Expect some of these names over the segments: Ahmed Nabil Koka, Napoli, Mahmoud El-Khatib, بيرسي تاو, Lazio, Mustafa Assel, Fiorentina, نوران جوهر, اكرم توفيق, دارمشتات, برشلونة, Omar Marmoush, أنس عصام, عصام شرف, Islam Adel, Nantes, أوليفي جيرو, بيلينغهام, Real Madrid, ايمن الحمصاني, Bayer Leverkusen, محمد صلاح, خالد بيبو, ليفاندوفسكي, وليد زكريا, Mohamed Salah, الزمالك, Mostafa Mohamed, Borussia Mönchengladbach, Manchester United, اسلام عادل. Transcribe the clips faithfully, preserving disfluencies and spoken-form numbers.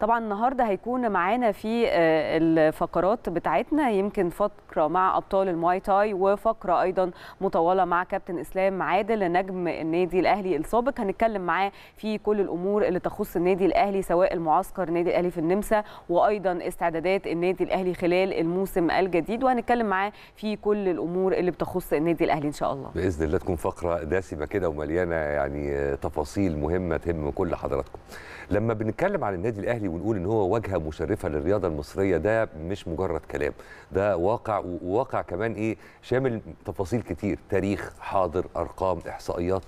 طبعا النهارده هيكون معانا في الفقرات بتاعتنا يمكن فقره مع ابطال المواي تاي وفقره ايضا مطوله مع كابتن اسلام عادل نجم النادي الاهلي السابق. هنتكلم معاه في كل الامور اللي تخص النادي الاهلي سواء المعسكر النادي الاهلي في النمسا وايضا استعدادات النادي الاهلي خلال الموسم الجديد، وهنتكلم معاه في كل الامور اللي بتخص النادي الاهلي ان شاء الله. باذن الله تكون فقره دسمه كده ومليانه يعني تفاصيل مهمه تهم كل حضراتكم. لما بنتكلم عن النادي الاهلي ونقول ان هو واجهه مشرفه للرياضه المصريه، ده مش مجرد كلام، ده واقع، وواقع كمان ايه شامل تفاصيل كتير، تاريخ، حاضر، ارقام، احصائيات.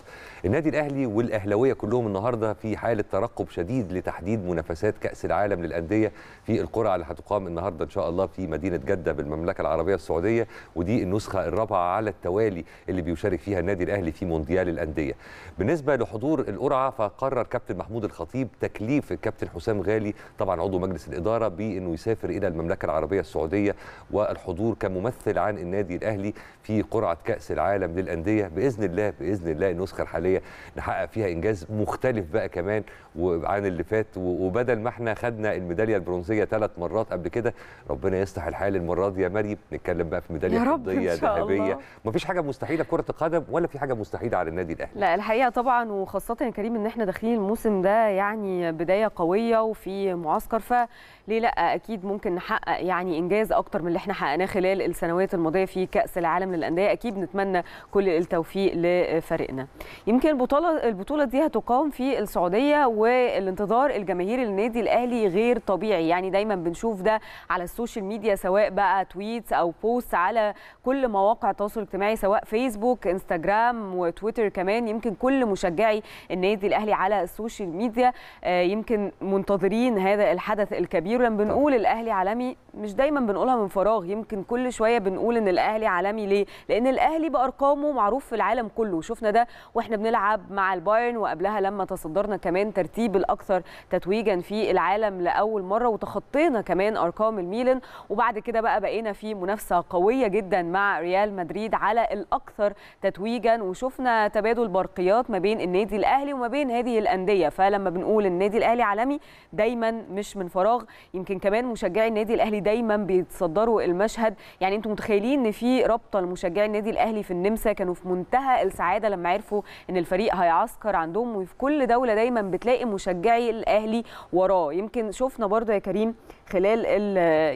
النادي الاهلي والاهلاويه كلهم النهارده في حاله ترقب شديد لتحديد منافسات كاس العالم للانديه في القرعه اللي هتقام النهارده ان شاء الله في مدينه جده بالمملكه العربيه السعوديه، ودي النسخه الرابعه على التوالي اللي بيشارك فيها النادي الاهلي في مونديال الانديه. بالنسبه لحضور القرعه فقرر كابتن محمود الخطيب تكليف الكابتن حسام غالي طبعا عضو مجلس الإدارة بأنه يسافر إلى المملكة العربية السعودية والحضور كممثل عن النادي الأهلي في قرعة كأس العالم للأندية. بإذن الله بإذن الله النسخة الحالية نحقق فيها إنجاز مختلف بقى كمان عن اللي فات، وبدل ما احنا خدنا الميدالية البرونزية ثلاث مرات قبل كده، ربنا يصلح الحال المرة دي يا مريم نتكلم بقى في ميدالية فضية ذهبية. مفيش حاجة مستحيلة في كرة القدم ولا في حاجة مستحيلة على النادي الأهلي. لا الحقيقة طبعا، وخاصة يا كريم إن احنا داخلين الموسم ده يعني بداية قوية وفي في معسكر، فليه لا اكيد ممكن نحقق يعني انجاز اكتر من اللي احنا حققناه خلال السنوات الماضيه في كاس العالم للانديه. اكيد نتمنى كل التوفيق لفريقنا. يمكن البطوله البطوله دي هتقام في السعوديه، والانتظار الجماهيري للنادي الاهلي غير طبيعي، يعني دايما بنشوف ده على السوشيال ميديا سواء بقى تويتس او بوست على كل مواقع التواصل الاجتماعي سواء فيسبوك انستجرام وتويتر كمان. يمكن كل مشجعي النادي الاهلي على السوشيال ميديا يمكن منتظرين هذا الحدث الكبير. لما بنقول الاهلي عالمي مش دايما بنقولها من فراغ، يمكن كل شويه بنقول ان الاهلي عالمي. ليه؟ لان الاهلي بارقامه معروف في العالم كله، شفنا ده واحنا بنلعب مع البايرن وقبلها لما تصدرنا كمان ترتيب الاكثر تتويجا في العالم لاول مره وتخطينا كمان ارقام الميلان، وبعد كده بقى بقينا في منافسه قويه جدا مع ريال مدريد على الاكثر تتويجا، وشفنا تبادل برقيات ما بين النادي الاهلي وما بين هذه الانديه. فلما بنقول النادي الاهلي عالمي دايما مش من فراغ. يمكن كمان مشجعي النادي الاهلي دايما بيتصدروا المشهد، يعني انتم متخيلين ان في رابطه لمشجعي النادي الاهلي في النمسا كانوا في منتهى السعاده لما عرفوا ان الفريق هيعسكر عندهم، وفي كل دوله دايما بتلاقي مشجعي الاهلي وراه. يمكن شفنا برضو يا كريم خلال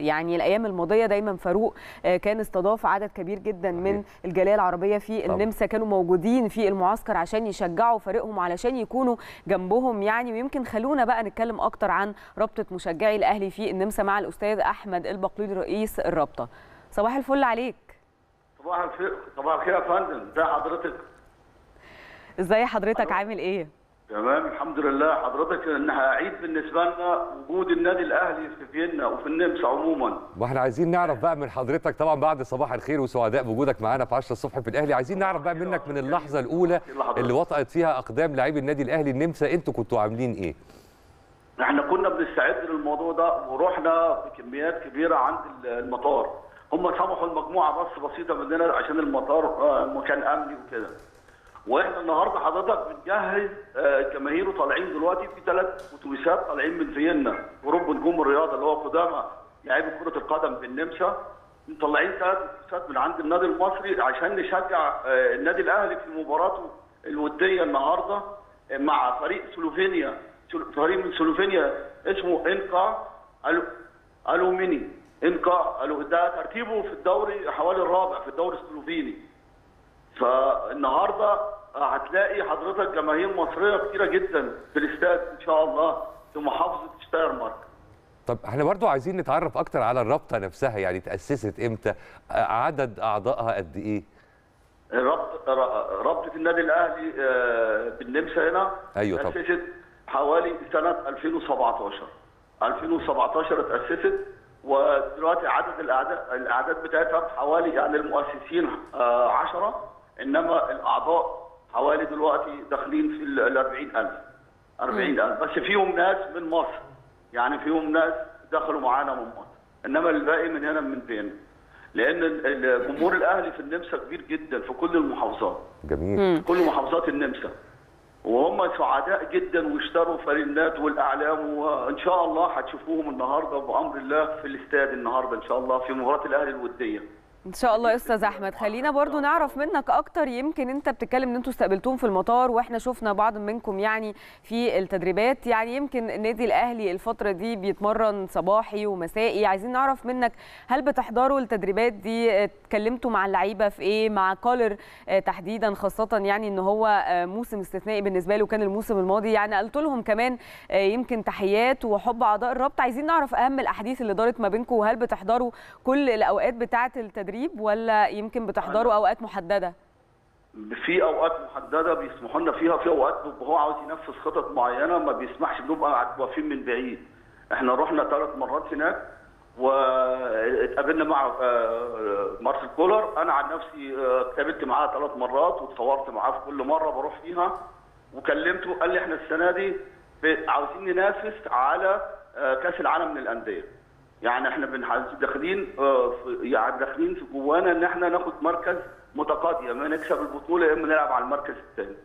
يعني الايام الماضيه دايما فاروق كان استضاف عدد كبير جدا من الجاليه العربيه في النمسا، كانوا موجودين في المعسكر عشان يشجعوا فريقهم علشان يكونوا جنبهم يعني. ويمكن خلونا بقى نتكلم اكتر عن رابطه مشجعي الاهلي في النمسا مع الاستاذ احمد البقلودي رئيس الرابطه. صباح الفل عليك. صباح الخير. صباح الخير يا فندم، ازي حضرتك؟ ازي حضرتك؟ عامل ايه؟ تمام الحمد لله. حضرتك انها عيد بالنسبه لنا وجود النادي الاهلي في فيينا وفي النمسا عموما، واحنا عايزين نعرف بقى من حضرتك طبعا بعد صباح الخير وسعداء بوجودك معانا في عشرة الصبح في الاهلي، عايزين نعرف بقى منك من اللحظه الاولى اللي وطئت فيها اقدام لاعبي النادي الاهلي النمسا، انتوا كنتوا عاملين ايه؟ احنا كنا بنستعد للموضوع ده ورحنا بكميات كبيره عند المطار، هم سمحوا المجموعه بس بسيطه مننا عشان المطار مكان امني وكده. واحنا النهارده حضرتك بنجهز الجماهير وطالعين دلوقتي في ثلاث اتوبيسات طالعين من فيينا، جروب نجوم الرياضه اللي هو قدامى لاعيبه كره القدم في النمسا، مطلعين ثلاث اتوبيسات من عند النادي المصري عشان نشجع النادي الاهلي في مباراته الوديه النهارده مع فريق سلوفينيا، فريق من سلوفينيا اسمه انقا الوميني. انقا الو ده ترتيبه في الدوري حوالي الرابع في الدوري السلوفيني. فالنهارده هتلاقي حضرتك جماهير مصريه كتيره جدا في الاستاد ان شاء الله في محافظه شتايرمارك. طب احنا برضو عايزين نتعرف اكتر على الرابطه نفسها، يعني تاسست امتى؟ عدد اعضائها قد ايه؟ رابطه رابطه النادي الاهلي بالنمسا هنا ايوه طبعا تاسست حوالي سنة ألفين وسبعتاشر. ألفين وسبعتاشر اتأسست، ودلوقتي عدد الأعداد الأعداد بتاعتها حوالي يعني المؤسسين عشرة، إنما الأعضاء حوالي دلوقتي داخلين في ال أربعين ألف. أربعين ألف بس فيهم ناس من مصر، يعني فيهم ناس دخلوا معانا من مصر، إنما الباقي من هنا من بين، لأن الجمهور الأهلي في النمسا كبير جدا في كل المحافظات. جميل. كل محافظات النمسا. وهم سعداء جدا واشتروا فانلات والاعلام، وان شاء الله هتشوفوهم النهارده بامر الله في الاستاد النهارده ان شاء الله في مباراه الاهلي الوديه ان شاء الله. يا استاذ احمد خلينا برضو نعرف منك اكتر، يمكن انت بتتكلم ان انتوا استقبلتوهم في المطار واحنا شفنا بعض منكم يعني في التدريبات، يعني يمكن النادي الاهلي الفتره دي بيتمرن صباحي ومسائي، عايزين نعرف منك هل بتحضروا التدريبات دي؟ اتكلمتوا مع اللعيبه في ايه، مع كولر تحديدا، خاصه يعني ان هو موسم استثنائي بالنسبه له كان الموسم الماضي، يعني قلت لهم كمان يمكن تحيات وحب اعضاء الرابطه، عايزين نعرف اهم الاحاديث اللي دارت ما بينكم، وهل بتحضروا كل الاوقات بتاعه التدريب ولا يمكن بتحضروا اوقات محدده؟ في اوقات محدده بيسمحوا لنا فيها، في اوقات بيبقى هو عاوز ينفذ خطط معينه ما بيسمحش، بنبقى واقفين من بعيد. احنا رحنا ثلاث مرات هناك واتقابلنا مع مارسيل كولر، انا عن نفسي اتقابلت معاه ثلاث مرات واتصورت معاه في كل مره بروح فيها، وكلمته قال لي احنا السنه دي عاوزين ننافس على كاس العالم للانديه. يعني احنا داخلين يعني داخلين في جوانا ان احنا ناخد مركز متقاضي، اما نكسب البطوله يا اما نلعب على المركز الثاني.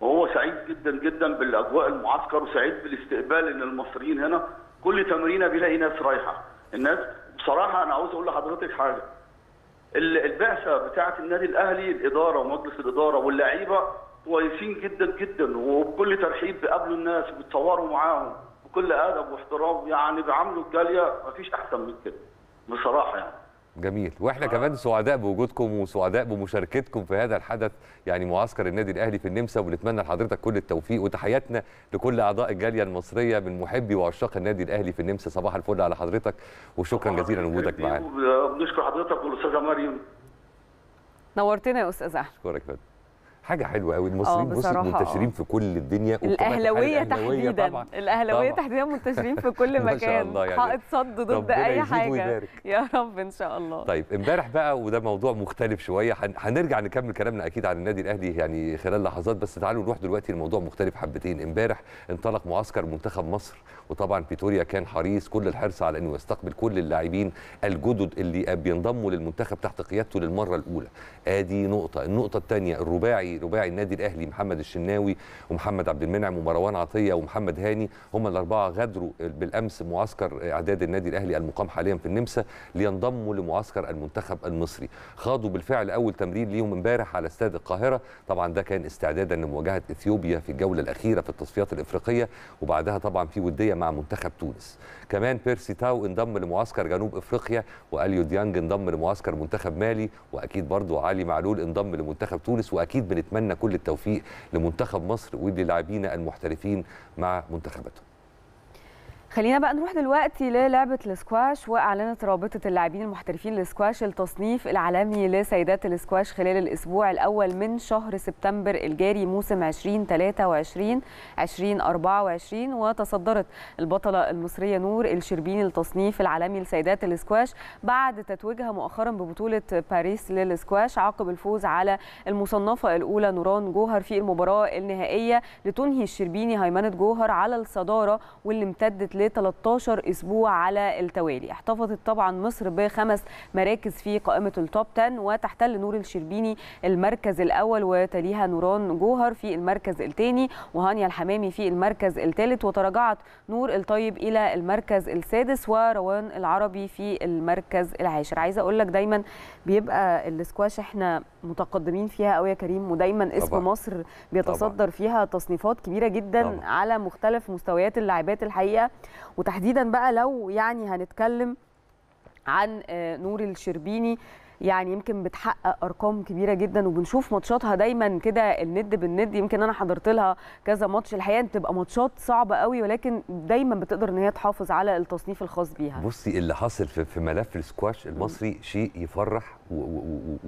وهو سعيد جدا جدا بالاجواء المعسكر، وسعيد بالاستقبال ان المصريين هنا كل تمرينه بيلاقي ناس رايحه. الناس بصراحه انا عاوز اقول لحضرتك حاجه، البعثه بتاعه النادي الاهلي الاداره ومجلس الاداره واللعيبه كويسين جدا جدا، وبكل ترحيب بيقابلوا الناس وبيتصوروا معاهم كل ادب واحترام، يعني بعملوا الجاليه مفيش احسن من كده بصراحه يعني. جميل، واحنا آه. كمان سعداء بوجودكم وسعداء بمشاركتكم في هذا الحدث، يعني معسكر النادي الاهلي في النمسا، ونتمنى لحضرتك كل التوفيق، وتحياتنا لكل اعضاء الجاليه المصريه من محبي وعشاق النادي الاهلي في النمسا. صباح الفل على حضرتك وشكرا جزيلا لوجودك معانا. بنشكر حضرتك والاستاذه مريم، نورتنا يا استاذ احمد. اشكرك يا فندم. حاجه حلوه قوي، المصريين بصوا منتشرين في كل الدنيا، الاهلاويه تحديدا طبعا. الاهلاويه تحديدا منتشرين في كل مكان، يعني حائط صد ضد اي حاجه ويبارك. يا رب ان شاء الله. طيب امبارح بقى، وده موضوع مختلف شويه، هنرجع نكمل كلامنا اكيد عن النادي الاهلي يعني خلال لحظات، بس تعالوا نروح دلوقتي لموضوع مختلف حبتين. امبارح انطلق معسكر منتخب مصر، وطبعا بيتوريا كان حريص كل الحرص على انه يستقبل كل اللاعبين الجدد اللي بينضموا للمنتخب تحت قيادته للمره الاولى. ادي نقطه. النقطه الثانيه الرباعي رباعي النادي الاهلي، محمد الشناوي ومحمد عبد المنعم ومروان عطيه ومحمد هاني، هم الاربعه غادروا بالامس معسكر اعداد النادي الاهلي المقام حاليا في النمسا لينضموا لمعسكر المنتخب المصري. خاضوا بالفعل اول تمرين ليهم امبارح على استاد القاهره، طبعا ده كان استعدادا لمواجهه اثيوبيا في الجوله الاخيره في التصفيات الافريقيه، وبعدها طبعا في وديه مع منتخب تونس. كمان بيرسي تاو انضم لمعسكر جنوب افريقيا، واليو ديانج انضم لمعسكر منتخب مالي، واكيد برضو علي معلول انضم لمنتخب تونس، واكيد بنتمنى كل التوفيق لمنتخب مصر وللاعبين المحترفين مع منتخباتهم. خلينا بقى نروح دلوقتي للعبه الاسكواش. واعلنت رابطه اللاعبين المحترفين للاسكواش التصنيف العالمي لسيدات الاسكواش خلال الاسبوع الاول من شهر سبتمبر الجاري موسم ألفين وثلاثة وعشرين ألفين وأربعة وعشرين، وتصدرت البطله المصريه نور الشربيني التصنيف العالمي لسيدات الاسكواش بعد تتويجها مؤخرا ببطوله باريس للاسكواش عقب الفوز على المصنفه الاولى نوران جوهر في المباراه النهائيه، لتنهي الشربيني هيمنه جوهر على الصداره واللي امتدت ثلاثة عشر اسبوع على التوالي. احتفظت طبعا مصر بخمس مراكز في قائمه التوب عشرة، وتحتل نور الشربيني المركز الاول، وتليها نوران جوهر في المركز الثاني، وهانيا الحمامي في المركز الثالث، وتراجعت نور الطيب الى المركز السادس، وروان العربي في المركز العاشر. عايزه اقول لك دايما بيبقى الاسكواش احنا متقدمين فيها قوي يا كريم، ودايما اسم طبعا. مصر بيتصدر طبعا. فيها تصنيفات كبيره جدا طبعا. على مختلف مستويات اللاعبات الحقيقه، وتحديدا بقى لو يعني هنتكلم عن نور الشربيني، يعني يمكن بتحقق ارقام كبيره جدا، وبنشوف ماتشاتها دايما كده الند بالند، يمكن انا حضرت لها كذا ماتش، الحقيقه بتبقى ماتشات صعبه قوي، ولكن دايما بتقدر ان هي تحافظ على التصنيف الخاص بيها. بصي اللي حاصل في ملف السكواش المصري شيء يفرح،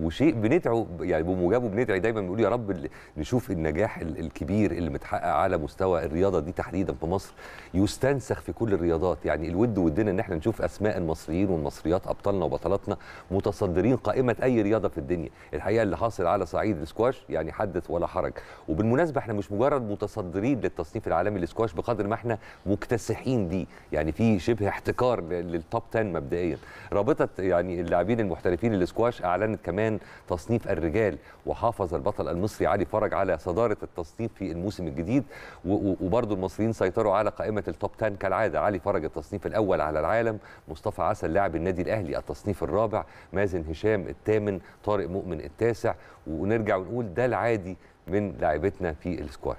وشيء بندعو يعني بموجبه بندعي دايما، بنقول يا رب نشوف النجاح الكبير اللي متحقق على مستوى الرياضه دي تحديدا في مصر يستنسخ في كل الرياضات. يعني الود ودنا ان احنا نشوف اسماء المصريين والمصريات ابطالنا وبطلاتنا متصدرين قائمه اي رياضه في الدنيا. الحقيقه اللي حاصل على صعيد السكواش يعني حدث ولا حرج. وبالمناسبه احنا مش مجرد متصدرين للتصنيف العالمي للسكواش بقدر ما احنا مكتسحين دي، يعني في شبه احتكار للتوب عشرة مبدئيا. رابطه يعني اللاعبين المحترفين للسكواش اعلنت كمان تصنيف الرجال، وحافظ البطل المصري علي فرج على صداره التصنيف في الموسم الجديد، وبرضه المصريين سيطروا على قائمه التوب عشرة كالعاده. علي فرج التصنيف الاول على العالم، مصطفى عسل لاعب النادي الاهلي التصنيف الرابع، مازن هشام الثامن، طارق مؤمن التاسع. ونرجع ونقول ده العادي من لاعبتنا في السكواش.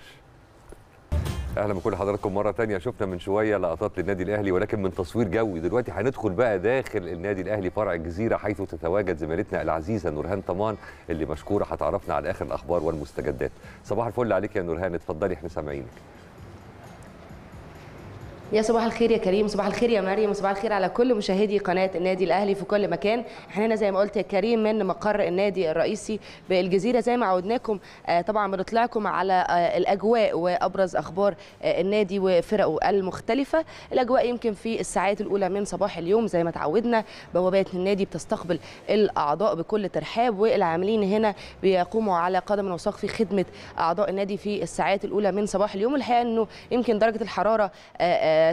اهلا بكل حضراتكم مره ثانيه. شفنا من شويه لقطات للنادي الاهلي ولكن من تصوير جوي. دلوقتي هندخل بقى داخل النادي الاهلي فرع الجزيره حيث تتواجد زميلتنا العزيزه نورهان طمان اللي مشكوره هتعرفنا على اخر الاخبار والمستجدات. صباح الفل عليك يا نورهان، اتفضلي احنا سامعينك. يا صباح الخير يا كريم، صباح الخير يا مريم، صباح الخير على كل مشاهدي قناه النادي الاهلي في كل مكان. احنا هنا زي ما قلت يا كريم من مقر النادي الرئيسي بالجزيره، زي ما عودناكم طبعا بنطلعكم على الاجواء وابرز اخبار النادي وفرقه المختلفه. الاجواء يمكن في الساعات الاولى من صباح اليوم زي ما تعودنا، بوابات النادي بتستقبل الاعضاء بكل ترحاب، والعاملين هنا بيقوموا على قدم وساق في خدمه اعضاء النادي في الساعات الاولى من صباح اليوم. الحقيقه انه يمكن درجه الحراره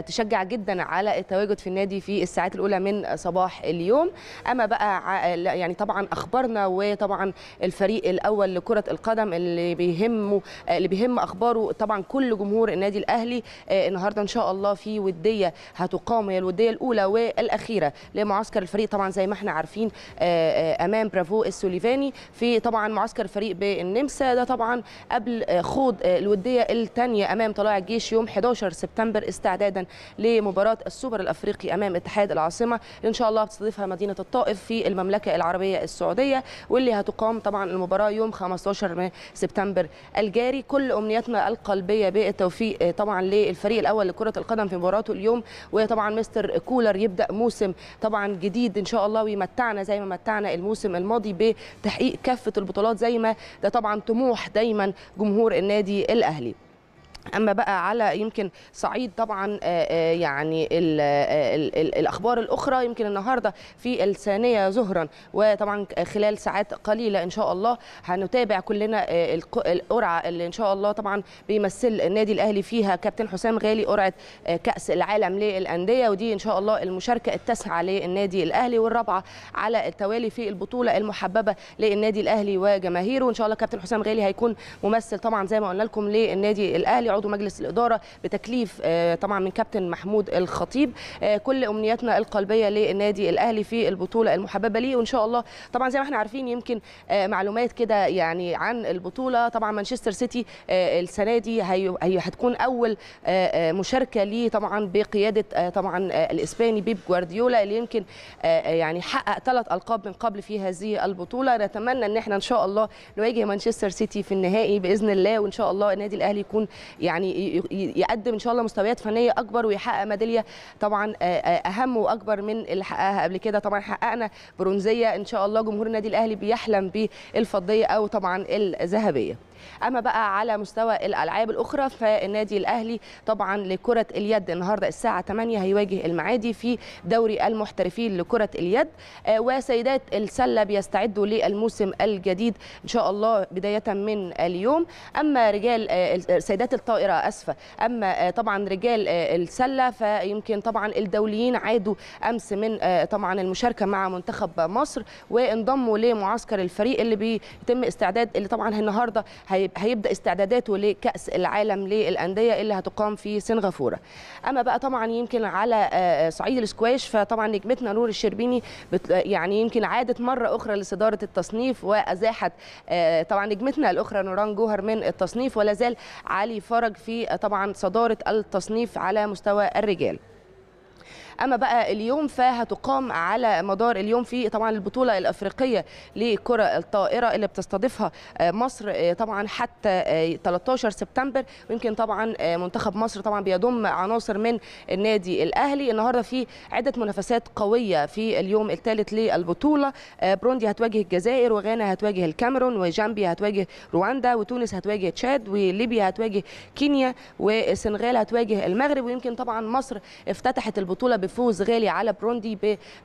تشجع جدا على التواجد في النادي في الساعات الاولى من صباح اليوم. اما بقى يعني طبعا اخبارنا وطبعا الفريق الاول لكره القدم اللي بيهمه اللي بيهم اخباره طبعا كل جمهور النادي الاهلي. النهارده ان شاء الله في وديه هتقام، هي الوديه الاولى والاخيره لمعسكر الفريق طبعا زي ما احنا عارفين امام برافو السوليفاني في طبعا معسكر الفريق بالنمسا. ده طبعا قبل خوض الوديه الثانيه امام طلائع الجيش يوم احد عشر سبتمبر استعدادا لمباراة السوبر الأفريقي أمام اتحاد العاصمة اللي إن شاء الله بتستضيفها مدينة الطائف في المملكة العربية السعودية، واللي هتقام طبعا المباراة يوم خمسة عشر سبتمبر الجاري. كل أمنياتنا القلبية بالتوفيق طبعا للفريق الأول لكرة القدم في مباراته اليوم، وطبعا مستر كولر يبدأ موسم طبعا جديد إن شاء الله ويمتعنا زي ما متعنا الموسم الماضي بتحقيق كافة البطولات زي ما ده طبعا طموح دايما جمهور النادي الأهلي. اما بقى على يمكن صعيد طبعا يعني ال ال ال الاخبار الاخرى، يمكن النهارده في الثانيه ظهرا وطبعا خلال ساعات قليله ان شاء الله هنتابع كلنا القرعه اللي ان شاء الله طبعا بيمثل النادي الاهلي فيها كابتن حسام غالي، قرعه كاس العالم للانديه، ودي ان شاء الله المشاركه التاسعه للنادي الاهلي والرابعه على التوالي في البطوله المحببه للنادي الاهلي وجماهيره. وان شاء الله كابتن حسام غالي هيكون ممثل طبعا زي ما قلنا لكم للنادي الاهلي عضو مجلس الإدارة بتكليف طبعا من كابتن محمود الخطيب. كل أمنياتنا القلبية للنادي الأهلي في البطولة المحببة ليه، وإن شاء الله طبعا زي ما احنا عارفين يمكن معلومات كده يعني عن البطولة. طبعا مانشستر سيتي السنة دي هي هتكون أول مشاركة ليه طبعا بقيادة طبعا الإسباني بيب جوارديولا اللي يمكن يعني حقق ثلاث ألقاب من قبل في هذه البطولة. نتمنى إن احنا إن شاء الله نواجه مانشستر سيتي في النهائي بإذن الله، وإن شاء الله النادي الأهلي يكون يعني يقدم ان شاء الله مستويات فنيه اكبر ويحقق ميداليه طبعا اهم واكبر من اللي حققها قبل كده. طبعا حققنا برونزيه، ان شاء الله جمهور النادي الاهلي بيحلم بالفضيه او طبعا الذهبيه. اما بقى على مستوى الالعاب الاخرى فالنادي الاهلي طبعا لكره اليد النهارده الساعه ثمانية هيواجه المعادي في دوري المحترفين لكره اليد. وسيدات السله بيستعدوا للموسم الجديد ان شاء الله بدايه من اليوم. اما رجال سيدات الطائره اسفه اما طبعا رجال السله فيمكن طبعا الدوليين عادوا امس من طبعا المشاركه مع منتخب مصر وانضموا لمعسكر الفريق اللي بيتم استعداد اللي طبعا النهارده هيبدأ استعداداته لكأس العالم للأندية اللي هتقام في سنغافورة. أما بقى طبعا يمكن على صعيد الاسكواش فطبعا نجمتنا نور الشربيني يعني يمكن عادت مرة أخرى لصدارة التصنيف، وأزاحت طبعا نجمتنا الأخرى نوران جوهر من التصنيف، ولا زال علي فرج في طبعا صدارة التصنيف على مستوى الرجال. اما بقى اليوم فهتقام على مدار اليوم في طبعا البطوله الافريقيه لكره الطائره اللي بتستضيفها مصر طبعا حتى ثلاثة عشر سبتمبر، ويمكن طبعا منتخب مصر طبعا بيضم عناصر من النادي الاهلي. النهارده في عده منافسات قويه في اليوم الثالث للبطوله، بروندي هتواجه الجزائر، وغانا هتواجه الكاميرون، وجامبيا هتواجه رواندا، وتونس هتواجه تشاد، وليبيا هتواجه كينيا، والسنغال هتواجه المغرب. ويمكن طبعا مصر افتتحت البطوله بفوز غالي على بروندي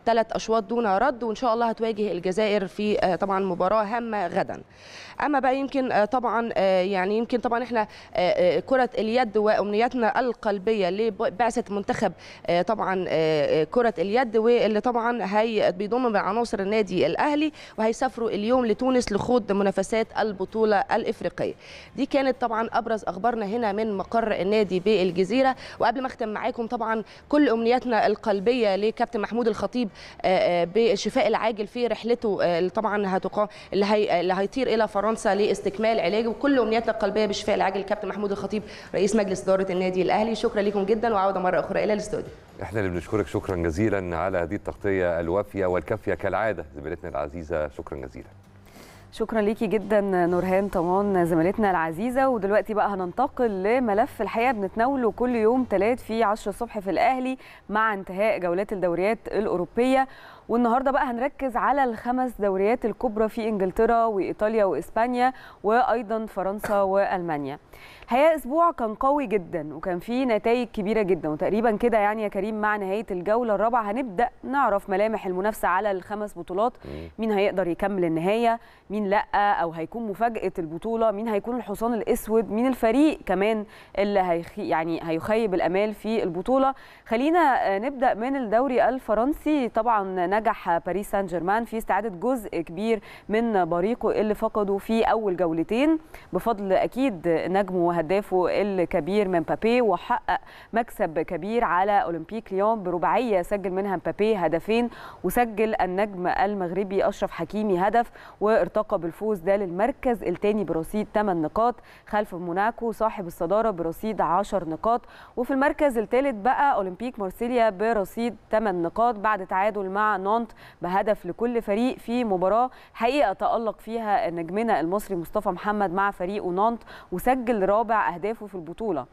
بثلاث اشواط دون رد، وان شاء الله هتواجه الجزائر في طبعا مباراه هامه غدا. اما بقى يمكن طبعا يعني يمكن طبعا احنا كره اليد وامنياتنا القلبيه لبعثه منتخب طبعا كره اليد، واللي طبعا هي بيضم عناصر النادي الاهلي، وهيسافروا اليوم لتونس لخوض منافسات البطوله الافريقيه. دي كانت طبعا ابرز اخبارنا هنا من مقر النادي بالجزيره. وقبل ما اختم معاكم طبعا كل امنياتنا القلبيه لكابتن محمود الخطيب بالشفاء العاجل في رحلته اللي طبعا هتقام اللي, هي... اللي هيطير الى فرنسا لاستكمال علاجه، وكل امنياتنا القلبيه بالشفاء العاجل كابتن محمود الخطيب رئيس مجلس اداره النادي الاهلي. شكرا لكم جدا، وعوده مره اخرى الى الاستوديو. احنا اللي بنشكرك شكرا جزيلا على هذه التغطيه الوافيه والكافيه كالعاده زميلتنا العزيزه، شكرا جزيلا. شكرا ليكي جدا نورهان طمان زميلتنا العزيزه. ودلوقتي بقى هننتقل لملف الحقيقه بنتناوله كل يوم ثلاث في عشرة الصبح في الاهلي مع انتهاء جولات الدوريات الاوروبيه. والنهارده بقى هنركز على الخمس دوريات الكبرى في انجلترا وايطاليا واسبانيا وايضا فرنسا والمانيا. الحقيقه اسبوع كان قوي جدا وكان فيه نتائج كبيره جدا، وتقريبا كده يعني يا كريم مع نهايه الجوله الرابعه هنبدا نعرف ملامح المنافسه على الخمس بطولات، مين هيقدر يكمل النهايه، مين لا، او هيكون مفاجاه البطوله، مين هيكون الحصان الاسود، مين الفريق كمان اللي هيخي يعني هيخيب الامال في البطوله. خلينا نبدا من الدوري الفرنسي. طبعا نجح باريس سان جيرمان في استعادة جزء كبير من بريقه اللي فقده في أول جولتين بفضل أكيد نجمه وهدافه الكبير من مبابي، وحقق مكسب كبير على أولمبيك ليون برباعية سجل منها مبابي هدفين، وسجل النجم المغربي أشرف حكيمي هدف، وارتقى بالفوز ده للمركز الثاني برصيد ثمان نقاط خلف موناكو صاحب الصدارة برصيد عشر نقاط. وفي المركز الثالث بقى أولمبيك مارسيليا برصيد ثمان نقاط بعد تعادل مع نانت بهدف لكل فريق في مباراه حقيقه تألق فيها نجمنا المصري مصطفى محمد مع فريقه نانت وسجل رابع اهدافه في البطوله.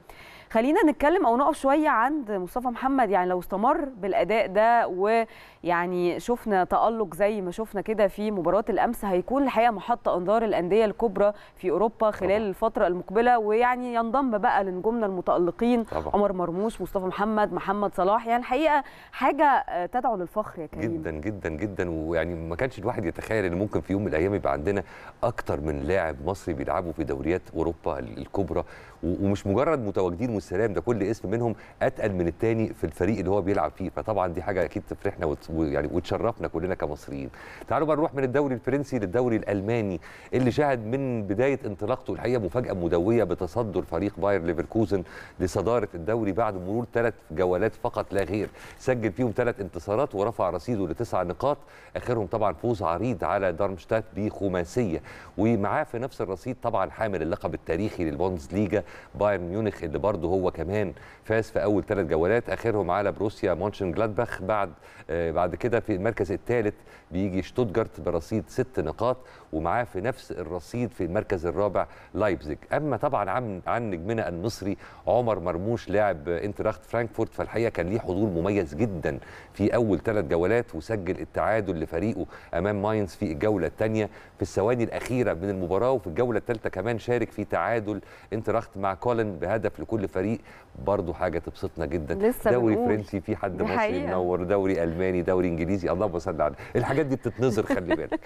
خلينا نتكلم او نقف شويه عند مصطفى محمد، يعني لو استمر بالاداء ده ويعني شفنا تألق زي ما شفنا كده في مباراه الامس هيكون الحقيقه محط انظار الانديه الكبرى في اوروبا خلال طبعا الفتره المقبله، ويعني ينضم بقى لنجومنا المتألقين طبعا عمر مرموش، مصطفى محمد، محمد صلاح، يعني الحقيقه حاجه تدعو للفخر يا كريم جدا جدا جدا. ويعني ما كانش الواحد يتخيل ان ممكن في يوم من الايام يبقى عندنا اكتر من لاعب مصري بيلعبوا في دوريات اوروبا الكبرى، ومش مجرد متواجدين والسلام، ده كل اسم منهم اتقل من الثاني في الفريق اللي هو بيلعب فيه، فطبعا دي حاجه اكيد تفرحنا ويعني وتشرفنا كلنا كمصريين. تعالوا بقى نروح من الدوري الفرنسي للدوري الالماني اللي شهد من بدايه انطلاقته الحقيقه مفاجاه مدويه بتصدر فريق باير ليفركوزن لصداره الدوري بعد مرور ثلاث جولات فقط لا غير، سجل فيهم ثلاث انتصارات ورفع رصيده لتسع نقاط، اخرهم طبعا فوز عريض على دارمشتات بخماسيه، ومعاه في نفس الرصيد طبعا حامل اللقب التاريخي للبوندسليجا بايرن ميونخ اللي برضه هو كمان فاز في اول ثلاث جولات اخرهم على بروسيا مونشن جلادباخ. بعد آه بعد كده في المركز الثالث بيجي شتوتجارت برصيد ست نقاط، ومعاه في نفس الرصيد في المركز الرابع لايبزيج. اما طبعا عن عن نجمنا المصري عمر مرموش لاعب انتراخت فرانكفورت، فالحقيقه كان ليه حضور مميز جدا في اول ثلاث جولات، وسجل التعادل لفريقه امام ماينز في الجوله الثانيه في الثواني الاخيره من المباراه، وفي الجوله الثالثه كمان شارك في تعادل انتراخت مع كولن بهدف لكل فريق، برضه حاجه تبسطنا جدا. دوري فرنسي في حد مصري منور، دوري الماني، دوري انجليزي، اللهم صل على الحاجات دي بتتنظر خلي بالك.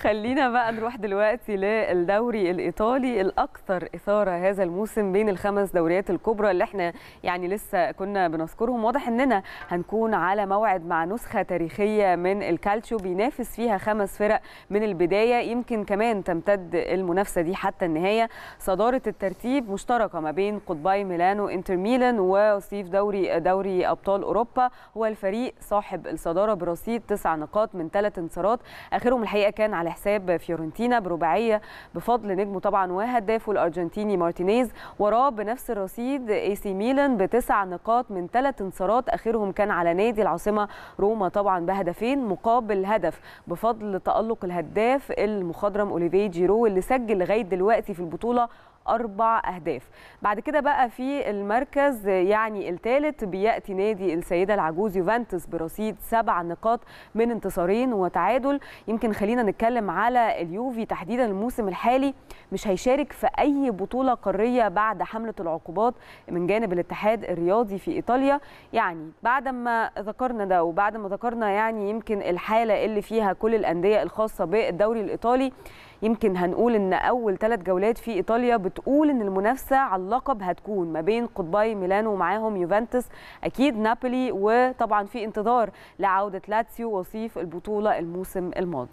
خلينا بقى نروح دلوقتي للدوري الايطالي الاكثر اثاره هذا الموسم بين الخمس دوريات الكبرى اللي احنا يعني لسه كنا بنذكرهم. واضح اننا هنكون على موعد مع نسخه تاريخيه من الكالتشيو بينافس فيها خمس فرق من البدايه، يمكن كمان تمتد المنافسه دي حتى النهايه. صداره الترتيب مشتركه ما بين قطبي ميلانو انتر ميلان وصيف دوري دوري ابطال اوروبا، هو الفريق صاحب الصداره برصيد تسع نقاط من ثلاث انتصارات، اخرهم الحقيقه كان على حساب فيورنتينا برباعيه بفضل نجمه طبعا وهدافه الارجنتيني مارتينيز، وراه بنفس الرصيد اي سي ميلان بتسع نقاط من ثلاث انتصارات، اخرهم كان على نادي العاصمه روما طبعا بهدفين مقابل هدف بفضل تألق الهداف المخضرم اوليفي جيرو اللي سجل لغايه دلوقتي في البطوله أربع أهداف. بعد كده بقى في المركز يعني الثالث بيأتي نادي السيدة العجوز يوفنتوس برصيد سبع نقاط من انتصارين وتعادل. يمكن خلينا نتكلم على اليوفي تحديدا، الموسم الحالي مش هيشارك في أي بطولة قارية بعد حملة العقوبات من جانب الاتحاد الرياضي في إيطاليا. يعني بعد ما ذكرنا ده وبعد ما ذكرنا يعني يمكن الحالة اللي فيها كل الأندية الخاصة بالدوري الإيطالي، يمكن هنقول ان اول ثلاث جولات في ايطاليا بتقول ان المنافسه على اللقب هتكون ما بين قطبي ميلانو ومعاهم يوفنتوس، اكيد نابولي، وطبعا في انتظار لعوده لاتسيو وصيف البطوله الموسم الماضي.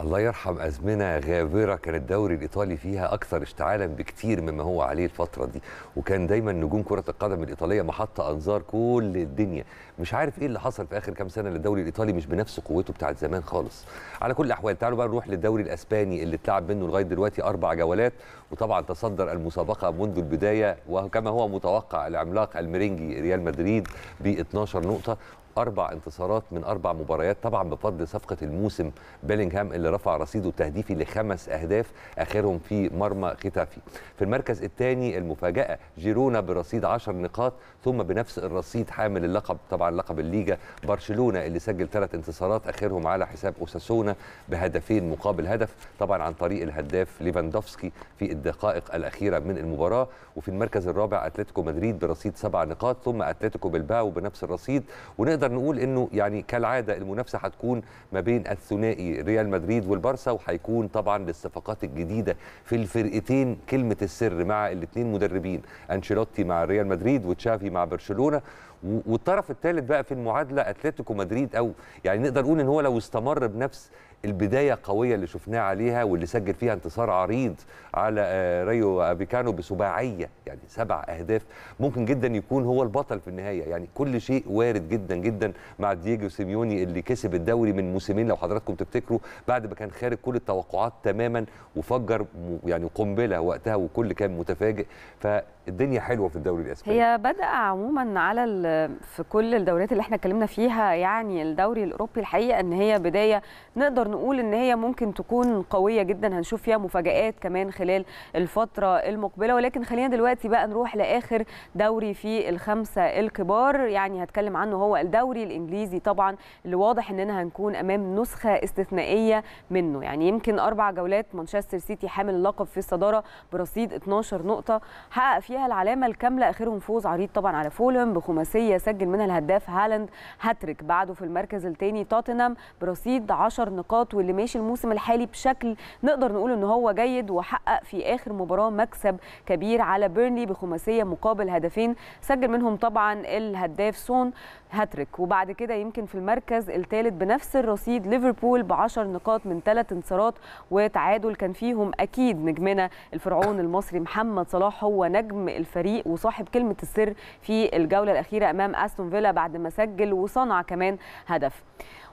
الله يرحم أزمنة غابرة كان الدوري الإيطالي فيها أكثر اشتعالا بكتير مما هو عليه الفترة دي، وكان دايما نجوم كرة القدم الإيطالية محطة أنظار كل الدنيا. مش عارف إيه اللي حصل في آخر كام سنة للدوري الإيطالي، مش بنفس قوته بتاعت زمان خالص. على كل الأحوال تعالوا بقى نروح للدوري الأسباني اللي اتلعب منه لغاية دلوقتي أربع جولات، وطبعا تصدر المسابقة منذ البداية وكما هو متوقع العملاق الميرينجي ريال مدريد ب اثناشر نقطة، أربع انتصارات من أربع مباريات، طبعا بفضل صفقة الموسم بيلينغهام اللي رفع رصيده التهديفي لخمس أهداف آخرهم في مرمى ختافي. في المركز الثاني المفاجأة جيرونا برصيد عشر نقاط، ثم بنفس الرصيد حامل اللقب طبعا لقب الليجا برشلونة اللي سجل ثلاث انتصارات آخرهم على حساب أوساسونا بهدفين مقابل هدف، طبعا عن طريق الهداف ليفاندوفسكي في الدقائق الأخيرة من المباراة. وفي المركز الرابع أتلتيكو مدريد برصيد سبع نقاط، ثم أتلتيكو بلباو بنفس الرصيد. ونقدر نقول انه يعني كالعاده المنافسه هتكون ما بين الثنائي ريال مدريد والبارسا، وهيكون طبعا للصفقات الجديده في الفرقتين كلمه السر مع الاثنين مدربين، انشيلوتي مع ريال مدريد وتشافي مع برشلونه. والطرف الثالث بقى في المعادله اتلتيكو مدريد، او يعني نقدر نقول ان هو لو استمر بنفس البدايه القويه اللي شفناها عليها واللي سجل فيها انتصار عريض على ريو افيكانو بسباعيه يعني سبع اهداف، ممكن جدا يكون هو البطل في النهايه. يعني كل شيء وارد جدا جدا مع دييجو سيميوني اللي كسب الدوري من موسمين لو حضراتكم تفتكروا، بعد ما كان خارج كل التوقعات تماما وفجر يعني قنبله وقتها وكل كان متفاجئ. فالدنيا حلوه في الدوري الاسباني. هي بدأ عموما على في كل الدوريات اللي احنا اتكلمنا فيها يعني الدوري الاوروبي الحقيقه ان هي بدايه نقدر نقول ان هي ممكن تكون قويه جدا، هنشوف فيها مفاجآت كمان خلال الفتره المقبله. ولكن خلينا دلوقتي بقى نروح لاخر دوري في الخمسه الكبار يعني هتكلم عنه، هو الدوري الانجليزي طبعا اللي واضح اننا هنكون امام نسخه استثنائيه منه. يعني يمكن اربع جولات مانشستر سيتي حامل اللقب في الصداره برصيد اثناشر نقطه حقق فيها العلامه الكامله، اخرهم فوز عريض طبعا على فولهام بخماسيه سجل منها الهداف هالاند هاتريك. بعده في المركز الثاني توتنهام برصيد عشر نقاط، واللي ماشي الموسم الحالي بشكل نقدر نقول ان هو جيد، وحقق في اخر مباراه مكسب كبير على بيرنلي بخماسيه مقابل هدفين سجل منهم طبعا الهداف سون هاتريك. وبعد كده يمكن في المركز الثالث بنفس الرصيد ليفربول بعشر نقاط من ثلاث انتصارات وتعادل، كان فيهم اكيد نجمنا الفرعون المصري محمد صلاح هو نجم الفريق وصاحب كلمه السر في الجوله الاخيره امام استون فيلا بعد ما سجل وصنع كمان هدف.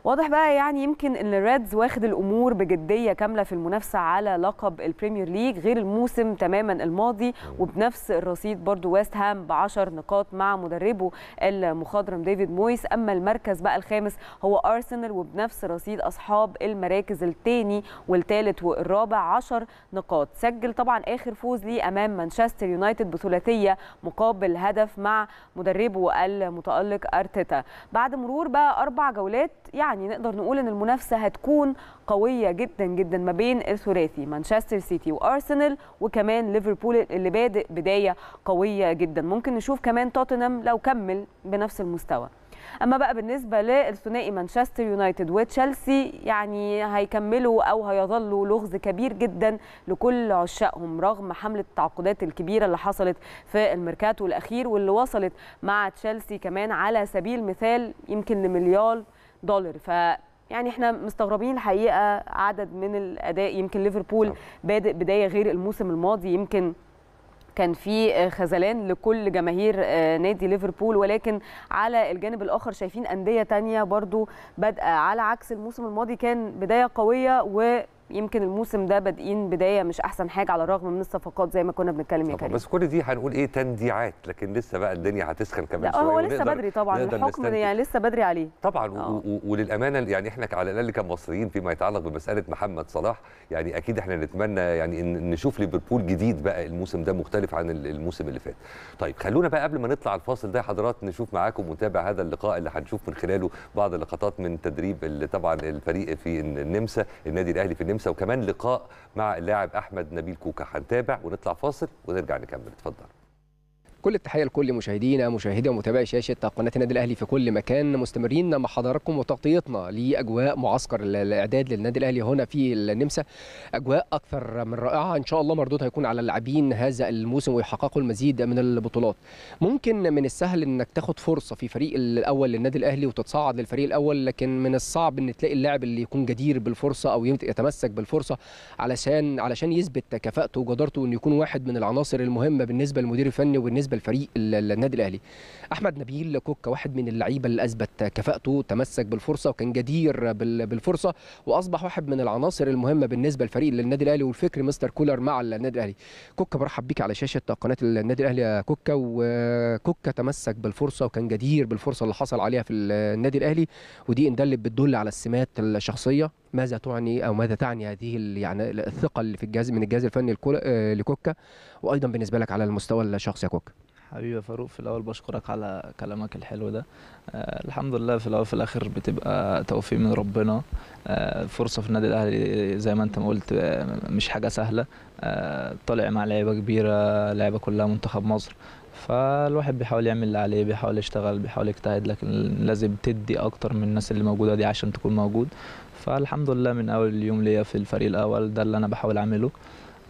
واضح بقى يعني يمكن ان الريدز واخد الامور بجديه كامله في المنافسه على لقب البريمير ليج غير الموسم تماما الماضي، وبنفس الرصيد برضو ويست هام بعشر نقاط مع مدربه المخضرم ديفيد مويس. اما المركز بقى الخامس هو ارسنال وبنفس رصيد اصحاب المراكز الثاني والثالث والرابع عشر نقاط، سجل طبعا اخر فوز ليه امام مانشستر يونايتد بثلاثيه مقابل هدف مع مدربه المتالق ارتيتا. بعد مرور بقى اربع جولات يعني يعني نقدر نقول ان المنافسه هتكون قويه جدا جدا ما بين الثلاثي مانشستر سيتي وارسنال وكمان ليفربول اللي بادئ بدايه قويه جدا، ممكن نشوف كمان توتنهام لو كمل بنفس المستوى. اما بقى بالنسبه للثنائي مانشستر يونايتد وتشيلسي يعني هيكملوا او هيظلوا لغز كبير جدا لكل عشاقهم رغم حمله التعاقدات الكبيره اللي حصلت في الميركاتو الاخير واللي وصلت مع تشيلسي كمان على سبيل المثال يمكن لمليار دولار. ف يعني احنا مستغربين الحقيقه عدد من الاداء، يمكن ليفربول بادئ بدايه غير الموسم الماضي، يمكن كان في خذلان لكل جماهير نادي ليفربول، ولكن على الجانب الاخر شايفين انديه ثانيه برضو بادئه على عكس الموسم الماضي كان بدايه قويه و يمكن الموسم ده بادئين بدايه مش احسن حاجه على الرغم من الصفقات زي ما كنا بنتكلم يا كريم. بس كل دي هنقول ايه تنديعات، لكن لسه بقى الدنيا هتسخن كمان شويه. هو لسه بدري طبعا، الحكم يعني لسه بدري عليه طبعا. وللامانه يعني احنا على الاقل كمصريين فيما يتعلق بمساله محمد صلاح يعني اكيد احنا نتمنى يعني ان نشوف ليفربول جديد بقى الموسم ده مختلف عن الموسم اللي فات. طيب خلونا بقى قبل ما نطلع الفاصل ده حضرات نشوف معاكم متابع هذا اللقاء اللي هنشوف من خلاله بعض اللقطات من تدريب اللي طبعا الفريق في النمسا، النادي الاهلي في النمسا، وكمان لقاء مع اللاعب احمد نبيل كوكا. هنتابع ونطلع فاصل ونرجع نكمل. اتفضل. كل التحيه لكل مشاهدينا مشاهدي ومتابعي شاشه قناه النادي الاهلي في كل مكان، مستمرين مع حضراتكم وتغطيتنا لاجواء معسكر الاعداد للنادي الاهلي هنا في النمسا. اجواء اكثر من رائعه، ان شاء الله مردود هيكون على اللاعبين هذا الموسم ويحققوا المزيد من البطولات. ممكن من السهل انك تاخد فرصه في فريق الاول للنادي الاهلي وتتصعد للفريق الاول، لكن من الصعب ان تلاقي اللاعب اللي يكون جدير بالفرصه او يتمسك بالفرصه علشان علشان يثبت كفاءته وجدارته، انه يكون واحد من العناصر المهمه بالنسبه للمدير الفني وبالنسبه بالفريق النادي الاهلي. احمد نبيل كوكا واحد من اللعيبه اللي اثبت كفاءته، تمسك بالفرصه وكان جدير بالفرصه واصبح واحد من العناصر المهمه بالنسبه للفريق للنادي الاهلي والفكر مستر كولر مع النادي الاهلي. كوكا برحب بيك على شاشه قناه النادي الاهلي يا كوكا. وكوكا تمسك بالفرصه وكان جدير بالفرصه اللي حصل عليها في النادي الاهلي، ودي ان دلت بتدل على السمات الشخصيه. ماذا تعني او ماذا تعني هذه يعني الثقه اللي في الجهاز من الجهاز الفني لكوكا، وايضا بالنسبه لك على المستوى الشخصي يا كوكا؟ حبيبي فاروق، في الاول بشكرك على كلامك الحلو ده. آه الحمد لله، في الاول وفي الاخر بتبقى توفيق من ربنا. آه فرصه في النادي الاهلي زي ما انت ما قلت مش حاجه سهله. آه طالع مع لعيبه كبيره، لعيبه كلها منتخب مصر، فالواحد بيحاول يعمل اللي عليه، بيحاول يشتغل، بيحاول يجتهد، لكن لازم تدي اكتر من الناس اللي موجوده دي عشان تكون موجود. فالحمد لله من اول يوم ليا في الفريق الاول ده اللي انا بحاول اعمله،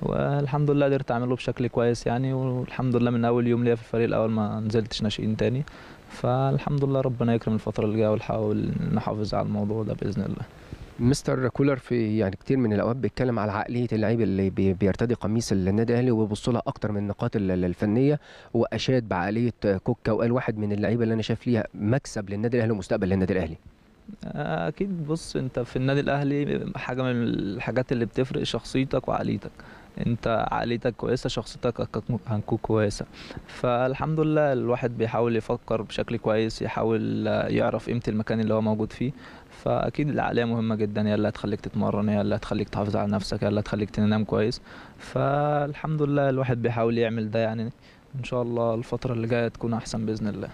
والحمد لله قدرت اعمله بشكل كويس يعني. والحمد لله من اول يوم ليا في الفريق الاول ما نزلتش ناشئين تاني، فالحمد لله ربنا يكرم الفتره اللي جايه ونحاول نحافظ على الموضوع ده باذن الله. مستر كولر في يعني كتير من الاوقات بيتكلم على عقليه اللعيب اللي بيرتدي قميص النادي الاهلي وبيبص لها اكتر من النقاط الفنيه، واشاد بعقليه كوكا وقال واحد من اللعيبه اللي انا شايف ليها مكسب للنادي الاهلي ومستقبل للنادي الاهلي. اكيد بص، انت في النادي الاهلي حاجه من الحاجات اللي بتفرق شخصيتك وعقليتك. انت عقليتك كويسه، شخصيتك هنكون كويسه. فالحمد لله الواحد بيحاول يفكر بشكل كويس، يحاول يعرف قيمه المكان اللي هو موجود فيه. فاكيد العقليه مهمه جدا، هي اللي هتخليك تتمرن، هي اللي هتخليك تحافظ على نفسك، هي اللي هتخليك تنام كويس. فالحمد لله الواحد بيحاول يعمل ده يعني، ان شاء الله الفتره اللي جايه تكون احسن باذن الله.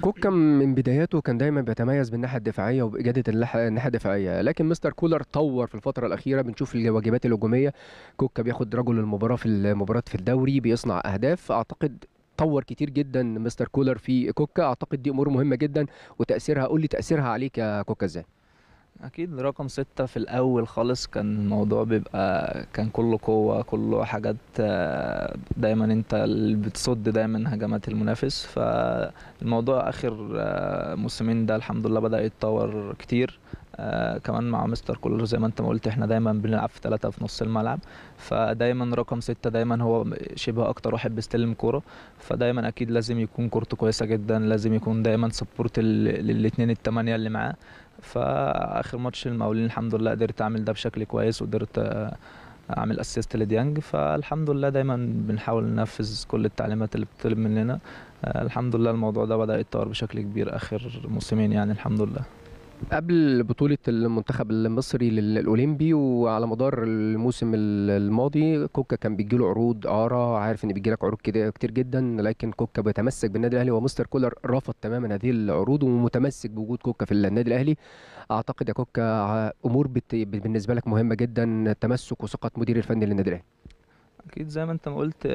كوكا من بداياته كان دايما بيتميز بالناحيه الدفاعيه وباجاده الناحيه الدفاعيه، لكن مستر كولر طور في الفتره الاخيره. بنشوف الواجبات الهجوميه، كوكا بياخد رجل المباراه في المباراه في الدوري، بيصنع اهداف. اعتقد طور كتير جدا مستر كولر في كوكا، اعتقد دي امور مهمه جدا وتاثيرها. قول لي تاثيرها عليك يا كوكا ازاي؟ اكيد رقم ستة في الاول خالص كان الموضوع بيبقى كان كله قوه، كله حاجات دايما انت اللي بتصد دايما هجمات المنافس. فالموضوع اخر موسمين ده الحمد لله بدا يتطور كتير. آه كمان مع مستر كولر زي ما انت ما قلت احنا دايما بنلعب في ثلاثه في نص الملعب، فدايما رقم ستة دايما هو شبه اكتر واحد بيستلم كوره، فدايما اكيد لازم يكون كورته كويسه جدا، لازم يكون دايما سبورت للاثنين الثمانيه اللي معاه. فاخر ماتش المقاولين الحمد لله قدرت اعمل ده بشكل كويس، وقدرت اعمل اسيست لديانج. فالحمد لله دايما بنحاول ننفذ كل التعليمات اللي بتطلب مننا. آه الحمد لله الموضوع ده بدا يتطور بشكل كبير اخر موسمين يعني الحمد لله. قبل بطولة المنتخب المصري للأولمبي وعلى مدار الموسم الماضي كوكا كان بيجيله عروض إعارة، عارف إن بيجيلك عروض كده كتير جدا، لكن كوكا بيتمسك بالنادي الأهلي ومستر كولر رفض تماما هذه العروض ومتمسك بوجود كوكا في النادي الأهلي. أعتقد يا كوكا أمور بالنسبة لك مهمة جدا، التمسك وثقة مدير الفني للنادي الأهلي. اكيد زي ما انت ما قلت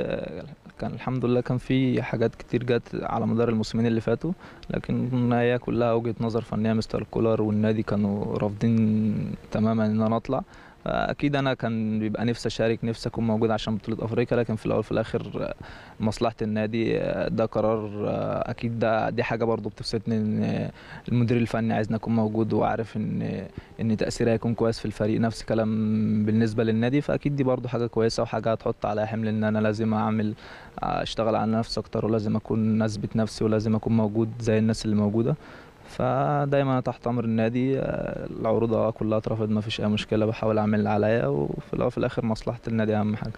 كان الحمد لله كان في حاجات كتير جت على مدار الموسمين اللي فاتوا، لكن هي كلها وجهه نظر فنيه. مستر كولر والنادي كانوا رافضين تماما ان انا اطلع. اكيد انا كان بيبقى نفسي اشارك، نفسي اكون موجود عشان بطوله افريقيا، لكن في الاول في الاخر مصلحه النادي ده قرار. اكيد ده دي حاجه برضو بتبسطني ان المدير الفني عايزني اكون موجود وعارف ان ان تاثيري هيكون كويس في الفريق. نفس كلام بالنسبه للنادي، فاكيد دي برضو حاجه كويسه وحاجه هتحط على حمل ان انا لازم اعمل اشتغل على نفسي اكتر، ولازم اكون اثبت نفسي، ولازم اكون موجود زي الناس اللي موجوده. فدايما تحت امر النادي، العروضه كلها اترفضت، ما فيش اي مشكله، بحاول اعمل اللي عليا، وفي الاول وفي الاخر مصلحه النادي اهم حاجه.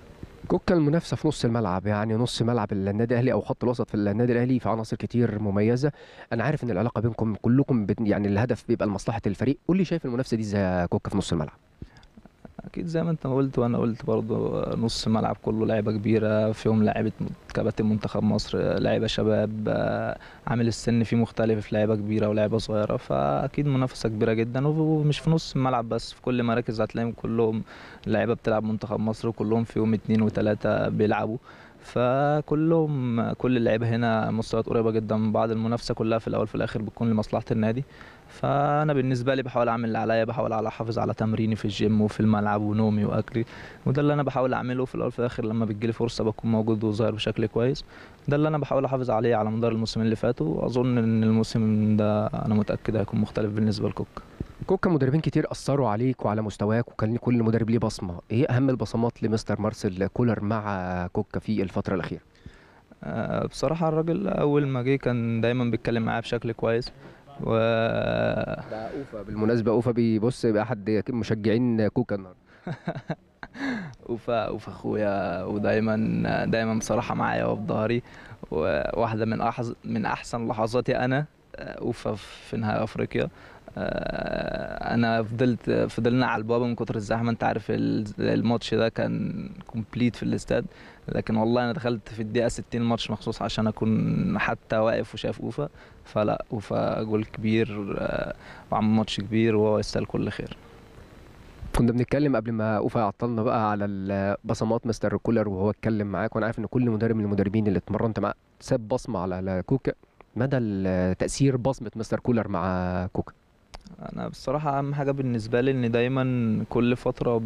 كوكا المنافسه في نص الملعب، يعني نص ملعب النادي الاهلي او خط الوسط في النادي الاهلي في عناصر كتير مميزه، انا عارف ان العلاقه بينكم كلكم يعني الهدف بيبقى لمصلحه الفريق، قول لي شايف المنافسه دي ازاي كوكا في نص الملعب؟ اكيد زي ما انت ما قلت وانا قلت برضو، نص ملعب كله لعيبه كبيره، فيهم لعيبه كباتن منتخب مصر، لعيبه شباب، عامل السن فيه مختلف، لعيبه كبيره ولعيبه صغيره، فاكيد منافسه كبيره جدا. ومش في نص الملعب بس، في كل مراكز هتلاقيهم كلهم لعيبه بتلعب منتخب مصر، وكلهم فيهم اثنين وثلاثه بيلعبوا، فكلهم كل اللعيبه هنا مستويات قريبه جدا من بعض، المنافسه كلها في الاول في الاخر بتكون لمصلحه النادي. فانا بالنسبه لي بحاول اعمل اللي عليا، بحاول احافظ على تمريني في الجيم وفي الملعب ونومي واكلي، وده اللي انا بحاول اعمله. في الاول في الاخر لما بتجيلي فرصه بكون موجود وظاهر بشكل كويس، ده اللي انا بحاول احافظ عليه على مدار الموسم اللي فات، واظن ان الموسم ده انا متاكد هيكون مختلف بالنسبه لكوكا. كوكا مدربين كتير اثروا عليك وعلى مستواك، وكان كل مدرب ليه بصمه، ايه اهم البصمات لمستر مارسيل كولر مع كوكا في الفتره الاخيره؟ أه بصراحه الراجل اول ما جه كان دايما بيتكلم معايا بشكل كويس، و ده اوفا بالمناسبه، اوفا بيبص يبقى احد مشجعين كوكا النهارده. اوفا اوفا اخويا، ودايما دايما بصراحه معايا وفي ظهري، وواحده من أحز... من احسن لحظاتي انا اوفا في نهائي افريقيا. انا فضلت فضلنا على البوابه من كتر الزحمه، انت عارف الماتش ده كان كومبليت في الاستاد، لكن والله انا دخلت في الدقيقه ستين الماتش مخصوص عشان اكون حتى واقف وشايف اوفا. فلا اوفا جول كبير وعمل ماتش كبير وهو يستاهل كل خير. كنا بنتكلم قبل ما اوفا عطلنا بقى على البصمات مستر كولر وهو اتكلم معاك، وانا عارف ان كل مدرب من المدربين اللي اتمرنت معاه ساب بصمه على كوكا، مدى تاثير بصمه مستر كولر مع كوكا؟ أنا بصراحة أهم حاجة بالنسبة لي إن دايما كل فترة ب...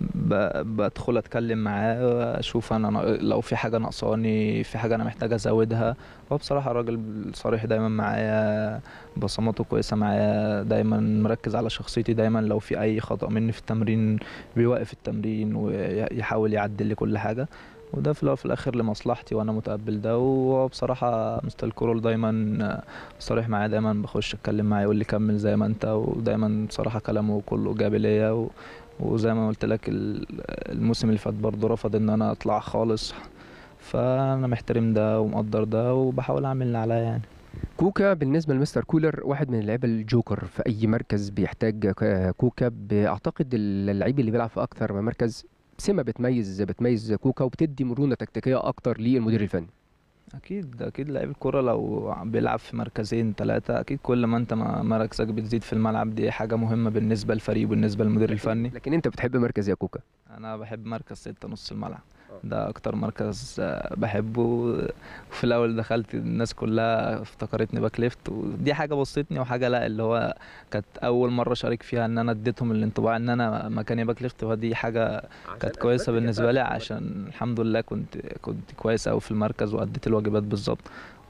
ب... بدخل أتكلم معاه، أشوف أنا لو في حاجة ناقصاني، في حاجة أنا محتاج أزودها. هو بصراحة الراجل صريح دايما معايا، بصماته كويسة معايا، دايما مركز على شخصيتي، دايما لو في أي خطأ مني في التمرين بيوقف التمرين ويحاول يعدل لي كل حاجة، وده في الاول وفي الاخر لمصلحتي وانا متقبل ده. وبصراحه مستر كولر دايما صريح معايا، دايما بخش اتكلم معاه يقول لي كمل زي ما انت، ودايما بصراحه كلامه كله ايجابي ليا. وزي ما قلت لك الموسم اللي فات برضه رفض ان انا اطلع خالص، فانا محترم ده ومقدر ده وبحاول اعمل اللي عليا. يعني كوكا بالنسبه لمستر كولر واحد من اللعيبه الجوكر في اي مركز بيحتاج كوكا، اعتقد اللعيب اللي بيلعب في اكثر من مركز سمة بتميز بتميز كوكا وبتدي مرونه تكتيكيه اكتر للمدير الفني. اكيد اكيد لعيب الكره لو بيلعب في مركزين ثلاثه، اكيد كل ما انت مركزك بتزيد في الملعب، دي حاجه مهمه بالنسبه للفريق وبالنسبه للمدير الفني. لكن انت بتحب مركز يا كوكا؟ انا بحب مركز ستة نص الملعب، ده اكتر مركز بحبه. وفي الاول دخلت الناس كلها افتكرتني باك ليفت، ودي حاجه بسطتني وحاجه لا اللي هو كانت اول مره اشارك فيها، ان انا اديتهم الانطباع ان انا مكاني باك ليفت، فدي حاجه كانت كويسه بالنسبه لي، عشان الحمد لله كنت كنت كويس قوي في المركز واديت الواجبات بالظبط.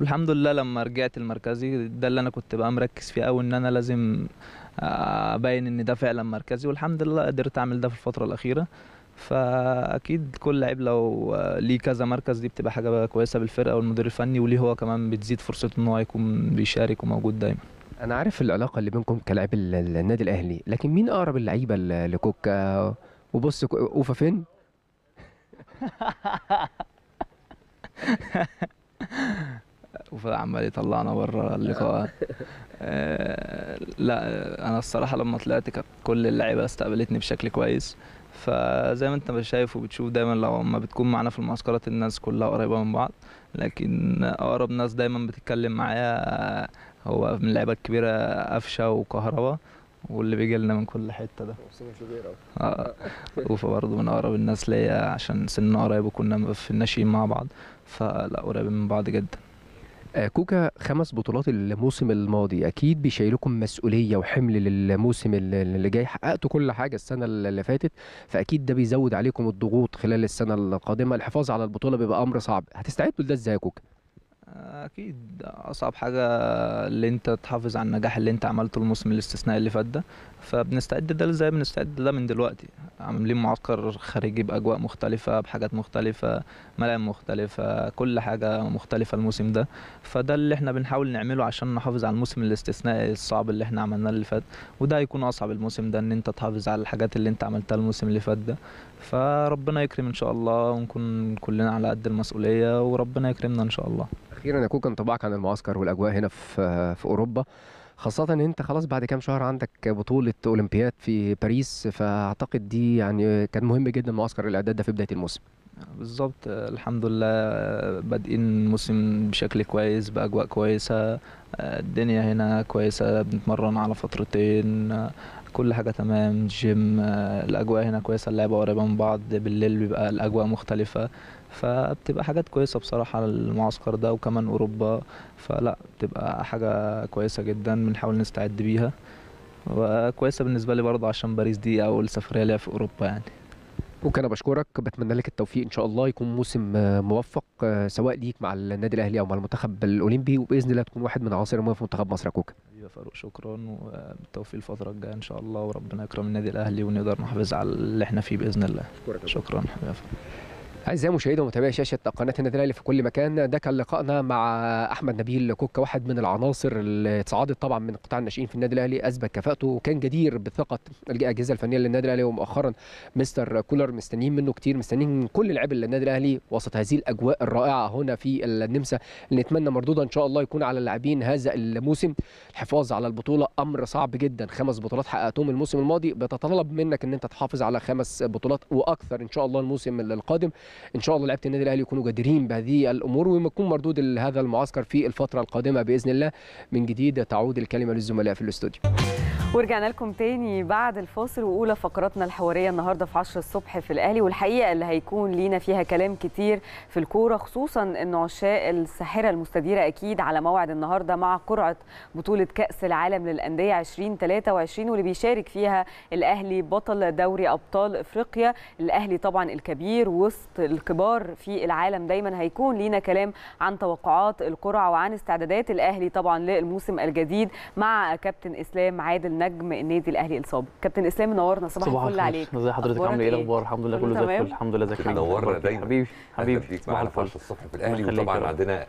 والحمد لله لما رجعت المركزي ده اللي انا كنت بقى مركز فيه قوي، ان انا لازم ابين ان ده فعلا مركزي، والحمد لله قدرت اعمل ده في الفتره الاخيره. فاكيد كل لعيب لو ليه كذا مركز دي بتبقى حاجه كويسه بالفرقه والمدير الفني، وليه هو كمان بتزيد فرصته ان هو يكون بيشارك وموجود دايما. انا عارف العلاقه اللي بينكم كلاعب النادي الاهلي، لكن مين اقرب اللعيبه لكوكا؟ وبص اوفا فين؟ اوفا عمال يطلعنا بره اللقاء. لا انا الصراحه لما طلعت كانت كل اللعيبه استقبلتني بشكل كويس، فزي ما انت شايف وبتشوف دايما لما بتكون معانا في المعسكرات الناس كلها قريبه من بعض، لكن اقرب ناس دايما بتتكلم معايا هو من اللعيبه الكبيره قفشه وكهرباء، واللي بيجي لنا من كل حته ده اه اوفا برضه من اقرب الناس ليا عشان سننا قريب وكنا في الناشئين مع بعض، فلا قريبين من بعض جدا. كوكا خمس بطولات الموسم الماضي، اكيد بيشيلكم مسؤوليه وحمل للموسم اللي جاي، حققتوا كل حاجه السنه اللي فاتت، فاكيد ده بيزود عليكم الضغوط خلال السنه القادمه، الحفاظ على البطوله بيبقى امر صعب، هتستعدوا لده ازاي يا كوكا؟ اكيد اصعب حاجه اللي انت تحافظ على النجاح اللي انت عملته الموسم الاستثنائي اللي فات ده، فبنستعد ده زي ما بنستعد ده من دلوقتي. عاملين معسكر خارجي باجواء مختلفه، بحاجات مختلفه، ملاعب مختلفه، كل حاجه مختلفه الموسم ده، فده اللي احنا بنحاول نعمله عشان نحافظ على الموسم الاستثنائي الصعب اللي احنا عملناه اللي فات، وده هيكون اصعب الموسم ده ان انت تحافظ على الحاجات اللي انت عملتها الموسم اللي فات ده. فربنا يكرم ان شاء الله ونكون كلنا على قد المسؤوليه وربنا يكرمنا ان شاء الله. اخيرا يا كوكا، انطباعك عن المعسكر والاجواء هنا في في اوروبا، خاصه ان انت خلاص بعد كام شهر عندك بطوله اولمبياد في باريس، فاعتقد دي يعني كان مهم جدا معسكر الاعداد ده في بدايه الموسم. بالظبط، الحمد لله بادئين الموسم بشكل كويس، باجواء كويسه، الدنيا هنا كويسه، بنتمرن على فترتين، كل حاجه تمام، جيم، الاجواء هنا كويسه، اللعبه قريبه من بعض، بالليل بيبقى الاجواء مختلفه، فبتبقى حاجات كويسه بصراحه المعسكر ده، وكمان اوروبا، فلا بتبقى حاجه كويسه جدا بنحاول نستعد بيها، وكويسه بالنسبه لي برضه عشان باريس دي اول سفريه ليا في اوروبا يعني. وكان بشكرك، بتمنى لك التوفيق ان شاء الله، يكون موسم موفق سواء ليك مع النادي الاهلي او مع المنتخب الاولمبي، وباذن الله تكون واحد من عناصر المهم في منتخب مصر يا كوكا. يا فاروق شكرا، وبالتوفيق الفتره الجايه ان شاء الله، وربنا يكرم النادي الاهلي ونقدر نحافظ على اللي احنا فيه باذن الله. شكرا يا فاروق. اعزائي مشاهدي ومتابعي شاشه قناه النادي الاهلي في كل مكان، ده كان لقائنا مع احمد نبيل كوكا، واحد من العناصر اللي اتصعدت طبعا من قطاع الناشئين في النادي الاهلي، اثبت كفاءته وكان جدير بثقه الاجهزه الفنيه للنادي الاهلي، ومؤخرا مستر كولر مستنيين منه كتير، مستنيين من كل لاعبي النادي الاهلي وسط هذه الاجواء الرائعه هنا في النمسا، اللي نتمنى مردودها ان شاء الله يكون على اللاعبين هذا الموسم. الحفاظ على البطوله امر صعب جدا، خمس بطولات حققتهم الموسم الماضي، بتتطلب منك ان انت تحافظ على خمس بطولات واكثر ان شاء الله الموسم القادم. ان شاء الله لعيبه النادي الاهلي يكونوا جديرين بهذه الامور، ويكون مردود هذا المعسكر في الفتره القادمه باذن الله. من جديد تعود الكلمه للزملاء في الاستوديو، ورجعنا لكم تاني بعد الفاصل واولى فقراتنا الحواريه النهارده في عشرة الصبح في الاهلي، والحقيقه اللي هيكون لينا فيها كلام كتير في الكوره، خصوصا ان عشاق الساحره المستديره اكيد على موعد النهارده مع قرعه بطوله كاس العالم للانديه ألفين وثلاثة وعشرين، واللي بيشارك فيها الاهلي بطل دوري ابطال افريقيا، الاهلي طبعا الكبير وسط الكبار في العالم دايما. هيكون لينا كلام عن توقعات القرعه وعن استعدادات الاهلي طبعا للموسم الجديد مع كابتن اسلام عادل نجم النادي الاهلي السابق. كابتن اسلام نورنا، صباح الفل عليك. ازي حضرتك، عامل ايه الاخبار؟ الحمد لله كله زي الفل، الحمد لله زي الفل. نورنا دايما حبيبي حبيبي، صباح الفل. الصبح في الاهلي، وطبعا عندنا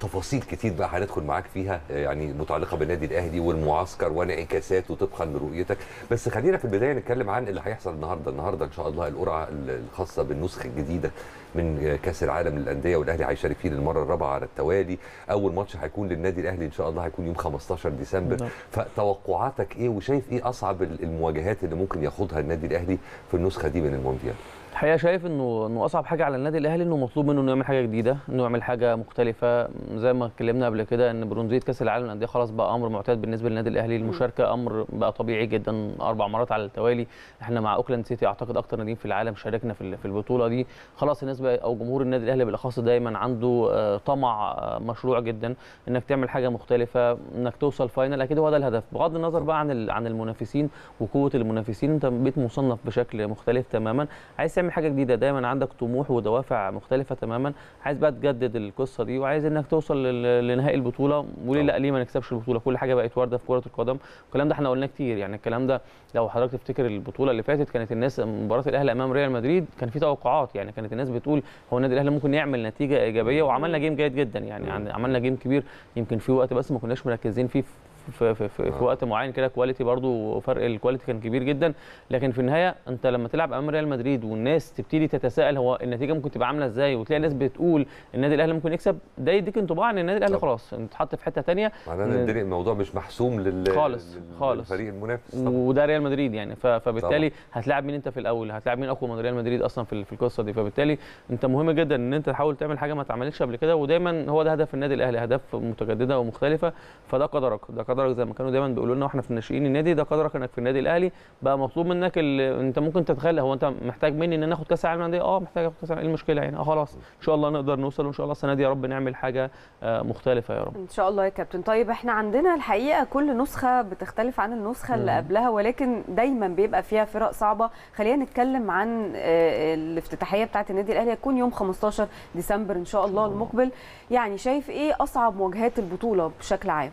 تفاصيل كتير بقى هندخل معاك فيها يعني متعلقه بالنادي الاهلي والمعسكر وانعكاساته طبقا لرؤيتك، بس خلينا في البدايه نتكلم عن اللي هيحصل النهارده. النهارده ان شاء الله القرعه الخاصه بالنسخه الجديده من كاس العالم للانديه، والاهلي هيشارك فيه للمره الرابعه على التوالي. اول ماتش هيكون للنادي الاهلي ان شاء الله هيكون يوم خمستاشر ديسمبر، فتوقعاتك ايه وشايف ايه اصعب المواجهات اللي ممكن ياخدها النادي الاهلي في النسخه دي من المونديال؟ الحقيقه شايف انه انه اصعب حاجه على النادي الاهلي انه مطلوب منه انه يعمل حاجه جديده، انه يعمل حاجه مختلفه. زي ما اتكلمنا قبل كده ان برونزيه كاس العالم للانديه خلاص بقى امر معتاد بالنسبه للنادي الاهلي، المشاركه امر بقى طبيعي جدا، اربع مرات على التوالي. احنا مع اوكلاند سيتي اعتقد اكتر ناديين في العالم شاركنا في البطوله دي. خلاص الناس بقى او جمهور النادي الاهلي بالاخص دايما عنده طمع مشروع جدا انك تعمل حاجه مختلفه، انك توصل فاينل، اكيد هو ده الهدف. بغض النظر بقى عن عن المنافسين وقوه المنافسين، انت بقيت مصنف بشكل مختلف تماما، عايز تعمل حاجه جديده، دايما عندك طموح ودوافع مختلفه تماما، عايز بقى تجدد القصه دي، وعايز انك توصل لنهائي البطوله، وليه لا ليه ما نكسبش البطوله؟ كل حاجه بقت وارده في كره القدم، والكلام ده احنا قلناه كتير يعني. الكلام ده لو حضرتك تفتكر البطوله اللي فاتت كانت الناس مباراه الاهلي امام ريال مدريد كان في توقعات يعني، كانت الناس بتقول هو النادي الاهلي ممكن يعمل نتيجه ايجابيه، وعملنا جيم جيد جدا يعني، عملنا جيم كبير يمكن في وقت بس ما كناش مركزين فيه في, في, في, في وقت معين كده، كواليتي برضو فرق الكواليتي كان كبير جدا. لكن في النهايه انت لما تلعب امام ريال مدريد والناس تبتدي تتساءل هو النتيجه ممكن تبقى عامله ازاي، وتلاقي الناس بتقول النادي الاهلي ممكن يكسب، ده يديك انطباع ان النادي الاهلي خلاص اتحط في حته ثانيه، معناه ان الموضوع مش محسوم لل خالص خالص للفريق المنافس، وده ريال مدريد يعني. فبالتالي طبعا. هتلاعب مين انت في الاول؟ هتلاعب مين اقوى من ريال مدريد اصلا في, في القصه دي؟ فبالتالي انت مهم جدا ان انت تحاول تعمل حاجه ما اتعملتش قبل كده، ودايما هو ده هدف النادي الاهلي، اهداف متجدده ومختلفه. فده قدرك، ده قدرك زي ما كانوا دايما بيقولوا لنا واحنا في ناشئين النادي، ده قدرك انك في النادي الاهلي، بقى مطلوب منك ال... انت ممكن تتخيل هو انت محتاج مني ان انا اخد كاس العالم للانديه؟ اه محتاج اخد كاس العالم، ايه المشكله يعني؟ اه خلاص ان شاء الله نقدر نوصل، وان شاء الله السنه دي يا رب نعمل حاجه مختلفه يا رب ان شاء الله يا كابتن. طيب احنا عندنا الحقيقه كل نسخه بتختلف عن النسخه اللي مم. قبلها، ولكن دايما بيبقى فيها فرق صعبه. خلينا نتكلم عن الافتتاحيه بتاعه النادي الاهلي، هتكون يوم خمستاشر ديسمبر ان شاء الله المقبل. يعني شايف ايه اصعب مواجهات البطوله بشكل عام؟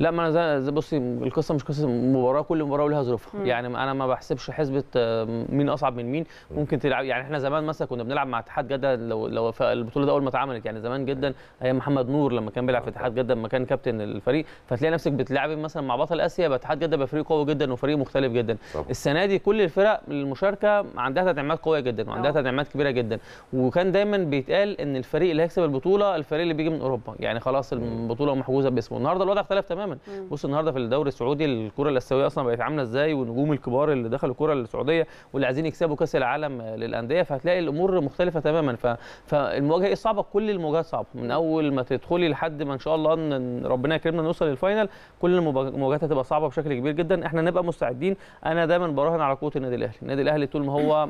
لا ما انا بصي القصه مش قصه مباراه، كل مباراه ولها ظروفها، يعني انا ما بحسبش حسبه مين اصعب من مين. ممكن تلعب يعني احنا زمان مثلا كنا بنلعب مع اتحاد جده، لو لو البطوله دي اول ما اتعملت يعني زمان جدا ايام محمد نور لما كان بيلعب في اتحاد جده لما كان كابتن الفريق، فتلاقي نفسك بتلعبي مثلا مع بطل اسيا باتحاد جده بفريق قوي جدا وفريق مختلف جدا. طبعا. السنه دي كل الفرق للمشاركه عندها تدعيمات قويه جدا وعندها تدعيمات كبيره جدا، وكان دايما بيتقال ان الفريق اللي هيكسب البطوله الفريق اللي بيجي من اوروبا، يعني خلاص البطوله محجوزه باسمه. النهارده الوضع اختلف تماما. بص النهارده في الدوري السعودي الكره الاسيويه اصلا بقت عامله ازاي، والنجوم الكبار اللي دخلوا الكره السعوديه واللي عايزين يكسبوا كاس العالم للانديه، فهتلاقي الامور مختلفه تماما. ف... فالمواجهه الصعبه، كل المواجهات صعبه من اول ما تدخلي لحد ما ان شاء الله ان ربنا يكرمنا نوصل للفاينل، كل المواجهات هتبقى صعبه بشكل كبير جدا. احنا نبقى مستعدين، انا دايما براهن على قوه النادي الاهلي. النادي الاهلي طول ما هو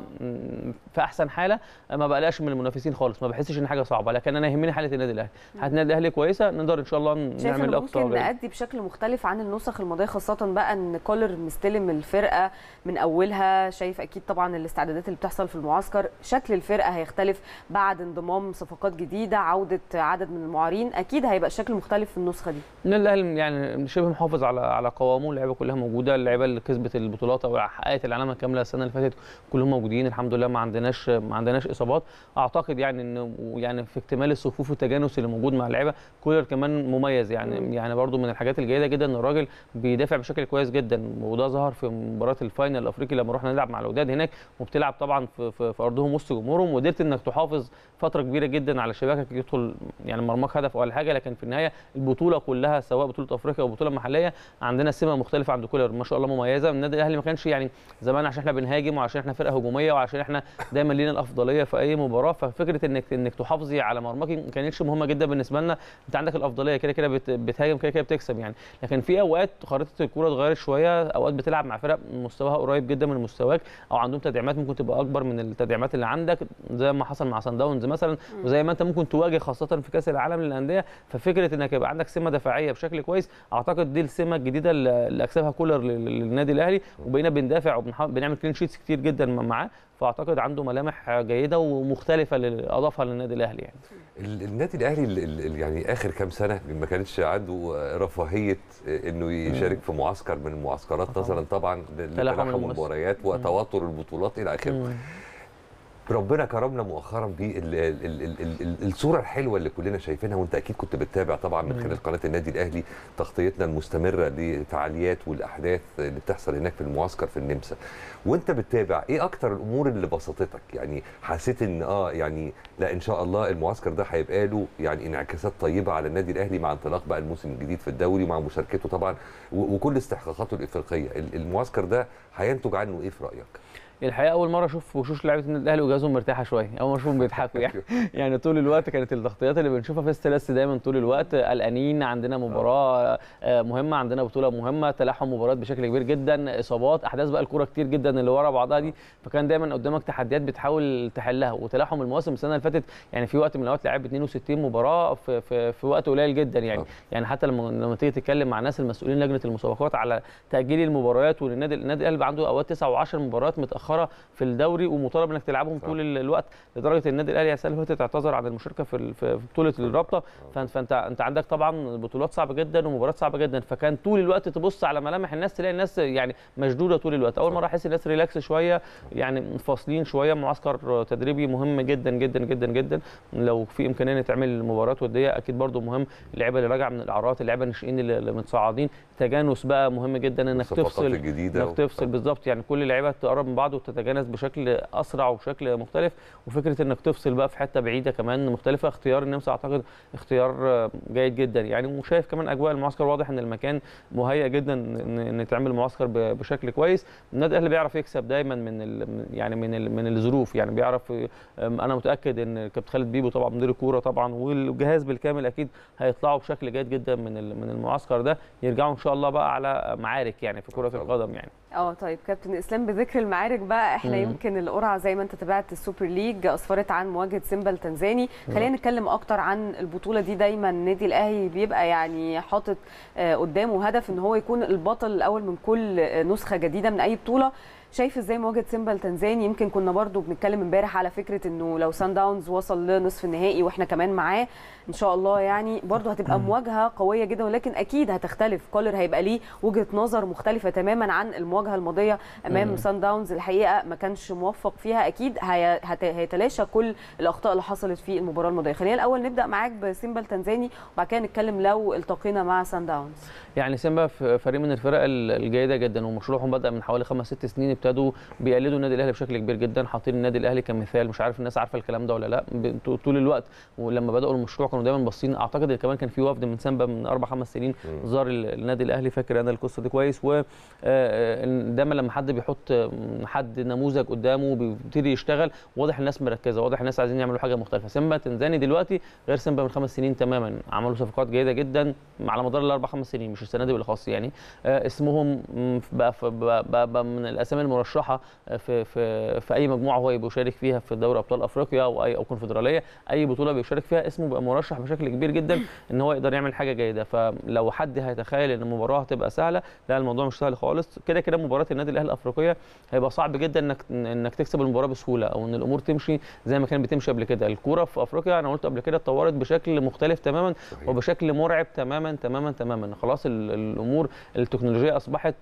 في احسن حاله ما بقلقش من المنافسين خالص، ما بحسش ان حاجه صعبه، لكن انا يهمني حاله النادي الاهلي. حاله النادي الاهلي كويسه، نقدر ان شاء الله نعمل اكتر بشكل مختلف عن النسخ الماضيه، خاصه بقى ان كولر مستلم الفرقه من اولها. شايف اكيد طبعا الاستعدادات اللي بتحصل في المعسكر، شكل الفرقه هيختلف بعد انضمام صفقات جديده، عوده عدد من المعارين، اكيد هيبقى شكل مختلف في النسخه دي. الاهلي يعني شبه محافظ على على قوامه، اللعيبه كلها موجوده، اللعيبه اللي كسبت البطولات او حققت العلامه كامله السنه اللي فاتت كلهم موجودين الحمد لله، ما عندناش ما عندناش اصابات. اعتقد يعني ان يعني في اكتمال الصفوف والتجانس اللي موجود مع اللعيبه، كولر كمان مميز يعني يعني برضو من الحاجات الجيده جدا ان الراجل بيدافع بشكل كويس جدا، وده ظهر في مباراه الفاينل الافريقي لما رحنا نلعب مع الوداد هناك، وبتلعب طبعا في, في, في ارضهم وسط جمهورهم، وقدرت انك تحافظ فتره كبيره جدا على شباكك يدخل يعني مرماك هدف ولا حاجه. لكن في النهايه البطوله كلها سواء بطوله افريقيا او بطوله محليه عندنا سمه مختلفه عند كولر ما شاء الله مميزه. النادي الاهلي ما كانش يعني زمان عشان احنا بنهاجم وعشان احنا فرقه هجوميه وعشان احنا دايما لينا الافضليه في اي مباراه، ففكره انك انك تحافظي على مرماك ما كانتش مهمه جدا بالنسبه لنا، انت عندك الافضليه كده كده بتهاجم كده كده بتكسب يعني. لكن في اوقات خريطه الكوره اتغيرت شويه، اوقات بتلعب مع فرق مستواها قريب جدا من مستواك او عندهم تدعيمات ممكن تبقى اكبر من التدعيمات اللي عندك، زي ما حصل مع صن داونز مثلا، وزي ما انت ممكن تواجه خاصه في كاس العالم للانديه. ففكره انك يبقى عندك سمه دفاعيه بشكل كويس، اعتقد دي السمه الجديده اللي اكسبها كولر للنادي الاهلي، وبقينا بندافع وبنعمل كلين شيتس كتير جدا معاه، فاعتقد عنده ملامح جيده ومختلفه اضافها للنادي الاهلي. يعني النادي الاهلي يعني اخر كام سنه ما كانش عنده رفاهيه انه يشارك في معسكر من المعسكرات مثلا، طبعا لتلاحم المباريات وتواتر البطولات الى اخره. ربنا كرمنا مؤخرا بالصوره الحلوه اللي كلنا شايفينها، وانت اكيد كنت بتتابع طبعا من خلال قناه النادي الاهلي تغطيتنا المستمره للفعاليات والاحداث اللي بتحصل هناك في المعسكر في النمسا. وانت بتتابع ايه اكتر الامور اللي بسطتك؟ يعني حسيت ان اه يعني لا ان شاء الله المعسكر ده هيبقى له يعني انعكاسات طيبه على النادي الاهلي مع انطلاق بقى الموسم الجديد في الدوري ومع مشاركته طبعا وكل استحقاقاته الافريقيه، المعسكر ده هينتج عنه ايه في رايك؟ الحقيقه اول مره اشوف وشوش لعيبه النادي الاهلي وجهازهم مرتاحه شويه، اول ما اشوفهم بيضحكوا يعني يعني طول الوقت كانت التغطيات اللي بنشوفها في الستريس دايما طول الوقت قلقانين، عندنا مباراه مهمه، عندنا بطوله مهمه، تلاحم مباريات بشكل كبير جدا، اصابات، احداث بقى الكوره كتير جدا اللي ورا بعضها دي، فكان دايما قدامك تحديات بتحاول تحلها. وتلاحم المواسم السنه اللي فاتت يعني في وقت من الاوقات لعب اتنين وستين مباراه في, في, في وقت قليل جدا يعني يعني حتى لما لما تيجي تتكلم مع ناس المسؤولين لجنه المسابقات على تاجيل المباريات، والنادي النادي الاهلي عنده اوقات تسع وعشرة مباريات متاخره في الدوري ومطالب انك تلعبهم صح. طول الوقت، لدرجه النادي الاهلي السنه اللي فاتت اعتذر عن المشاركه في في بطوله الرابطه. فانت انت عندك طبعا بطولات صعبه جدا ومباريات صعبه جدا، فكان طول الوقت تبص على ملامح الناس تلاقي الناس يعني مشدوده طول الوقت. اول مره احس الناس ريلاكس شويه يعني فاصلين شويه. معسكر تدريبي مهم جدا جدا جدا جدا، لو في امكانيه نتعمل مباريات وديه اكيد برده مهم. اللعيبه اللي راجعه من الاعارات، اللعيبه الناشئين اللي متصاعدين، تجانس بقى مهم جدا انك تفصل انك تفصل بالظبط يعني كل لعيبه تقرب من بعض تتجانس بشكل اسرع وبشكل مختلف، وفكره انك تفصل بقى في حته بعيده كمان مختلفه. اختيار النمسا اعتقد اختيار جيد جدا يعني، وشايف كمان اجواء المعسكر واضح ان المكان مهيئ جدا ان يتعمل معسكر بشكل كويس. النادي الاهلي بيعرف يكسب دايما من ال يعني من ال من الظروف يعني، بيعرف. انا متاكد ان كابتن خالد بيبو طبعا مدير الكوره طبعا والجهاز بالكامل اكيد هيطلعوا بشكل جيد جدا من من المعسكر ده، يرجعوا ان شاء الله بقى على معارك يعني في كره القدم يعني. اه طيب كابتن اسلام، بذكر المعارك بقى احنا مم. يمكن القرعه زي ما انت تابعت السوبر ليج اسفرت عن مواجهه سيمبا التنزاني، خلينا نتكلم اكتر عن البطوله دي. دايما النادي الاهلي بيبقى يعني حاطط قدامه هدف ان هو يكون البطل الاول من كل نسخه جديده من اي بطوله. شايف ازاي مواجهه سيمبا التنزاني؟ يمكن كنا برضو بنتكلم امبارح على فكره انه لو سان داونز وصل لنصف النهائي واحنا كمان معاه ان شاء الله يعني، برضو هتبقى مواجهه قويه جدا، ولكن اكيد هتختلف. كولر هيبقى ليه وجهه نظر مختلفه تماما عن المواجهه الماضيه امام سان داونز، الحقيقه ما كانش موفق فيها، اكيد هيتلاشى كل الاخطاء اللي حصلت في المباراه الماضيه. خلينا الاول نبدا معاك بسيمبا التنزاني وبعد كده نتكلم لو التقينا مع سان داونز. يعني سيمبا فريق من الفرق الجيده جدا، ومشروعهم بدا من حوالي خمس ست سنين، ابتدوا بيقلدوا النادي الاهلي بشكل كبير جدا، حاطين النادي الاهلي كمثال. مش عارف الناس عارفه الكلام ده ولا لا، طول الوقت ولما بداوا المشروع كانوا دايما باصين. اعتقد كمان كان في وفد من سيمبا من اربع خمس سنين زار النادي الاهلي، فاكر انا القصه دي كويس. و دايما لما حد بيحط حد نموذج قدامه بيبتدي يشتغل، واضح الناس مركزه، واضح الناس عايزين يعملوا حاجه مختلفه. سيمبا تنزاني دلوقتي غير سيمبا من خمس سنين تماما، عملوا صفقات جيده جدا على مدار الاربع خمس سنين، مش السنه دي بالاخص يعني. اسمهم بقى, بقى, بقى, بقى من الاسامي المرشحه في في في اي مجموعه هو بيشارك فيها، في دوري ابطال افريقيا او اي او كونفدراليه، اي بطوله بيشارك فيها اسمه بقى مرشح بشكل كبير جدا ان هو يقدر يعمل حاجه جيده. فلو حد هيتخيل ان المباراه هتبقى سهله، لا الموضوع مش سهل خالص. كده كده مباراه النادي الاهلي الافريقيه هيبقى صعب جدا انك انك تكسب المباراه بسهوله، او ان الامور تمشي زي ما كانت بتمشي قبل كده. الكوره في افريقيا انا قلت قبل كده اتطورت بشكل مختلف تماما وبشكل مرعب تماما تماما تماما. خلاص الامور التكنولوجيه اصبحت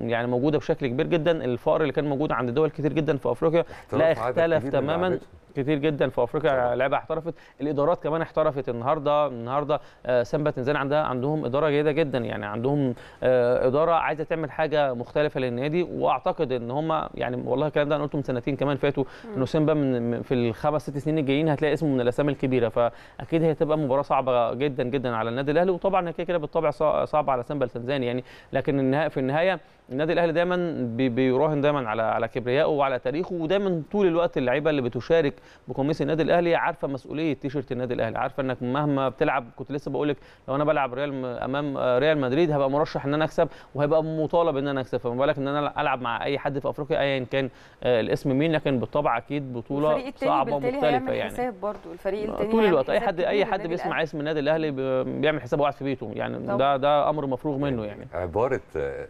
يعني موجوده بشكل كبير جدا. الفقر اللي كان موجود عند دول كتير جدا في افريقيا لا اختلف تماما، كتير جدا في افريقيا لعبه احترفت، الادارات كمان احترفت. النهارده النهارده سيمبا تنزاني عندها عندهم اداره جيده جدا يعني، عندهم اداره عايزه تعمل حاجه مختلفه للنادي. واعتقد ان هم يعني والله الكلام ده انا قلته من سنتين كمان فاتوا، انه سيمبا من في الخمس ست سنين الجايين هتلاقي اسمه من الاسامي الكبيره. فاكيد هي هتبقى مباراه صعبه جدا جدا على النادي الاهلي، وطبعا كده كده بالطبع صعبه على سيمبا التنزاني يعني. لكن النهايه في النهايه النادي الاهلي دايما بيراهن دايما على على كبريائه وعلى تاريخه، ودايما طول الوقت اللعيبه اللي بتشارك بكوميس النادي الاهلي عارفه مسؤوليه تيشيرت النادي الاهلي، عارفه انك مهما بتلعب. كنت لسه بقول لك لو انا بلعب ريال امام ريال مدريد هبقى مرشح ان انا اكسب، وهيبقى مطالب ان انا اكسب، فما بالك ان انا العب مع اي حد في افريقيا ايا كان الاسم مين. لكن بالطبع اكيد بطوله صعبه مختلفه يعني، برضو الفريق التاني طول الوقت اي حد اي حد بيسمع اسم النادي الاهلي بيعمل حسابه وقاعد في بيته يعني. ده ده امر مفروغ منه يعني. عباره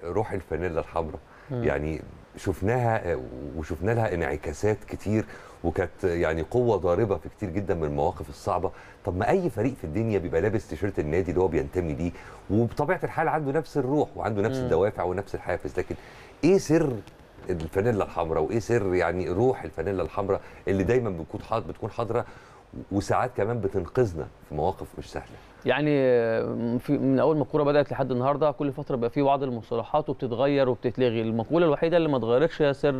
روح الفانيلا الحمراء يعني شفناها وشفنا لها انعكاسات كتير، وكانت يعني قوه ضاربه في كتير جدا من المواقف الصعبه. طب ما اي فريق في الدنيا بيبقى لابس تيشيرت النادي اللي هو بينتمي ليه، وبطبيعه الحال عنده نفس الروح وعنده نفس الدوافع ونفس الحافز. لكن ايه سر الفانيلا الحمراء، وايه سر يعني روح الفانيلا الحمراء اللي دايما بتكون حاضره بتكون حاضره وساعات كمان بتنقذنا في مواقف مش سهله يعني. في من اول ما الكوره بدات لحد النهارده كل فتره بيبقى في بعض المصطلحات وبتتغير وبتتلغي. المقوله الوحيده اللي ما اتغيرتش هي سر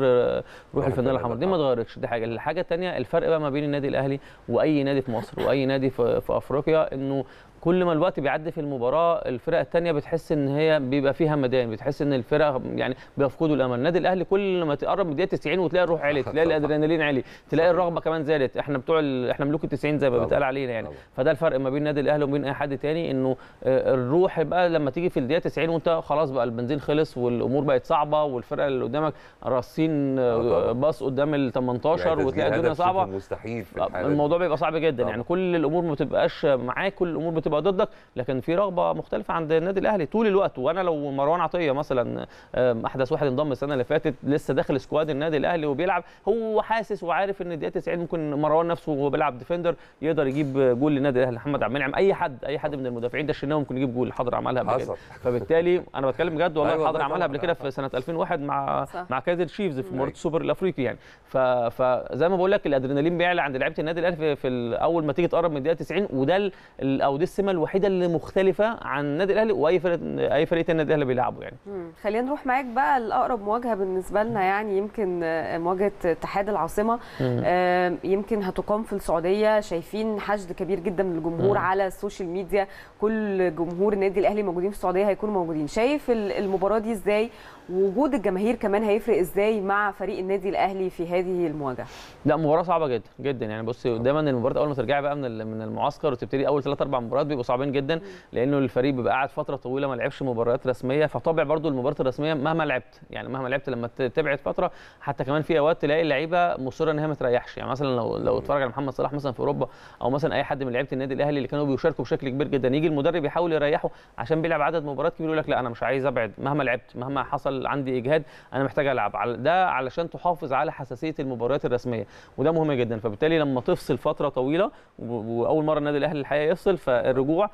روح الفانيلا الحمراء، دي ما اتغيرتش، دي حاجه. الحاجه الثانيه الفرق بقى ما بين النادي الاهلي واي نادي في مصر واي نادي في, في افريقيا، انه كل ما الوقت بيعدي في المباراه الفرق الثانيه بتحس ان هي بيبقى فيها مدان، بتحس ان الفرق يعني بيفقدوا الامل. النادي الاهلي كل ما تقرب من الدقيقه تسعين وتلاقي الروح عالت، تلاقي الادرينالين عالي، تلاقي الرغبه كمان زادت. احنا بتوع ال... احنا ملوك التسعين زي ما بيتقال علينا يعني. فده الفرق ما بين النادي الاهلي وما بين اي حد ثاني، انه الروح بقى لما تيجي في الدقيقه تسعين وانت خلاص بقى البنزين خلص والامور بقت صعبه والفرقه اللي قدامك راسين باص قدام ال تمنتاشر وتلاقي الدنيا صعبه، الموضوع بيبقى صعب جدا يعني. كل الامور ما بتبقاش معاك، كل الامور بت تبقى ضدك. لكن في رغبه مختلفه عند النادي الاهلي طول الوقت. وانا لو مروان عطيه مثلا احدث واحد انضم السنه اللي فاتت لسه داخل سكواد النادي الاهلي وبيلعب، هو حاسس وعارف ان الدقيقه تسعين ممكن مروان نفسه وهو بيلعب ديفندر يقدر يجيب جول للنادي الاهلي. محمد عبد المنعم، اي حد حد اي حد من المدافعين دشناهم ممكن يجيب جول. حضر عملها قبل كده، فبالتالي انا بتكلم بجد والله. حضر عملها قبل كده في سنه ألفين وواحد مع صح. مع كايزر تشيفز في مباراه السوبر الافريقي يعني. فزي ما بقول لك الادرينالين بيعلى عند لعيبه النادي الاهلي في اول ما تيجي تقرب من الدقيقه تسعين، وده او دي السمه الوحيده اللي مختلفه عن النادي الاهلي واي فريق اي فريق تاني النادي الاهلي بيلعبه يعني. خلينا نروح معاك بقى لاقرب مواجهه بالنسبه لنا يعني، يمكن مواجهه اتحاد العاصمه يمكن هتقام في السعوديه. شايفين حشد كبير جدا من الجمهور على السوشيال ميديا، كل جمهور النادي الاهلي موجودين في السعوديه هيكونوا موجودين. شايف المباراه دي ازاي؟ وجود الجماهير كمان هيفرق ازاي مع فريق النادي الاهلي في هذه المواجهه؟ لا مباراه صعبه جدا جدا يعني. بصي دايما المباراه اول ما ترجعي بقى من من المعسكر وتبتدي اول ثلاث اربع مباريات بيبقوا صعبين جدا، لانه الفريق بيبقى قاعد فتره طويله ما لعبش مباريات رسميه. فطبع برضو المباراه الرسميه مهما لعبت يعني، مهما لعبت لما تبعد فتره حتى كمان في اوقات تلاقي اللعيبه مصره ان هي ما تريحش يعني. مثلا لو لو اتفرج على محمد صلاح مثلا في اوروبا، او مثلا اي حد من لعيبه النادي الاهلي اللي كانوا بيشاركوا بشكل كبير جدا، يجي المدرب يحاول يريحه عشان بيلعب عدد مباريات كبير، يقول لك لا انا مش عايز ابعد مهما لعبت، مهما حصل عندي اجهاد انا محتاج العب. على ده علشان تحافظ على حساسيه المباريات الرسميه، وده مهم جدا. فبالتالي لما تفصل فتره طويله، واول مره النادي الاهلي الحقيقه يفصل، فالرجوع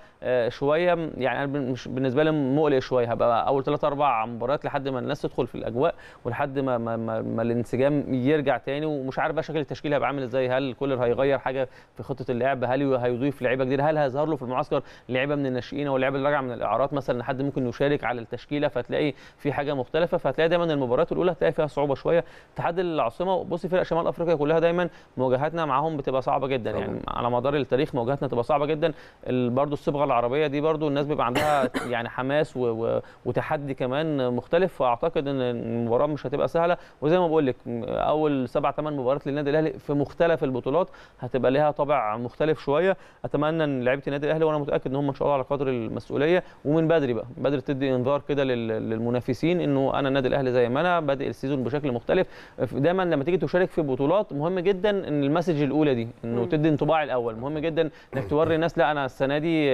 شويه يعني مش بالنسبه لي مقلق شويه. هبقى اول ثلاث اربع مباريات لحد ما الناس تدخل في الاجواء، ولحد ما ما, ما, ما الانسجام يرجع تاني. ومش عارف بقى شكل التشكيل هيبقى عامل ازاي، هل كولر هيغير حاجه في خطه اللعب، هل هيضيف لعيبه جديده، هل هيظهر له في المعسكر لعيبه من الناشئين او لعيبه اللي راجعه من الاعارات مثلا، حد ممكن يشارك على التشكيله، فتلاقي في حاجه مختلفه. فتلاقي دايما المباريات الاولى هتلاقي فيها صعوبه شويه. اتحاد العاصمه بصي فرق شمال افريقيا كلها دايما مواجهاتنا معاهم بتبقى صعبه جدا طبعا. يعني على مدار التاريخ مواجهاتنا تبقى صعبه جدا. برضو الصبغه العربيه دي برضو الناس بيبقى عندها يعني حماس و... و... وتحدي كمان مختلف. فاعتقد ان المباراه مش هتبقى سهله، وزي ما بقول لك اول سبع ثمان مباريات للنادي الاهلي في مختلف البطولات هتبقى لها طابع مختلف شويه. اتمنى ان لعيبه النادي الاهلي، وانا متاكد ان هم ان شاء الله على قدر المسؤوليه، ومن بدري بقى بدري تدي انذار كده للمنافسين انه انا النادي الاهلي زي ما انا بادئ السيزون بشكل مختلف. دايما لما تيجي تشارك في بطولات مهم جدا ان المسج الاولى دي انه تدي انطباع الاول. مهم جدا انك توري الناس لا انا السنه دي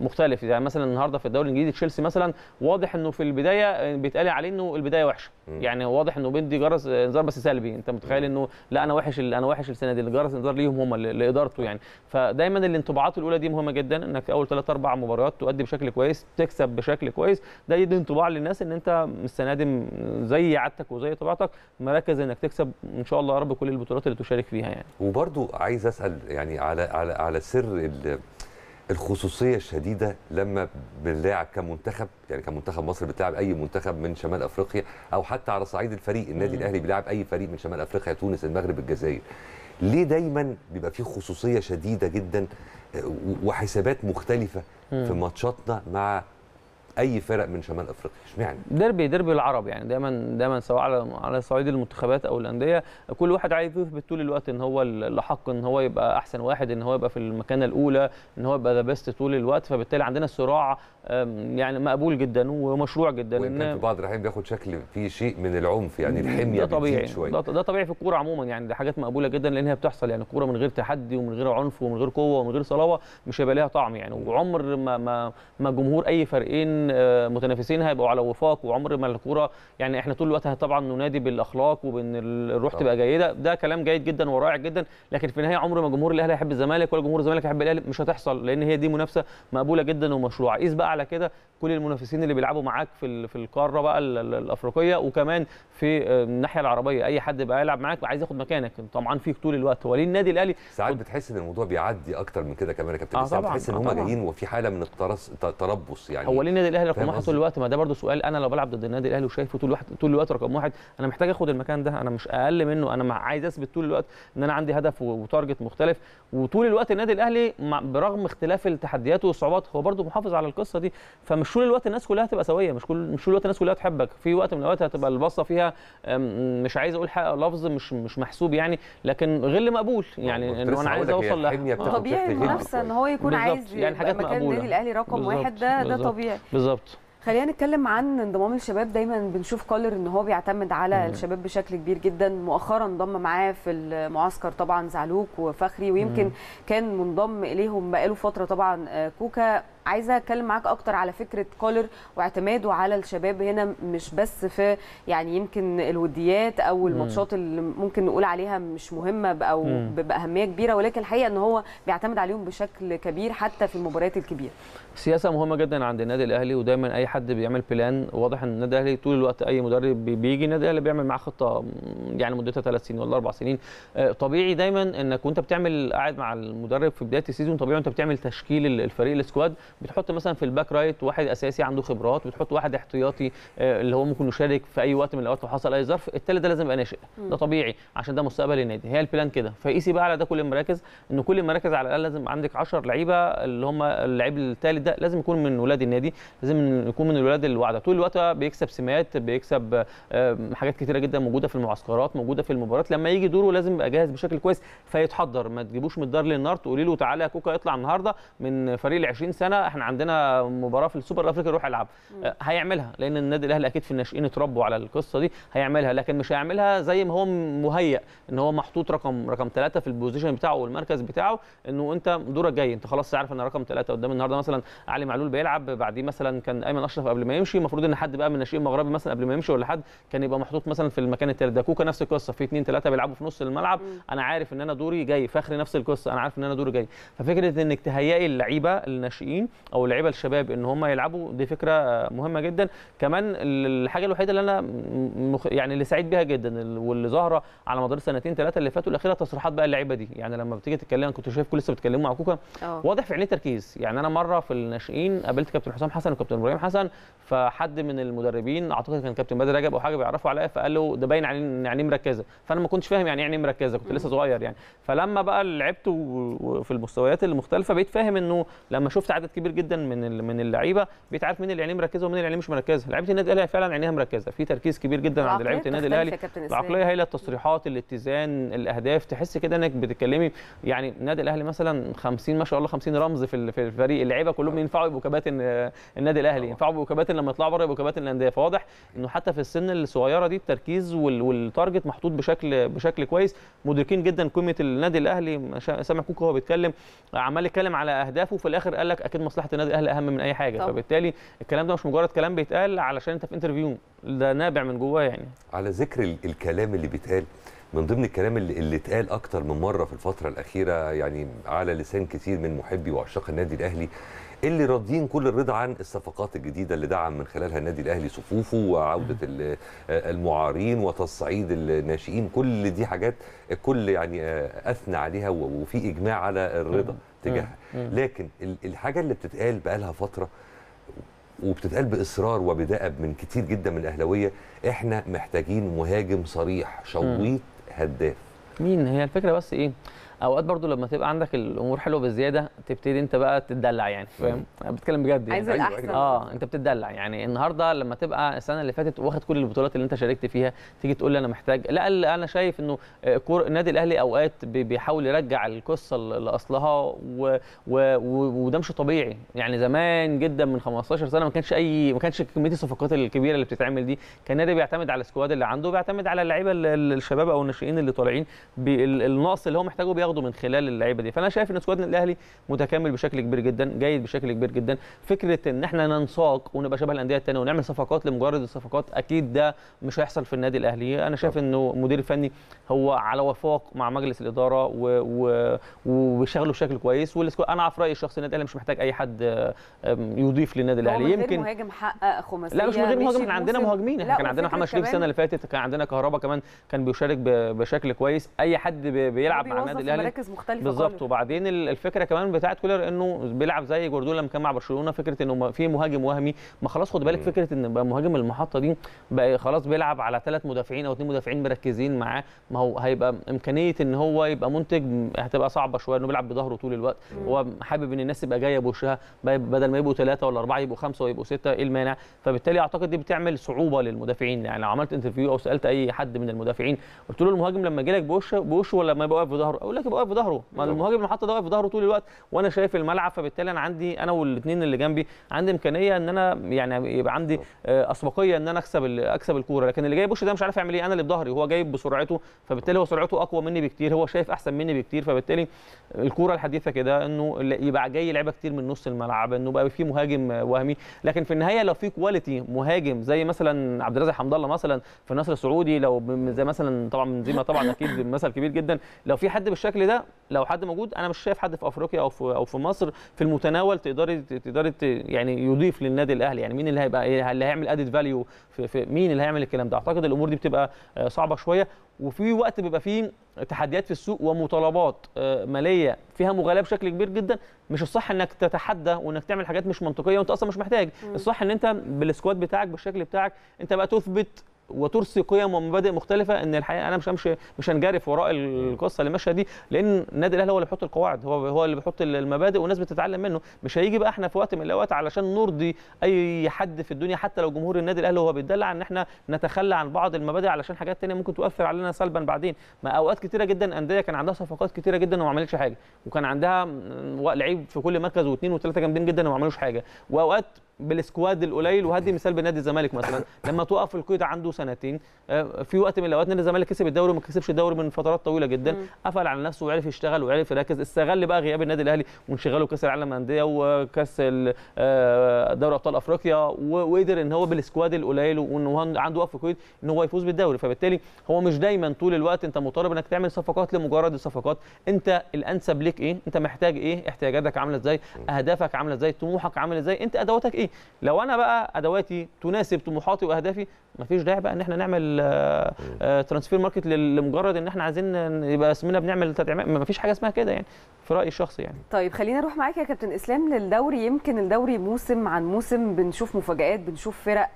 مختلف. يعني مثلا النهارده في الدوري الانجليزي تشيلسي مثلا، واضح انه في البدايه بيتقال عليه انه البدايه وحشه يعني، واضح انه بيدي جرس انذار بس سلبي. انت متخيل انه لا انا وحش انا وحش السنه دي، الجرس انذار ليهم هم لادارته يعني. فدايما الانطباعات الاولى دي مهمه جدا، انك اول ثلاث اربع مباريات تؤدي بشكل كويس، تكسب بشكل كويس، ده يدي انطباع للناس ان انت السنه دي زي عادتك وزي طبيعتك مركز انك تكسب ان شاء الله يا رب كل البطولات اللي تشارك فيها يعني. وبرده عايز اسال يعني على على على سر الخصوصيه الشديده لما بنلاعب كمنتخب يعني، كمنتخب مصر بتلاعب اي منتخب من شمال افريقيا، او حتى على صعيد الفريق النادي الاهلي بيلاعب اي فريق من شمال افريقيا، تونس، المغرب، الجزائر. ليه دايما بيبقى فيه خصوصيه شديده جدا وحسابات مختلفه في ماتشاتنا مع اي فرق من شمال افريقيا؟ اشمعنى؟ ديربي ديربي العرب يعني. دايما دايما سواء على على صعيد المنتخبات او الانديه، كل واحد عايز يثبت طول الوقت ان هو الاحق، ان هو يبقى احسن واحد، ان هو يبقى في المكانه الاولى، ان هو يبقى ذا بيست طول الوقت. فبالتالي عندنا صراع يعني مقبول جدا ومشروع جدا، وان كان في بعض الاحيان بياخد شكل فيه شيء من العنف يعني، الحميه بتزيد شويه. ده طبيعي، ده طبيعي في الكوره عموما يعني. دي حاجات مقبوله جدا لانها بتحصل يعني. الكوره من غير تحدي ومن غير عنف ومن غير قوه ومن غير صلاوه مش هيبقى لها طعم يعني. وعمر ما ما, ما جمهور اي فريقين متنافسين هيبقوا على وفاق، وعمر ما الكوره يعني. احنا طول الوقت طبعا ننادي بالاخلاق وبان الروح تبقى جيده، ده كلام جيد جدا ورائع جدا، لكن في النهايه عمر ما جمهور الاهلي هيحب الزمالك ولا جمهور الزمالك هيحب الاهلي، مش هتحصل، لان هي دي منافسه مقبوله جدا ومشروعه. قيس بقى على كده كل المنافسين اللي بيلعبوا معاك في في القاره بقى الافريقيه، وكمان في الناحيه العربيه اي حد بقى يلعب معاك عايز ياخد مكانك، طمعان فيك طول الوقت. هو ليه النادي الاهلي ساعات و... بتحس ان الموضوع بيعدي اكتر من كده كمان يا كابتن؟ ساعات بتحس ان هم جايين وفي حاله من الترس... التربص يعني. هو ليه النادي الاهلي رقم واحد طول الوقت؟ ما ده برضه سؤال. انا لو بلعب ضد النادي الاهلي وشايفه طول الوقت طول الوقت رقم واحد، انا محتاج اخد المكان ده، انا مش اقل منه، انا عايز اثبت طول الوقت ان انا عندي هدف وتارجت مختلف. وطول الوقت النادي الاهلي برغم اختلاف التحديات والصعوبات هو برضه محافظ على القصه دي. فمش طول الوقت الناس كلها هتبقى سويه، مش كل مش طول الوقت الناس كلها تحبك. في وقت من الاوقات هتبقى البصه فيها مش عايز اقول حق لفظ مش مش محسوب يعني، لكن غير مقبول يعني. ان انا عايز اوصل ل طبيعي المنافسه ان هو يكون عايز يبقى مكان النادي الاهلي رقم واحد، ده ده طبيعي بالظبط. خلينا نتكلم عن انضمام الشباب. دايما بنشوف كولر ان هو بيعتمد على مم. الشباب بشكل كبير جدا. مؤخرا انضم معاه في المعسكر طبعا زعلوك وفخري، ويمكن مم. كان منضم اليهم بقاله فتره طبعا كوكا. عايزه اتكلم معاك اكتر على فكره كولر واعتماده على الشباب هنا، مش بس في يعني يمكن الوديات او الماتشات اللي ممكن نقول عليها مش مهمه او باهميه كبيره، ولكن الحقيقه ان هو بيعتمد عليهم بشكل كبير حتى في المباريات الكبيره. سياسه مهمه جدا عند النادي الاهلي، ودايما اي حد بيعمل بلان، واضح ان النادي الاهلي طول الوقت اي مدرب بيجي النادي الاهلي بيعمل معاه خطه يعني مدتها ثلاث سنين ولا اربع سنين. طبيعي دايما انك وانت بتعمل قاعد مع المدرب في بدايه السيزون، طبيعي انت بتعمل تشكيل الفريق السكواد، بتحط مثلا في الباك رايت واحد اساسي عنده خبرات، وبتحط واحد احتياطي اللي هو ممكن يشارك في اي وقت من الاوقات لو حصل اي ظرف، الثالث ده لازم يبقى ناشئ، ده طبيعي عشان ده مستقبل النادي، هي البلان كده. فقيسي بقى على ده كل المراكز، ان كل المراكز على الاقل لازم عندك عشرة لعيبه، اللي هم اللعيب الثالث ده لازم يكون من ولاد النادي، لازم يكون من الولاد الواعده. طول الوقت بيكسب سمات، بيكسب حاجات كتيره جدا موجوده في المعسكرات، موجوده في المباريات، لما يجي دوره لازم يبقى جاهز بشكل كويس فيتحضر. ما تجيبوش من الدار للنار تقولي له تعالى يا كوكا اطلع النهارده من فريق ال عشرين سنه، احنا عندنا مباراه في السوبر الافريقي روح العب. هيعملها لان النادي الاهلي اكيد في الناشئين اتربوا على القصه دي، هيعملها، لكن مش هيعملها زي ما هو مهيأ ان هو محطوط رقم رقم ثلاثه في البوزيشن بتاعه والمركز بتاعه، انه انت دورك جاي، انت خلاص عارف ان رقم ثلاثه قدام. النهارده مثلا علي معلول بيلعب، بعديه مثلا كان ايمن اشرف قبل ما يمشي، المفروض ان حد بقى من الناشئين المغربي مثلا قبل ما يمشي ولا حد كان يبقى محطوط مثلا في المكان الثالث ده. كوكا نفس القصه، في اثنين ثلاثه بيلعبوا في نص الملعب، انا عارف ان انا دوري جاي. فخري نفس القصه، انا عارف ان انا دوري جاي. ففكره انك تهيئي اللعيبه الناشئين او اللعيبه الشباب ان هم يلعبوا، دي فكره مهمه جدا. كمان الحاجه الوحيده اللي انا مخ... يعني اللي سعيد بيها جدا واللي ظاهره على مدار سنتين ثلاثه اللي فاتوا الاخيره، تصريحات بقى اللعيبه دي. يعني لما بتيجي تتكلم، كنت شايف كل لسه بتكلموا مع كوكا، واضح في عينيه تركيز. يعني انا مره في الناشئين قابلت كابتن حسام حسن وكابتن ابراهيم حسن، فحد من المدربين اعتقد كان كابتن بدر رجب او حاجه بيعرفوا عليا، فقال له ده باين عليه ان عينيه مركزه، فانا ما كنتش فاهم يعني ايه عينيه مركزه، كنت لسه صغير يعني. فلما بقى لعبت في المستويات المختلفه بقيت فاهم انه لما شفت عدد كبير جدا من من اللعيبه بقيت عارف مين اللي عينيه مركزه ومين اللي عينيه مش مركزه. لعيبه النادي الاهلي فعلا عينيها مركزه، في تركيز كبير جدا عند لعيبه النادي الاهلي، العقليه هايله، التصريحات، الاتزان، الاهداف، تحس كده انك بتتكلمي. يعني النادي الاهلي مثلا خمسين ما شاء الله خمسين رمز في في الفريق، اللعيبه كلهم ينفعوا يبقوا كباتن النادي الاهلي، ينفعوا يبقوا كباتن لما يطلعوا بره، يبقوا كباتن الانديه. فواضح انه حتى في السن الصغيره دي التركيز والتارجت محطوط بشكل بشكل كويس، مدركين جدا قيمه النادي الاهلي. سامع كوكا وهو بيتكلم عمال يتكلم على اهدافه، وفي الاخر قال لك اكيد مصلحه النادي الاهلي اهم من اي حاجه طبعا. فبالتالي الكلام ده مش مجرد كلام بيتقال علشان انت في انترفيو، ده نابع من جواه. يعني على ذكر الكلام اللي بيتقال، من ضمن الكلام اللي اتقال اكتر من مره في الفتره الاخيره يعني على لسان كتير من محبي وعشاق النادي الاهلي اللي راضيين كل الرضا عن الصفقات الجديده اللي دعم من خلالها النادي الاهلي صفوفه وعوده المعارين وتصعيد الناشئين، كل دي حاجات الكل يعني اثنى عليها وفي اجماع على الرضا تجاهها. لكن الحاجه اللي بتتقال بقالها فتره وبتتقال باصرار وبدأب من كتير جدا من الاهلاويه، احنا محتاجين مهاجم صريح شويط هداف. مين هي الفكره؟ بس ايه، اوقات برضو لما تبقى عندك الامور حلوه بزياده تبتدي انت بقى تتدلع، يعني فاهم، بتكلم بجد يعني. أيوة أيوة. اه انت بتتدلع يعني. النهارده لما تبقى السنه اللي فاتت واخد كل البطولات اللي انت شاركت فيها، تيجي تقول لي انا محتاج، لا انا شايف انه كور النادي الاهلي اوقات بيحاول يرجع القصه لاصلها، و... و... وده مش طبيعي. يعني زمان جدا من خمستاشر سنه ما كانش اي ما كانش كميه الصفقات الكبيره اللي بتتعمل دي، كان النادي بيعتمد على السكواد اللي عنده، بيعتمد على اللعيبه الشباب او الناشئين اللي طالعين بالنقص اللي هو محتاجه ياخده من خلال اللعيبه دي. فانا شايف ان سكواد الاهلي متكامل بشكل كبير جدا، جيد بشكل كبير جدا. فكره ان احنا ننساق ونبقى شبه الانديه الثانيه ونعمل صفقات لمجرد الصفقات، اكيد ده مش هيحصل في النادي الاهلي. انا شايف انه مدير فني هو على وفاق مع مجلس الاداره وشغله بشكل كويس، والسكواد انا في رايي الشخصي النادي الاهلي مش محتاج اي حد يضيف للنادي الاهلي. يمكن مهاجم حقق خماسيه، لا مش غير مهاجم، احنا عندنا مهاجمين، احنا كان عندنا محمد شريف السنه اللي فاتت، كان عندنا كهربا كمان كان بيشارك بشكل كويس. اي حد بيلعب مع النادي الاهلي بالظبط. وبعدين الفكره كمان بتاعت كولر انه بيلعب زي جوارديولا لما كان مع برشلونه، فكره انه في مهاجم وهمي، ما خلاص خد بالك فكره ان بقى مهاجم المحطه دي بقى خلاص بيلعب على ثلاث مدافعين او اثنين مدافعين مركزين معاه، ما هو هيبقى امكانيه ان هو يبقى منتج هتبقى صعبه شويه، انه بيلعب بظهره طول الوقت، هو حابب ان الناس تبقى جايه بوشها، بدل ما يبقوا ثلاثه ولا اربعه يبقوا خمسه ويبقوا سته، ايه المانع؟ فبالتالي اعتقد دي بتعمل صعوبه للمدافعين. يعني لو عملت انترفيو او سالت اي حد من المدافعين قلت له المهاجم لما جالك بوشه بوشه ولا ما بيوقف بظهره، اقول لك المهاجم واقف في ظهره، ما المهاجم اللي حاطه ده واقف في ظهره طول الوقت وانا شايف الملعب، فبالتالي انا عندي انا والاثنين اللي جنبي عندي امكانيه ان انا يعني يبقى عندي اسبقيه ان انا اكسب اكسب الكوره، لكن اللي جاي بوش ده مش عارف يعمل ايه، انا اللي بظهري هو جايب بسرعته، فبالتالي هو سرعته اقوى مني بكتير، هو شايف احسن مني بكتير، فبالتالي الكوره الحديثه كده انه يبقى جاي لعيبه كتير من نص الملعب، انه بقى في مهاجم وهمي، لكن في النهايه لو في كواليتي مهاجم زي مثلا عبد الرازق حمد الله مثلا في النصر السعودي، لو زي مثلا طبعا بنزيما طبعا اكيد مثل كبير جدا، لو في حد بالشكل ده لو حد موجود، انا مش شايف حد في افريقيا او في او في مصر في المتناول تقدري تقدري يعني يضيف للنادي الاهلي، يعني مين اللي هيبقى اللي هيعمل ادد فاليو في, في مين اللي هيعمل الكلام ده؟ اعتقد الامور دي بتبقى صعبه شويه، وفي وقت بيبقى فيه تحديات في السوق ومطالبات ماليه فيها مغالاة بشكل كبير جدا، مش الصح انك تتحدى وانك تعمل حاجات مش منطقيه وانت اصلا مش محتاج، الصح ان انت بالسكواد بتاعك بالشكل بتاعك انت بقى تثبت وترسي قيم ومبادئ مختلفه، ان الحقيقه انا مش همشي مش هنجرف وراء القصه اللي ماشيه دي، لان النادي الاهلي هو اللي بيحط القواعد، هو هو اللي بيحط المبادئ والناس بتتعلم منه، مش هيجي بقى احنا في وقت من الاوقات علشان نرضي اي حد في الدنيا حتى لو جمهور النادي الاهلي هو بيتدلع ان احنا نتخلى عن بعض المبادئ علشان حاجات ثانيه ممكن تؤثر علينا سلبا بعدين. ما اوقات كثيره جدا انديه كان عندها صفقات كثيره جدا وما عملتش حاجه، وكان عندها لعيب في كل مركز واثنين وثلاثه جامدين جدا وما عملوش حاجه، واوقات بالسكواد القليل، وهدي مثال بنادي الزمالك مثلا لما توقف القيد عنده سنتين، في وقت من الاوقات نادي الزمالك كسب الدوري وما كسبش الدوري من فترات طويله جدا، م. قفل على نفسه وعرف يشتغل وعرف يركز، استغل بقى غياب النادي الاهلي وانشغاله بكاس العالم للانديه وكاس دوري ابطال افريقيا، وقدر ان هو بالسكواد القليل وانه عنده وقف قيد ان هو يفوز بالدوري، فبالتالي هو مش دايما طول الوقت انت مطالب انك تعمل صفقات لمجرد الصفقات، انت الانسب ليك ايه؟ انت محتاج ايه؟ احتياجاتك عامله ازاي؟ اهدافك عامله ازاي؟ طموحك عامله ازاي؟ انت ادواتك ايه؟ لو انا بقى ادواتي تناسب طموحاتي واهدافي، مفيش داعي بقى ان احنا نعمل ترانسفير ماركت لمجرد ان احنا عايزين يبقى اسمنا بنعمل تدعيمات، مفيش حاجه اسمها كده يعني في رايي الشخصي يعني. طيب خلينا نروح معاك يا كابتن اسلام للدوري، يمكن الدوري موسم عن موسم بنشوف مفاجآت، بنشوف فرق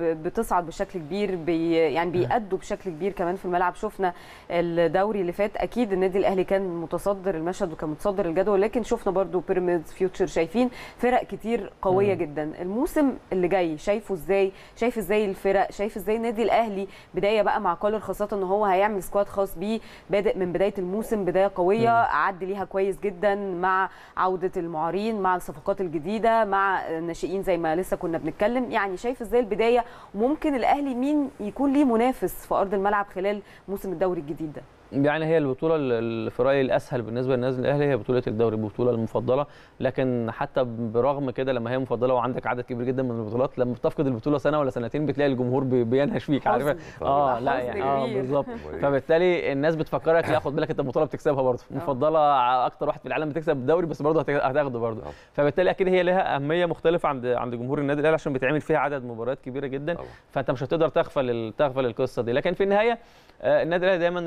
بتصعد بشكل كبير، بي يعني بيأدوا بشكل كبير كمان في الملعب. شفنا الدوري اللي فات اكيد النادي الاهلي كان متصدر المشهد وكان متصدر الجدول، لكن شفنا برضو بيراميدز، فيوتشر، شايفين فرق كتير قويه جدا. الموسم اللي جاي شايفه ازاي؟ شايف ازاي الفرق؟ شايف ازاي النادي الاهلي؟ بدايه بقى مع كولر خاصه ان هو هيعمل سكواد خاص بيه بادئ من بدايه الموسم، بدايه قويه عدى ليها كويس جدا مع عوده المعارين، مع الصفقات الجديده، مع الناشئين زي ما لسه كنا بنتكلم، يعني شايف ازاي البدايه؟ وممكن الاهلي مين يكون ليه منافس في ارض الملعب خلال موسم الدوري الجديد ده؟ يعني هي البطوله اللي في رايي الاسهل بالنسبه للنادي الاهلي هي بطوله الدوري، البطوله المفضله، لكن حتى برغم كده لما هي مفضله وعندك عدد كبير جدا من البطولات، لما بتفقد البطوله سنه ولا سنتين بتلاقي الجمهور بينهش فيك، عارفه اه لا يعني اه بالظبط، فبالتالي الناس بتفكرك لا خد بالك انت البطوله بتكسبها برضه، مفضله اكتر واحد في العالم بتكسب الدوري بس برضه هتاخده برضه، فبالتالي اكيد هي لها اهميه مختلفه عند عند جمهور النادي الاهلي عشان بيتعمل فيها عدد مباريات كبيره جدا، فانت مش هتقدر تغفل تغفل القصه دي. لكن في النهايه النادي الاهلي دايما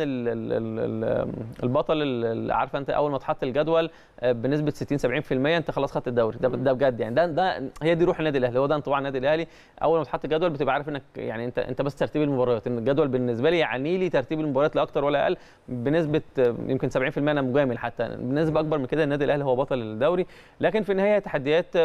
البطل اللي عارفه انت اول ما تحط الجدول بنسبه ستين سبعين بالمية انت خلاص خدت الدوري، ده ده بجد يعني ده ده هي دي روح النادي الاهلي، هو ده انطباع النادي الاهلي اول ما تحط الجدول بتبقى عارف انك يعني انت انت بس ترتيب المباريات، ان الجدول بالنسبه لي يعني لي ترتيب المباريات لا اكتر ولا اقل بنسبه يمكن سبعين بالمية انا مجامل حتى، بنسبه اكبر من كده النادي الاهلي هو بطل الدوري. لكن في النهايه تحديات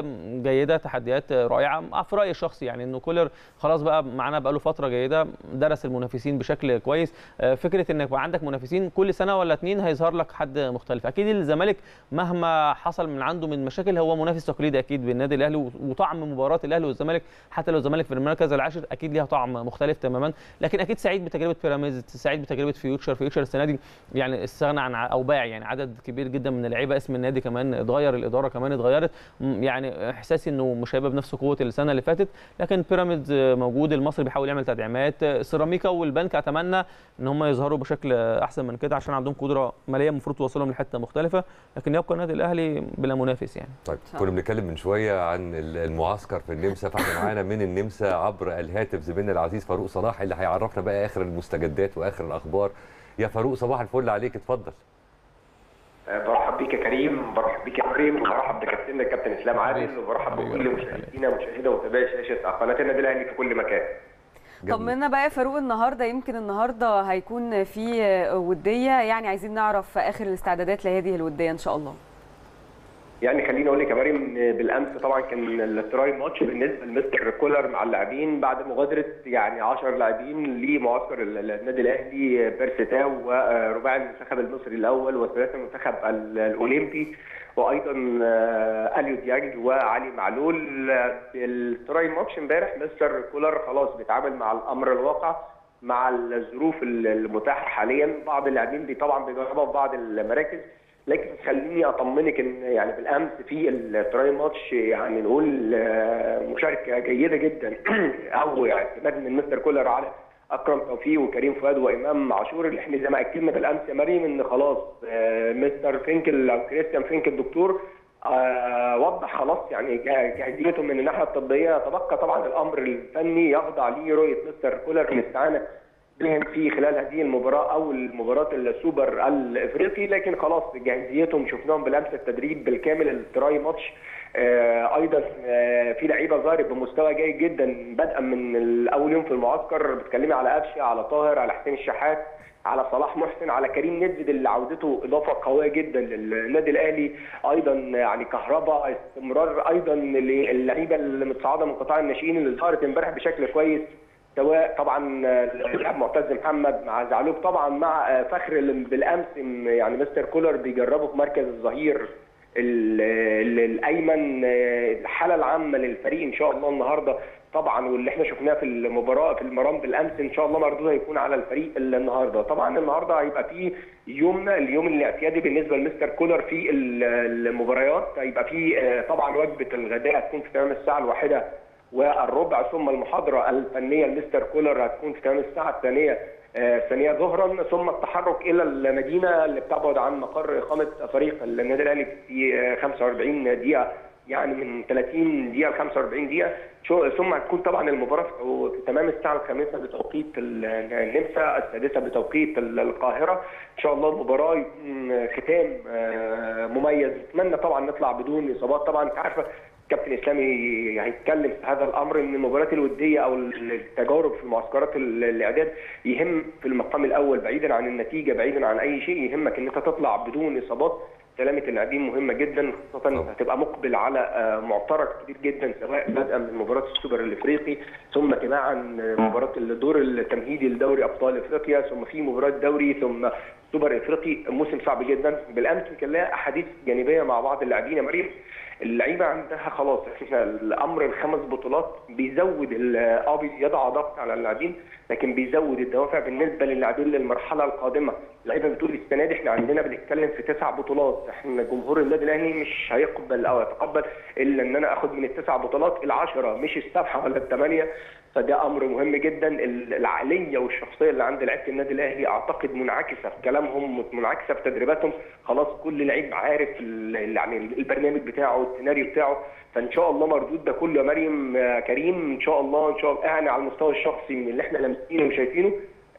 جيده، تحديات رائعه في رايي الشخصي، يعني انه كولر خلاص بقى معانا بقى له فتره جيده، درس المنافسين بشكل كويس، فكره انك عندك منافسين كل سنه ولا اتنين هيظهر لك حد مختلف. اكيد الزمالك مهما حصل من عنده من مشاكل هو منافس تقليدي اكيد بالنادي الاهلي، وطعم مباراه الاهلي والزمالك حتى لو الزمالك في المركز العاشر اكيد ليها طعم مختلف تماما. لكن اكيد سعيد بتجربه بيراميدز، سعيد بتجربه فيوتشر، فيوتشر السنه دي يعني استغنى عن او باع يعني عدد كبير جدا من اللعيبه، اسم النادي كمان اتغير، الاداره كمان اتغيرت، يعني احساسي انه مش هيبقى بنفس قوه السنه اللي فاتت. لكن بيراميدز موجود، المصري بيحاول يعمل تدعيمات، سيراميكا والبنك اتمنى ان هم يظهروا بشكل احسن من كده عشان عندهم قدره ماليه المفروض توصلهم لحته مختلفه، لكن يبقى النادي الاهلي بلا منافس يعني. طيب كنا بنتكلم من شويه عن المعسكر في النمسا، فاحنا معانا من النمسا عبر الهاتف زميلنا العزيز فاروق صلاح اللي هيعرفنا بقى اخر المستجدات واخر الاخبار. يا فاروق صباح الفل عليك، اتفضل. برحب بيك يا كريم، برحب بيك يا كريم، وبرحب بكابتننا الكابتن اسلام عادل، وبرحب بكل مشاهدينا ومشاهدينا ومتابعي شاشه قناه النادي الاهلي في كل مكان. طمنا بقى يا فاروق، النهارده يمكن النهارده هيكون في وديه، يعني عايزين نعرف اخر الاستعدادات لهذه الوديه ان شاء الله. يعني خليني اقول لك يا مريم بالامس طبعا كان التراي ماتش بالنسبه لمستر كولر مع اللاعبين بعد مغادره يعني عشرة لاعبين لمعسكر النادي الاهلي بيرسيتاو ورباعي المنتخب المصري الاول وثلاثه المنتخب الاولمبي وايضا اليو ديانج وعلي معلول. التراي ماتش امبارح مستر كولر خلاص بيتعامل مع الامر الواقع مع الظروف المتاحه حاليا. بعض اللاعبين دي طبعا بيجربوا في بعض المراكز، لكن خليني اطمنك ان يعني بالامس في التراي ماتش يعني نقول مشاركه جيده جدا او يعني اعتماد من مستر كولر على اكرم توفيق وكريم فؤاد وامام عاشور، اللي احنا زي ما اكدنا بالامس يا مريم ان خلاص مستر فينكل او كريستيان فينكل الدكتور وضح خلاص يعني جاهزيتهم من الناحيه الطبيه. تبقى طبعا الامر الفني يخضع ليه رؤيه مستر كولر الاستعانه بهم في خلال هذه المباراه او المباراه السوبر الافريقي، لكن خلاص جاهزيتهم شفناهم بالامس التدريب بالكامل التراي ماتش. آه ايضا آه في لعيبه ظهرت بمستوى جيد جدا بدءا من اول يوم في المعسكر، بتكلمي على قفشه، على طاهر، على حسين الشحات، على صلاح محسن، على كريم نجد اللي عودته اضافه قويه جدا للنادي الاهلي، ايضا يعني كهرباء، استمرار ايضا للعيبه المتصاعده من قطاع الناشئين اللي ظهرت امبارح بشكل كويس، سواء طبعا اللاعب معتز محمد مع زعلوب، طبعا مع فخر بالامس يعني مستر كولر بيجربه في مركز الظهير الايمن. الحاله العامه للفريق ان شاء الله النهارده طبعا واللي احنا شفناه في المباراه في المرام بالامس ان شاء الله مردود هيكون على الفريق النهارده. طبعا النهارده هيبقى فيه يومنا اليوم الاعتيادي بالنسبه لمستر كولر في المباريات، هيبقى فيه طبعا وجبه الغداء هتكون في تمام الساعه الواحده والربع، ثم المحاضره الفنيه لمستر كولر هتكون في تمام الساعه الثانيه ثانيه ظهرا، ثم التحرك الى المدينه اللي بتبعد عن مقر اقامه فريق النادي الاهلي في خمسة وأربعين دقيقه، يعني من ثلاثين دقيقه ل خمسة وأربعين دقيقه، ثم هتكون طبعا المباراه في تمام الساعه الخامسه بتوقيت النمسا، السادسه بتوقيت القاهره. ان شاء الله المباراه يكون ختام مميز، نتمنى طبعا نطلع بدون اصابات. طبعا انت عارفه كابتن اسلامي هيتكلم في هذا الامر ان المباريات الوديه او التجارب في معسكرات الاعداد يهم في المقام الاول، بعيدا عن النتيجه بعيدا عن اي شيء يهمك ان انت تطلع بدون اصابات. سلامه اللاعبين مهمه جدا، خاصه هتبقى مقبل على معترك كبير جدا سواء بدءا من مباراه السوبر الافريقي، ثم تباعا مباراه الدور التمهيدي لدوري ابطال افريقيا، ثم في مباراه دوري ثم سوبر افريقي. موسم صعب جدا. بالامس كان لها احاديث جانبيه مع بعض اللاعبين يا مريم، اللعيبه عندها خلاص احنا الامر الخمس بطولات بيزود القابض يضع ضغط على اللاعبين، لكن بيزود الدوافع بالنسبه للاعبين للمرحله القادمه. اللعيبه بتقول السنه دي احنا عندنا بنتكلم في تسع بطولات، احنا جمهور النادي الاهلي مش هيقبل او يتقبل الا ان انا اخد من التسع بطولات العشره مش السبعه ولا الثمانيه، فده امر مهم جدا. العقليه والشخصيه اللي عند لعيبه النادي الاهلي اعتقد منعكسه في كلامهم منعكسه في تدريباتهم، خلاص كل لعيب عارف يعني البرنامج بتاعه السيناريو بتاعه، فان شاء الله مردود ده كله يا مريم كريم ان شاء الله ان شاء الله يعني على المستوى الشخصي من اللي احنا لامسينه وشايفينه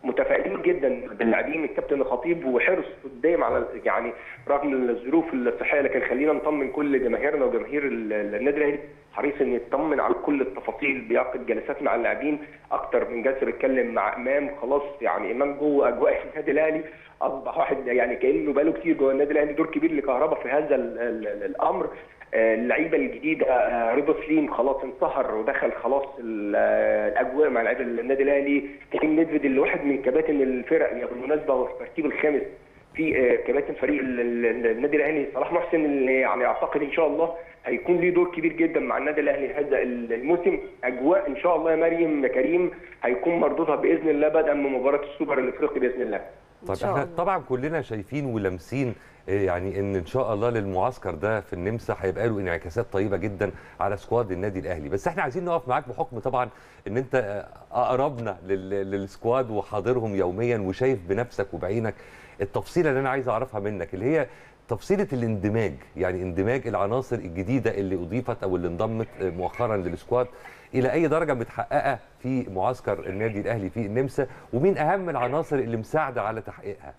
متفائلين جدا باللاعبين. الكابتن الخطيب وحرص قدام على يعني رغم الظروف الصحيه، لكن خلينا نطمن كل جماهيرنا وجماهير النادي الاهلي، حريص ان يطمن على كل التفاصيل، بيعقد جلسات مع اللاعبين اكتر من جلسه بيتكلم مع امام. خلاص يعني امام جوه اجواء النادي الاهلي اصبح واحد يعني كانه بقاله كتير جوه النادي الاهلي، دور كبير لكهرباء في هذا الامر. اللعيبه الجديده رضا سليم خلاص انصهر ودخل خلاص الاجواء مع لعيبه النادي الاهلي، كريم نيدفيد اللي واحد من كباتن الفرق يعني بالمناسبه هو في الترتيب الخامس في كباتن فريق النادي الاهلي، صلاح محسن اللي يعني اعتقد ان شاء الله هيكون ليه دور كبير جدا مع النادي الاهلي هذا الموسم. اجواء ان شاء الله يا مريم كريم هيكون مردودها باذن الله بدءا من مباراه السوبر الافريقي باذن الله. طب احنا طبعا كلنا شايفين ولامسين يعني ان ان شاء الله للمعسكر ده في النمسا هيبقى له انعكاسات طيبه جدا على سكواد النادي الاهلي، بس احنا عايزين نقف معاك بحكم طبعا ان انت اقربنا للسكواد وحاضرهم يوميا وشايف بنفسك وبعينك. التفصيله اللي انا عايز اعرفها منك اللي هي تفصيله الاندماج، يعني اندماج العناصر الجديده اللي اضيفت او اللي انضمت مؤخرا للسكواد، الى اي درجه متحققه في معسكر النادي الاهلي في النمسا، ومين اهم العناصر اللي مساعده على تحقيقها؟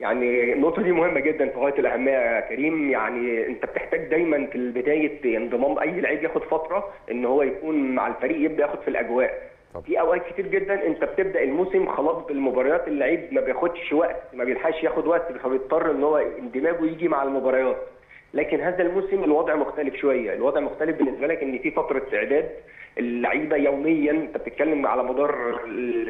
يعني النقطة دي مهمة جدا في غاية الأهمية يا كريم. يعني أنت بتحتاج دايما في بداية انضمام أي لعيب ياخد فترة إن هو يكون مع الفريق يبدأ ياخد في الأجواء. طب. في أوقات كتير جدا أنت بتبدأ الموسم خلاص بالمباريات اللعيب ما بياخدش وقت ما بيلحقش ياخد وقت، فبيضطر إن هو اندماجه يجي مع المباريات. لكن هذا الموسم الوضع مختلف شويه، الوضع مختلف بالنسبه لك ان في فتره استعداد، اللعيبه يوميا انت بتتكلم على مدار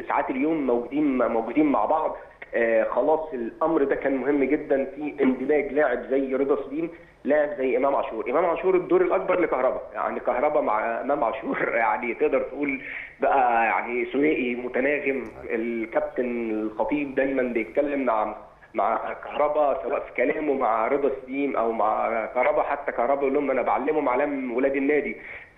ساعات اليوم موجودين موجودين مع بعض. آه خلاص الامر ده كان مهم جدا في اندماج لاعب زي رضا سليم، لاعب زي امام عاشور، امام عاشور الدور الاكبر لكهربا، يعني كهربا مع امام عاشور يعني تقدر تقول بقى يعني ثنائي متناغم. الكابتن الخطيب دايما بيتكلم مع مع كهربا سواء في كلامه مع رضا سليم او مع كهربا، حتى كهربا يقول لهم انا بعلمهم علام ولاد النادي،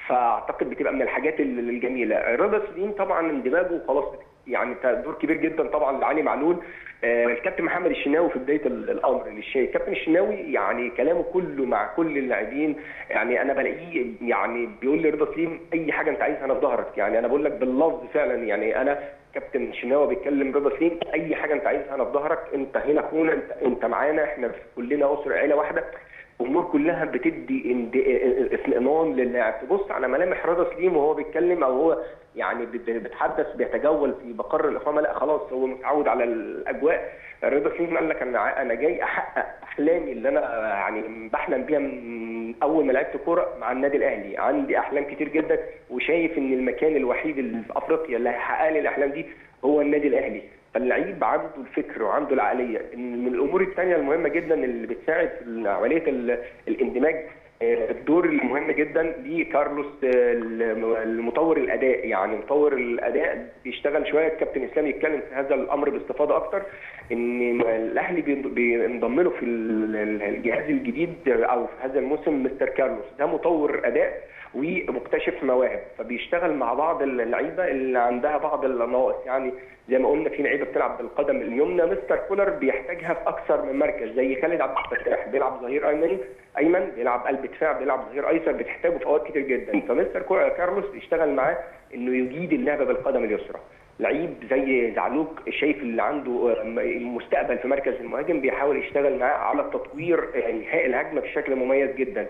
فاعتقد بتبقى من الحاجات الجميله. رضا سليم طبعا اندماجه خلاص يعني دور كبير جدا طبعا لعلي معلول. آه الكابتن محمد الشناوي في بدايه الامر، الكابتن الشناوي يعني كلامه كله مع كل اللاعبين، يعني انا بلاقيه يعني بيقول لي رضا سليم اي حاجه انت عايزها انا في ظهرك، يعني انا بقول لك باللفظ فعلا، يعني انا كابتن الشناوي بيتكلم رضا سليم اي حاجه انت عايزها انا في ظهرك، انت هنا اخونا، انت انت معانا، احنا كلنا اسره عيله واحده، الامور كلها بتدي اطمئنان للاعب. تبص على ملامح رضا سليم وهو بيتكلم او هو يعني بيتحدث بيتجول في مقر الاقامه، لا خلاص هو متعود على الاجواء. رضا سليم قال لك انا انا جاي احقق احلامي اللي انا يعني بحلم بيها من اول ما لعبت كوره مع النادي الاهلي، عندي احلام كتير جدا وشايف ان المكان الوحيد اللي في افريقيا اللي هيحقق لي الاحلام دي هو النادي الاهلي. فاللعيب عنده الفكر وعنده العقليه. من الامور الثانيه المهمه جدا اللي بتساعد في عمليه الاندماج الدور المهم جدا لكارلوس المطور الاداء، يعني مطور الاداء بيشتغل شويه. الكابتن اسلام يتكلم في هذا الامر باستفاضه اكتر، ان الاهلي بينضم له في الجهاز الجديد او في هذا الموسم مستر كارلوس، ده مطور اداء ومكتشف مواهب، فبيشتغل مع بعض اللعيبه اللي عندها بعض النواقص، يعني زي ما قلنا في لعيبه بتلعب بالقدم اليمنى مستر كولر بيحتاجها في اكثر من مركز، زي خالد عبد الفتاح بيلعب ظهير ايمن، ايمن بيلعب قلب دفاع، بيلعب ظهير ايسر، بتحتاجه في اوقات كتير جدا، فمستر كارلوس بيشتغل معاه انه يجيد اللعبه بالقدم اليسرى. لعيب زي زعلوك شايف اللي عنده المستقبل في مركز المهاجم، بيحاول يشتغل معاه على تطوير انهاء الهجمه بشكل مميز جدا.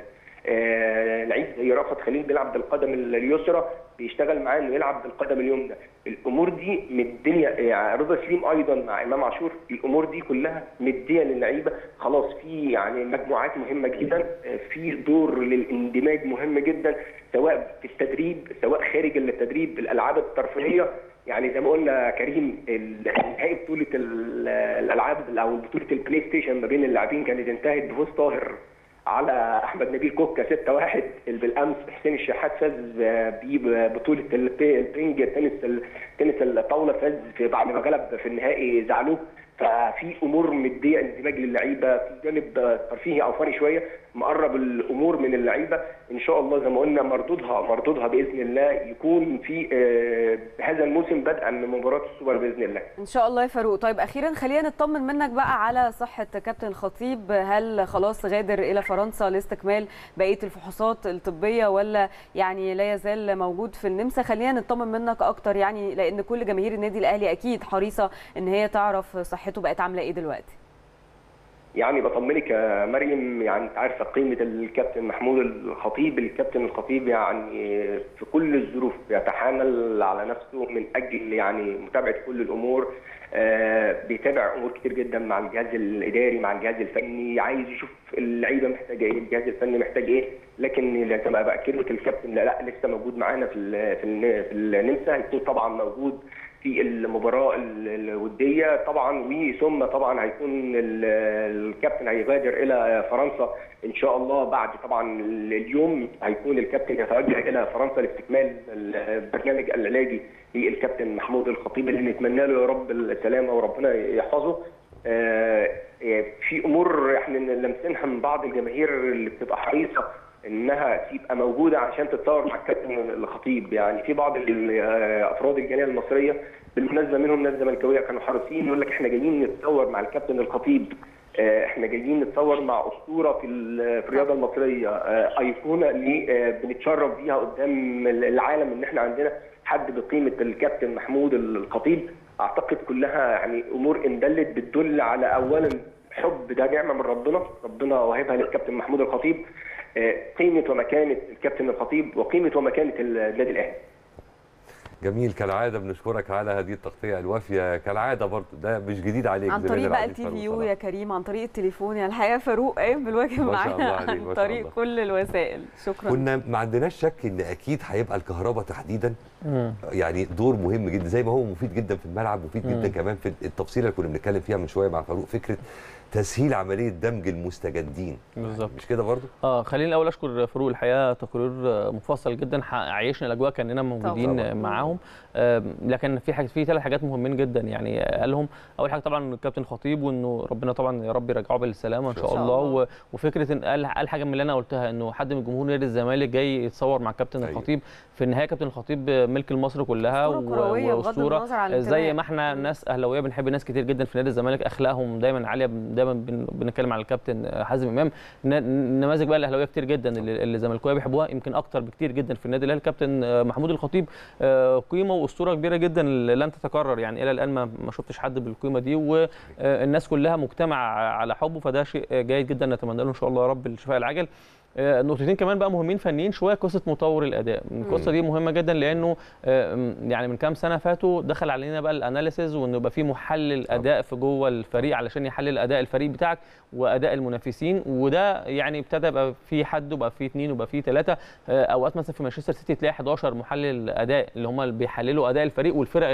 آه لعيب زي رافت خليل بيلعب بالقدم اليسرى، بيشتغل معاه انه يلعب بالقدم اليمنى. الامور دي مديه يعني رضا سليم ايضا مع امام عاشور، الامور دي كلها مديه للعيبه خلاص في يعني مجموعات مهمه جدا، في دور للاندماج مهم جدا سواء في التدريب سواء خارج التدريب، الالعاب الترفيهيه يعني زي ما قلنا كريم نهائي بطوله الالعاب او بطوله البلاي ستيشن ما بين اللاعبين كانت انتهت بفوز طاهر على احمد نبيل كوكا ستة واحد. بالامس حسين الشحات فاز ببطوله البينج تنس تنس الطاوله، فاز بعد ما غلب في النهائي زعلوه. ففي امور مديه اندماج للعيبه في جانب ترفيهي او فني شويه، مقرب الامور من اللعيبه ان شاء الله. زي ما قلنا مردودها مردودها باذن الله يكون في هذا الموسم بدءا من مباراه السوبر باذن الله ان شاء الله. يا فاروق طيب اخيرا خلينا نطمن منك بقى على صحه كابتن الخطيب، هل خلاص غادر الى فرنسا لاستكمال بقيه الفحوصات الطبيه ولا يعني لا يزال موجود في النمسا؟ خلينا نطمن منك اكتر يعني، لان كل جماهير النادي الاهلي اكيد حريصه ان هي تعرف صحته بقت عامله ايه دلوقتي. يعني بطمنك يا مريم، يعني انت عارفه قيمه الكابتن محمود الخطيب، الكابتن الخطيب يعني في كل الظروف بيتحامل على نفسه من اجل يعني متابعه كل الامور، آه بيتابع امور كتير جدا مع الجهاز الاداري مع الجهاز الفني، عايز يشوف اللعيبه محتاجه ايه، الجهاز الفني محتاج ايه، لكن تبقى بقى كلمه الكابتن لا لا لسه موجود معانا في في النمسا، هيكون طبعا موجود في المباراه الوديه طبعا، وثم طبعا هيكون الكابتن هيغادر الى فرنسا ان شاء الله. بعد طبعا اليوم هيكون الكابتن يتوجه الى فرنسا لاستكمال البرنامج العلاجي للكابتن محمود الخطيب اللي نتمنى له يا رب السلامه وربنا يحفظه. في امور احنا لمسناها من بعض الجماهير اللي بتبقى حريصه انها تبقى موجوده عشان تتصور مع الكابتن الخطيب، يعني في بعض افراد الجاليه المصريه بالمناسبه منهم ناس زملكاويه كانوا حريصين يقول لك احنا جايين نتصور مع الكابتن الخطيب، احنا جايين نتصور مع اسطوره في الرياضه المصريه، ايقونه اللي بنتشرف بيها قدام العالم ان احنا عندنا حد بقيمه الكابتن محمود الخطيب. اعتقد كلها يعني امور اندلت بتدل على اولا حب، ده نعمه من ربنا، ربنا واهبها للكابتن محمود الخطيب، قيمة ومكانة الكابتن الخطيب وقيمة ومكانة النادي الأهلي. جميل كالعاده، بنشكرك على هذه التغطيه الوافيه كالعاده، برضه ده مش جديد عليك. عن طريق بقى التي في يو يا كريم، عن طريق التليفون، يا الحقيقه فاروق قايم بالواجب معانا عن طريق الله. كل الوسائل. شكرا. كنا ما عندناش شك ان اكيد هيبقى الكهرباء تحديدا مم. يعني دور مهم جدا، زي ما هو مفيد جدا في الملعب مفيد مم. جدا كمان في التفصيله اللي كنا بنتكلم فيها من شويه مع فاروق، فكره تسهيل عمليه دمج المستجدين بالظبط، مش كده برضه؟ اه خليني الاول اشكر فاروق، الحقيقه تقرير مفصل جدا عايشنا الاجواء كاننا موجودين معاهم. آه لكن في حاجه في ثلاث حاجات مهمين جدا يعني قال لهم. اول حاجه طبعا الكابتن خطيب، وانه ربنا طبعا يا رب يرجعه بالسلامه ان شاء الله. وفكره ان قال قال حاجه من اللي انا قلتها، انه حد من جمهور نادي الزمالك جاي يتصور مع الكابتن الخطيب. في النهايه كابتن الخطيب ملك المصر كلها واسطوره، زي ما احنا ناس اهلاويه بنحب ناس كتير جدا في نادي الزمالك اخلاقهم دايما عاليه، دايما بنتكلم على الكابتن حازم امام. نماذج بقى الاهلاويه كتير جدا اللي الزملكاويه بيحبوها يمكن اكتر بكتير جدا في النادي الاهلي. الكابتن محمود الخطيب قيمه واسطوره كبيره جدا لن تتكرر، يعني الى الان ما شفتش حد بالقيمه دي، والناس كلها مجتمعه على حبه، فده شيء جيد جدا نتمنى له ان شاء الله يا رب الشفاء العاجل. نقطتين كمان بقى مهمين فنيين شويه، قصه مطور الاداء، القصه دي مهمه جدا لانه يعني من كام سنه فاتوا دخل علينا بقى الاناليسز، وانه يبقى في محلل اداء في جوه الفريق علشان يحلل اداء الفريق بتاعك واداء المنافسين، وده يعني ابتدى يبقى في حد وبقى في اثنين وبقى في ثلاثه. اوقات مثلا في مانشستر سيتي تلاقي احد عشر محلل اداء اللي هم اللي بيحللوا اداء الفريق والفرق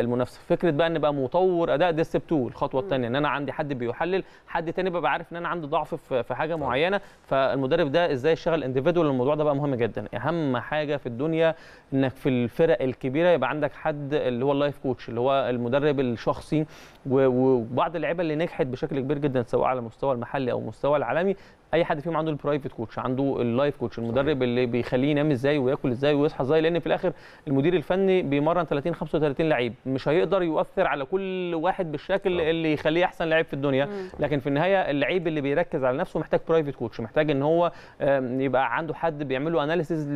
المنافسه. فكره بقى ان بقى مطور اداء ده ستيب اتنين، الخطوه الثانيه ان انا عندي حد بيحلل، حد ثاني بقى عارف ان انا عندي ضعف في حاجه معينه، ف المدرب ده ازاي يشتغل انديفيدوال. الموضوع ده بقى مهم جدا، اهم حاجه في الدنيا انك في الفرق الكبيره يبقى عندك حد اللي هو اللايف كوتش، اللي هو المدرب الشخصي. وبعض اللعيبه اللي نجحت بشكل كبير جدا سواء على مستوى المحلي او مستوى العالمي، اي حد فيهم عنده البرايفت كوتش، عنده اللايف كوتش، المدرب اللي بيخليه ينام ازاي وياكل ازاي ويصحى ازاي، لان في الاخر المدير الفني بيمرن ثلاثين خمسة وثلاثين لعيب، مش هيقدر يؤثر على كل واحد بالشكل اللي يخليه احسن لعيب في الدنيا. لكن في النهايه اللعيب اللي بيركز على نفسه محتاج برايفت كوتش، محتاج ان هو يبقى عنده حد بيعمل له اناليسيز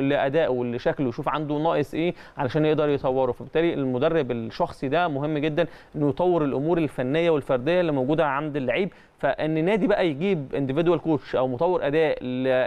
لادائه لشكله، يشوف عنده ناقص ايه علشان يقدر يطوره. فبالتالي المدرب الشخصي ده مهم جدا انه يطور الامور الفنيه والفرديه اللي موجوده عند اللعيب. فان نادي بقى يجيب انديفيدوال كوتش او مطور اداء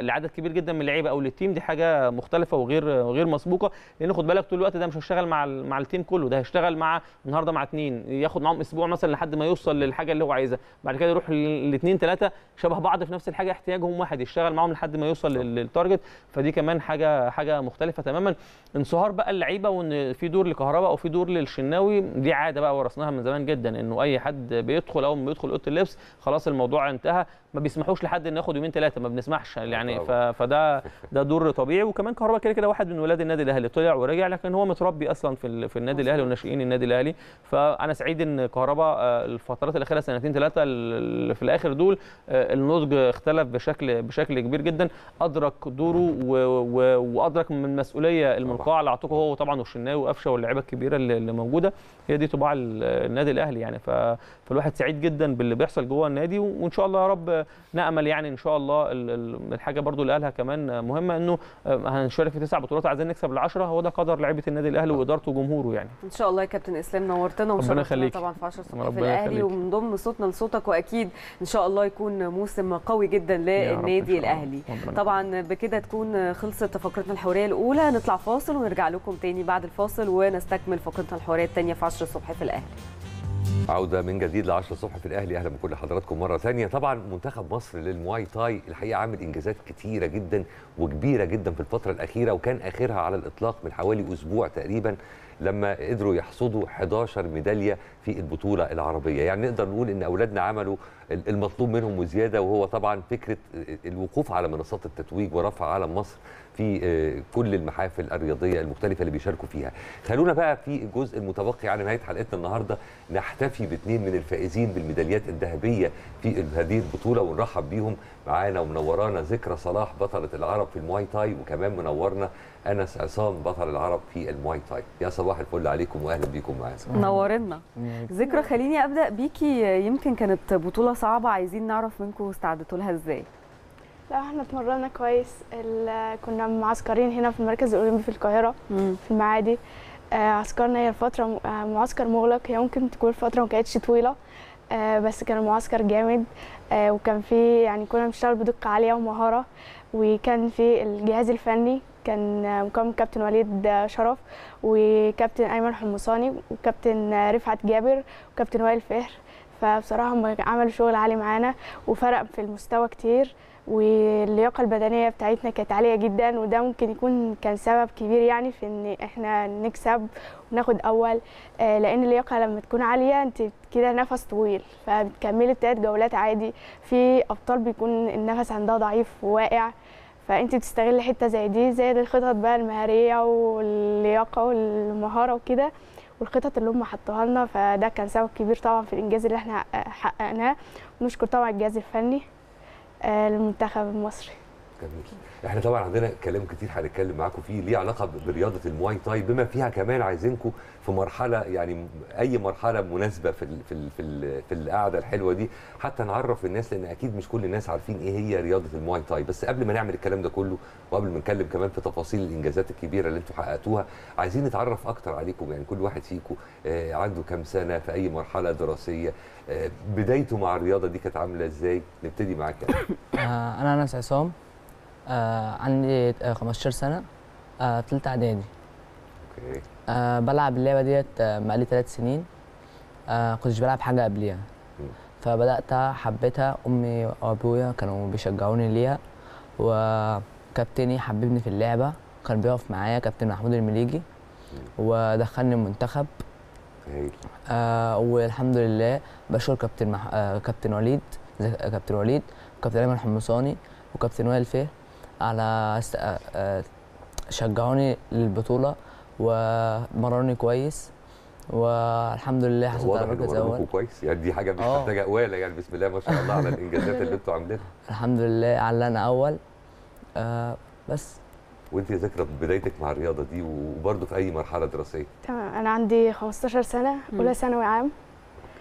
لعدد كبير جدا من اللعيبه او للتيم، دي حاجه مختلفه وغير غير مسبوقه، لان خد بالك طول الوقت ده مش هيشتغل مع مع التيم كله، ده هيشتغل مع النهارده مع اثنين، ياخد معاهم اسبوع مثلا لحد ما يوصل للحاجه اللي هو عايزها، بعد كده يروح لاثنين ثلاثه شبه بعض في نفس الحاجه، احتياجهم واحد يشتغل معاهم لحد ما يوصل للتارجت. فدي كمان حاجه حاجه مختلفه تماما. انصهار بقى اللعيبه وان في دور لكهرباء او في دور للشناوي، دي عاده بقى ورثناها من زمان جدا، انه اي حد بيدخل او ما يدخل اوضه اللبس خلاص الموضوع انتهى، ما بيسمحوش لحد انه ياخد يومين ثلاثه، ما بنسمحش يعني. فده ده دور طبيعي. وكمان كهرباء كده كده واحد من ولاد النادي الاهلي، طلع ورجع لكن هو متربي اصلا في في النادي الاهلي وناشئين النادي الاهلي. فانا سعيد ان كهرباء الفترات الاخيره سنتين ثلاثه في الاخر دول النضج اختلف بشكل بشكل كبير جدا، ادرك دوره وادرك من المسؤوليه الملقاه على عاتقه هو طبعا والشناوي وقفشه واللعيبه الكبيره اللي موجوده. هي دي طباع النادي الاهلي يعني. فالواحد سعيد جدا باللي بيحصل جوه النادي، وان شاء الله يا رب نامل يعني ان شاء الله. الحاجه برضو اللي قالها كمان مهمه، انه هنشارك في تسع بطولات، عايزين نكسب العشرة. هو ده قدر لعيبه النادي الاهلي وادارته وجمهوره يعني. ان شاء الله يا كابتن اسلام نورتنا، وشرفتنا طبعا في عشرة صفر في الاهلي، ومن ضمن صوتنا لصوتك، واكيد ان شاء الله يكون موسم قوي جدا للنادي الاهلي. طبعا بكده تكون خلصت فقرتنا الحواريه الاولى، نطلع فاصل ونرجع لكم تاني بعد الفاصل ونستكمل فقرتنا الحواريه الثانيه في عشرة الصبح في الاهلي. عودة من جديد ل عشرة الصبح في الأهلي، أهلا بكل حضراتكم مرة ثانية. طبعا منتخب مصر للمواي تاي الحقيقة عامل إنجازات كتيرة جدا وكبيرة جدا في الفترة الأخيرة، وكان آخرها على الإطلاق من حوالي أسبوع تقريبا لما قدروا يحصدوا احد عشر ميدالية في البطولة العربية. يعني نقدر نقول إن أولادنا عملوا المطلوب منهم وزيادة، وهو طبعا فكرة الوقوف على منصات التتويج ورفع علم مصر في كل المحافل الرياضية المختلفة اللي بيشاركوا فيها. خلونا بقى في الجزء المتبقي على نهاية حلقتنا النهاردة نحتفي باثنين من الفائزين بالميداليات الذهبية في هذه البطولة، ونرحب بيهم معانا ومنورانا ذكرى صلاح بطلة العرب في المواي تاي، وكمان منورنا أنس عصام بطل العرب في المواي تاي. يا صباح الفل عليكم وأهلا بيكم معانا. نورتنا. ذكرى، خليني أبدأ بيكي، يمكن كانت بطولة صعبة، عايزين نعرف منكم استعدتوا لها إزاي؟ لا احنا اتمرنا كويس، كنا معسكرين هنا في المركز الاولمبي في القاهره في المعادي. عسكرنا هي فتره معسكر مغلق، هي ممكن تكون فتره ما كانتش طويله بس كان معسكر جامد، وكان في يعني كنا بنشتغل بدقه عاليه ومهاره، وكان في الجهاز الفني كان مكون كابتن وليد شرف وكابتن ايمن حمصاني وكابتن رفعت جابر وكابتن وائل فهر. فبصراحه هم عملوا شغل عالي معانا وفرق في المستوى كتير، واللياقه البدنيه بتاعتنا كانت عاليه جدا، وده ممكن يكون كان سبب كبير يعني في ان احنا نكسب وناخد اول، لان اللياقه لما تكون عاليه انت كده نفس طويل فبتكملي التلات جولات عادي. في ابطال بيكون النفس عندها ضعيف وواقع، فانت بتستغلي حته زي دي زي الخطط بقى المهاريه واللياقه والمهاره وكده والخطط اللي هم حطوها لنا، فده كان سبب كبير طبعا في الانجاز اللي احنا حققناه. ونشكر طبعا الجهاز الفني المنتخب المصري. جميل. احنا طبعا عندنا كلام كتير هنتكلم معاكم فيه ليه علاقه برياضه المواي تاي بما فيها كمان عايزينكم في مرحله يعني اي مرحله مناسبه في ال في ال في, ال في القعده الحلوه دي حتى نعرف الناس، لان اكيد مش كل الناس عارفين ايه هي رياضه المواي تاي. بس قبل ما نعمل الكلام ده كله وقبل ما نتكلم كمان في تفاصيل الانجازات الكبيره اللي انتم حققتوها، عايزين نتعرف اكتر عليكم، يعني كل واحد فيكم عنده كام سنه، في اي مرحله دراسيه، بدايته مع الرياضه دي كانت عامله ازاي؟ نبتدي معاك يعني. انا نفس عصام، آه عندي خمستاشر سنة، آه في تالتة إعدادي. أوكي. آه بلعب اللعبة ديت آه بقالي تلات سنين، آه كنتش بلعب حاجة قبليها. م. فبدأتها حبيتها، أمي وأبويا كانوا بيشجعوني ليها، وكابتني حببني في اللعبة، كان بيقف معايا كابتن محمود المليجي ودخلني المنتخب. آه والحمد لله بشكر كابتن مح... آه كابتن وليد كابتن وليد وكابتن أيمن حمصاني وكابتن وائل فهر على شجعوني للبطوله ومروني كويس، والحمد لله حصلت على مركز اول كويس. يعني دي حاجه مش محتاجه قواله، يعني بسم الله ما شاء الله على الانجازات اللي انتوا عاملينها. الحمد لله على اللي انا اول. آه بس وانت ذاكره بدايتك مع الرياضه دي وبرده في اي مرحله دراسيه؟ تمام. انا عندي خمستاشر سنه، اولى ثانوي عام.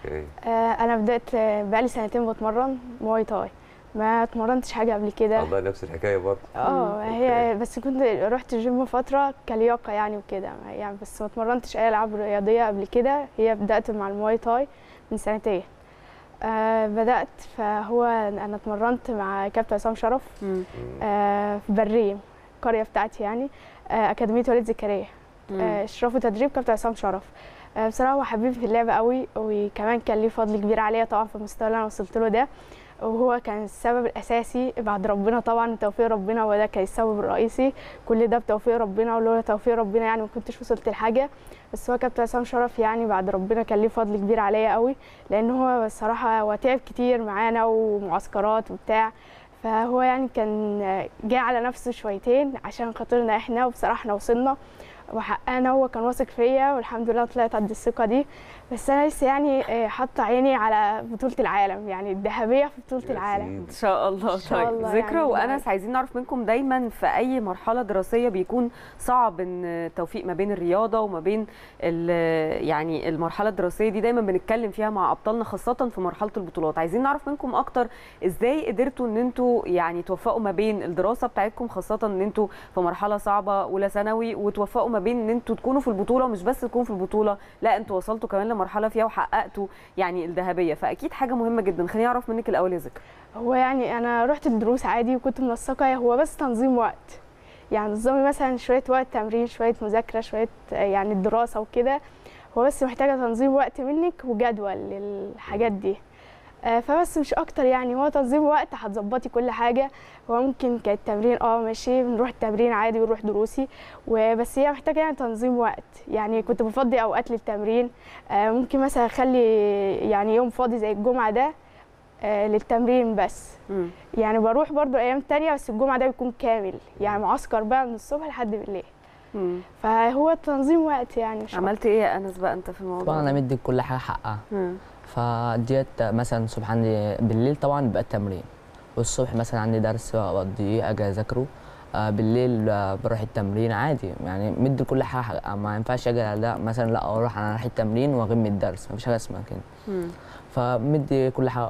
اوكي. آه انا بدات بقالي سنتين بتمرن مواي تاي، ما اتمرنتش حاجه قبل كده. والله نفس الحكايه برضه. اه هي بس كنت رحت الجيم فتره كلياقه يعني وكده يعني، بس ما اتمرنتش اي العاب رياضيه قبل كده. هي بدات مع المواي تاي من سنتين. آه بدات فهو انا اتمرنت مع كابتن عصام شرف آه في بريم القريه بتاعتي يعني، آه اكاديميه وليد زكريا، آه اشراف وتدريب كابتن عصام شرف. آه بصراحه هو حبيبي في اللعبه قوي، وكمان كان ليه فضل كبير عليا طبعا في المستوى اللي انا وصلت له ده، وهو كان السبب الاساسي بعد ربنا طبعا بتوفيق ربنا، وده كان السبب الرئيسي. كل ده بتوفيق ربنا، ولولا توفيق ربنا يعني ما كنتش وصلت لحاجه. بس هو كابتن عصام شرف يعني بعد ربنا كان ليه فضل كبير عليا قوي، لان هو الصراحه هو تعب كتير معانا ومعسكرات وبتاع، فهو يعني كان جاي على نفسه شويتين عشان خاطرنا احنا. وبصراحه احنا وصلنا وحققنا، هو كان واثق فيا والحمد لله طلعت قد الثقه دي. بس انا لسه يعني حاطه عيني على بطوله العالم، يعني الذهبيه في بطوله العالم ان شاء الله. إن شاء الله. طيب ذكرى يعني وانس، عايزين نعرف منكم دايما في اي مرحله دراسيه بيكون صعب ان التوفيق ما بين الرياضه وما بين يعني المرحله الدراسيه دي، دايما بنتكلم فيها مع ابطالنا خاصه في مرحله البطولات. عايزين نعرف منكم اكتر ازاي قدرتوا ان انتوا يعني توفقوا ما بين الدراسه بتاعتكم خاصه ان انتوا في مرحله صعبه اولى ثانوي، وتوفقوا ما بين ان انتوا تكونوا في البطوله، ومش بس تكونوا في البطوله، لا انتوا وصلتوا كمان مرحله فيها وحققتوا يعني الذهبيه، فاكيد حاجه مهمه جدا. خليني اعرف منك الاول يا ذكر. هو يعني انا رحت الدروس عادي وكنت منسقه، هو بس تنظيم وقت، يعني نظامي مثلا شويه وقت تمرين، شويه مذاكره، شويه يعني الدراسه وكده. هو بس محتاجه تنظيم وقت منك وجدول للحاجات دي، فبس مش اكتر يعني. هو تنظيم وقت هتظبطي كل حاجه. هو ممكن كان التمرين اه ماشي بنروح التمرين عادي ونروح دروسي، وبس هي محتاجه يعني تنظيم وقت. يعني كنت بفضي اوقات للتمرين، آه ممكن مثلا اخلي يعني يوم فاضي زي الجمعه ده آه للتمرين بس. م. يعني بروح برضو ايام تانية، بس الجمعه ده بيكون كامل يعني معسكر بقى من الصبح لحد بالليل. م. فهو تنظيم وقت يعني. عملت ايه يا انس بقى انت في الموضوع؟ طبعا انا مدي كل حاجه حقها. فديت مثلا الصبح عندي، بالليل طبعا بقى التمرين، والصبح مثلا عندي درس بقضيه اجي اذاكره، آه بالليل آه بروح التمرين عادي، يعني مدي كل حاجه. ما ينفعش اجي لا مثلا لا اروح انا رايح التمرين واغم الدرس، ما فيش حاجه اسمها كده. فمدي كل حاجه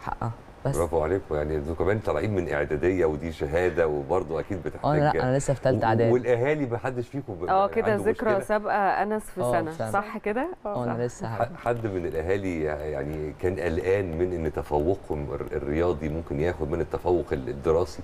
حقها. بس. برافو عليكم، يعني انتوا كمان طالعين من اعداديه ودي شهاده وبرضه اكيد بتحتاج. اه انا لسه في ثالثه اعدادي. والاهالي ما حدش فيكم اه كده ذكرى سابقه انس في سنه. سنة صح كده؟ اه انا لسه حد من الاهالي يعني كان قلقان من ان تفوقهم الرياضي ممكن ياخد من التفوق الدراسي؟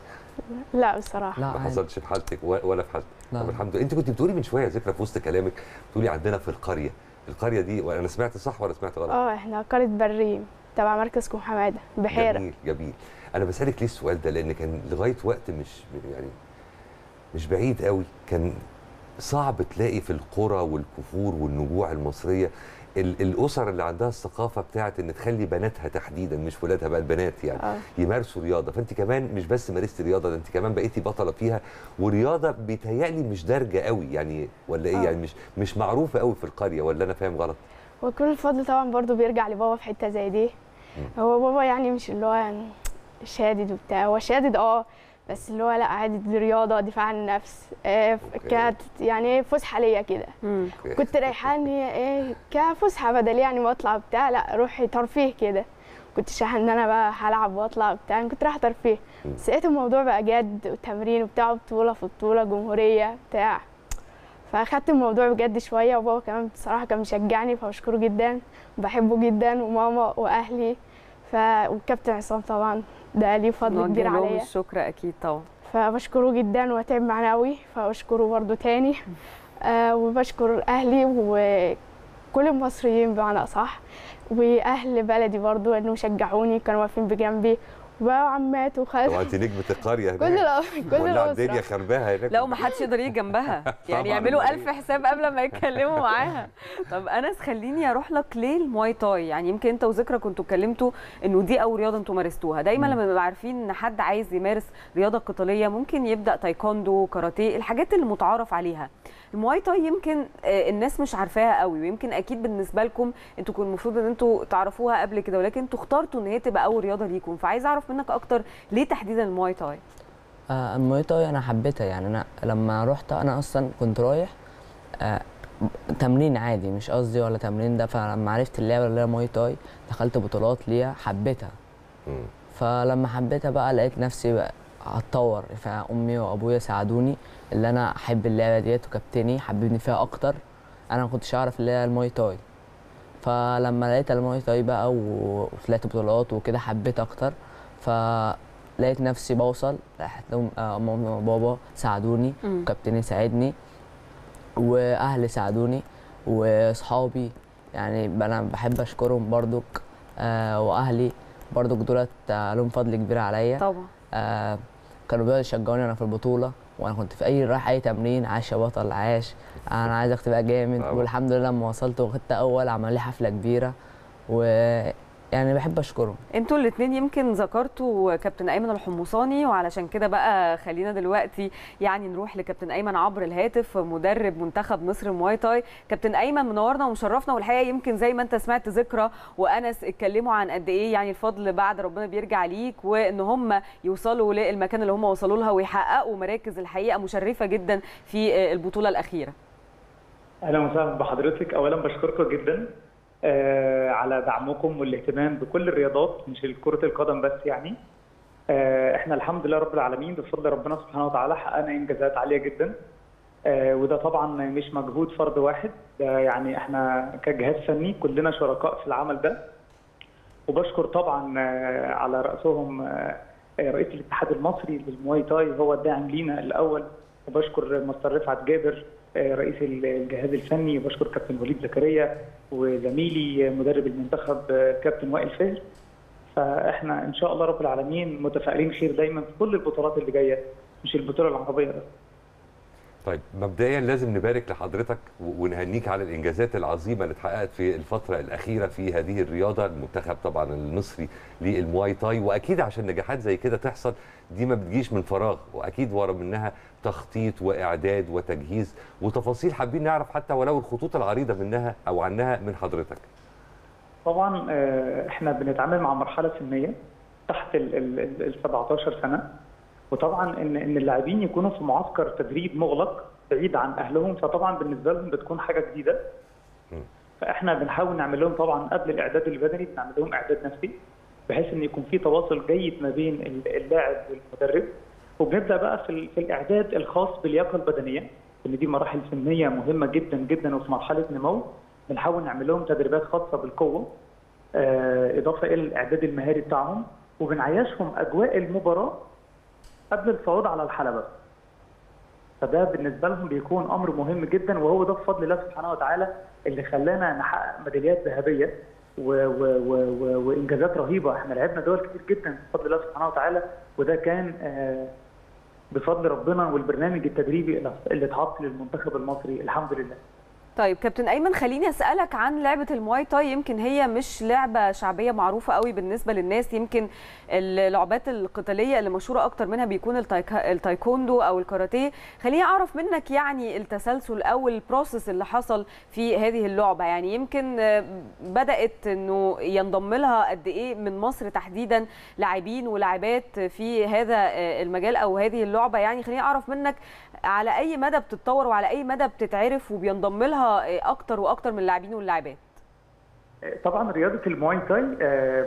لا بصراحه ما حصلش في حالتك ولا في حالتك. طب الحمد لله. انت كنت بتقولي من شويه ذكرى في وسط كلامك، بتقولي عندنا في القريه، القريه دي وانا سمعت صح ولا سمعت غلط؟ اه احنا قريه بريم تبع مركز كوم حماده بحيره. جميل جميل. انا بسالك ليه السؤال ده؟ لان كان لغايه وقت مش يعني مش بعيد قوي كان صعب تلاقي في القرى والكفور والنجوع المصريه الاسر اللي عندها الثقافه بتاعت ان تخلي بناتها تحديدا، مش ولادها بقى البنات يعني، أوه. يمارسوا رياضه. فانت كمان مش بس مارستي رياضه، ده انت كمان بقيتي بطله فيها، ورياضه بيتهيألي مش دارجه قوي يعني ولا ايه؟ أوه. يعني مش مش معروفه قوي في القريه، ولا انا فاهم غلط؟ وكل الفضل طبعا برضو بيرجع لبابا في حته زي دي. هو بابا يعني مش اللي هو يعني شادد وبتاع، هو شادد اه بس اللي هو لا عادي، دي رياضه، دفاع عن النفس. آه كانت يعني فسحه ليا كده، كنت رايحه ان هي ايه كفسحه بدل يعني ما اطلع بتاع، لا روحي ترفيه كده، كنتش رايحه ان انا بقى هلعب واطلع بتاع، انا كنت رايحه ترفيه. بس لقيت الموضوع بقى جد وتمرين وبتاع، بطوله في بطوله، جمهوريه بتاع، فاخدت الموضوع بجد شويه. وبابا كمان بصراحه كان مشجعني، فبشكره جدا، بحبه جدا، وماما واهلي ف والكابتن عصام طبعا ده ليه فضل كبير عليا، نوجه له الشكر اكيد طبعا، فبشكره جدا، وتعب معانا قوي فبشكره برده تاني. آه وبشكر اهلي وكل المصريين بمعنى اصح، واهل بلدي برده انه شجعوني، كانوا واقفين بجنبي، وبقى وعمات وخالات. طبعا انت نجمه القريه هناك، كل كل الاسره الدنيا خرباها هناك، لو ما حدش يقدر يجي جنبها يعني يعملوا ألف حساب قبل ما يتكلموا معاها. طب انس خليني اروح لك ليه المواي تاي؟ يعني يمكن انت وذكرى كنتوا اتكلمتوا انه دي اول رياضه انتوا مارستوها. دايما لما بنبقى عارفين ان حد عايز يمارس رياضه قتاليه ممكن يبدا تايكوندو، كاراتيه، الحاجات اللي متعارف عليها. المواي تاي يمكن الناس مش عارفاها قوي، ويمكن اكيد بالنسبه لكم انتوا كنتوا المفروض ان انتوا تعرفوها قبل كده، ولكن انتوا اخترتوا ان هي تبقى اول رياضه ليكم. فعايزه اعرف منك اكتر ليه تحديدا المواي تاي؟ آه المواي تاي انا حبيتها، يعني انا لما رحت انا اصلا كنت رايح آه تمرين عادي، مش قصدي ولا تمرين ده، فلما عرفت اللعبه اللي هي مواي تاي دخلت بطولات ليها، حبيتها. فلما حبيتها بقى لقيت نفسي بقى هتطور، فامي وابويا ساعدوني اللي انا احب اللعبه ديت، وكابتني حببني فيها اكتر. انا ما كنتش اعرف اللي هي المواي تاي، فلما لقيت المواي تاي بقى وطلعت بطولات وكده حبيت اكتر، فلقيت نفسي بوصل. ماما وبابا ساعدوني، وكابتني ساعدني، واهلي ساعدوني، واصحابي يعني انا بحب اشكرهم بردك، آه واهلي بردك دولت لهم فضل كبير عليا طبعا. آه كانوا بيقعدوا يشجعوني انا في البطوله، وانا كنت في اي رايح اي تمرين، عاش يا بطل عاش، انا عايزك تبقى جامد. والحمد لله لما وصلت وخدت اول، عمل لي حفله كبيره، ويعني بحب اشكرهم. انتوا الاثنين يمكن ذكرتوا كابتن ايمن الحمصاني، وعلشان كده بقى خلينا دلوقتي يعني نروح لكابتن ايمن عبر الهاتف، مدرب منتخب مصر المواي تاي. كابتن ايمن منورنا ومشرفنا، والحقيقه يمكن زي ما انت سمعت ذكرى وانس اتكلموا عن قد ايه يعني الفضل بعد ربنا بيرجع ليك، وان هم يوصلوا للمكان اللي هم وصلوا لها ويحققوا مراكز الحقيقه مشرفه جدا في البطوله الاخيره. اهلا وسهلا بحضرتك. اولا بشكركم جدا آه على دعمكم والاهتمام بكل الرياضات، مش كرة القدم بس يعني. آه احنا الحمد لله رب العالمين بفضل ربنا سبحانه وتعالى حققنا انجازات عاليه جدا، آه وده طبعا مش مجهود فرد واحد، ده يعني احنا كجهاز فني كلنا شركاء في العمل ده. وبشكر طبعا آه على راسهم آه رئيس الاتحاد المصري للمواي تاي، هو الداعم لينا الاول، وبشكر مستر رفعت جابر رئيس الجهاز الفني، وبشكر كابتن وليد زكريا وزميلي مدرب المنتخب كابتن وائل فهر. فاحنا ان شاء الله رب العالمين متفائلين خير دايما في كل البطولات اللي جايه، مش البطوله العربيه بس. طيب مبدئيا لازم نبارك لحضرتك ونهنيك على الانجازات العظيمه اللي اتحققت في الفتره الاخيره في هذه الرياضه، المنتخب طبعا المصري للمواي تاي، واكيد عشان نجاحات زي كده تحصل دي ما بتجيش من فراغ، واكيد ورا منها تخطيط واعداد وتجهيز وتفاصيل. حابين نعرف حتى ولو الخطوط العريضه منها او عنها من حضرتك. طبعا احنا بنتعامل مع مرحله سنيه تحت ال سبعتاشر سنه، وطبعا ان ان اللاعبين يكونوا في معسكر تدريب مغلق بعيد عن اهلهم، فطبعا بالنسبه لهم بتكون حاجه جديده. فاحنا بنحاول نعمل لهم طبعا قبل الاعداد البدني بنعمل لهم اعداد نفسي، بحيث ان يكون في تواصل جيد ما بين اللاعب والمدرب. وبنبدا بقى في الاعداد الخاص باللياقه البدنيه، ان دي مراحل سنيه مهمه جدا جدا وفي مرحله نمو، بنحاول نعمل لهم تدريبات خاصه بالقوه اضافه الى الاعداد المهاري بتاعهم، وبنعيشهم اجواء المباراه قبل الصعود على الحلبه. فده بالنسبه لهم بيكون امر مهم جدا، وهو ده بفضل الله سبحانه وتعالى اللي خلانا نحقق ميداليات ذهبيه وانجازات رهيبه. احنا لعبنا دول كتير جدا بفضل الله سبحانه وتعالى، وده كان بفضل ربنا والبرنامج التدريبي اللي اتحط للمنتخب المصري الحمد لله. طيب كابتن ايمن، خليني اسالك عن لعبه المواي تاي. يمكن هي مش لعبه شعبيه معروفه قوي بالنسبه للناس، يمكن اللعبات القتاليه اللي مشهوره اكتر منها بيكون التايكوندو او الكاراتيه. خليني اعرف منك يعني التسلسل او البروسيس اللي حصل في هذه اللعبه، يعني يمكن بدات انه ينضم لها قد ايه من مصر تحديدا لاعبين ولاعبات في هذا المجال او هذه اللعبه. يعني خليني اعرف منك على اي مدى بتتطور وعلى اي مدى بتتعرف وبينضم لها اكتر واكتر من اللاعبين واللاعبات. طبعا رياضه المواي تاي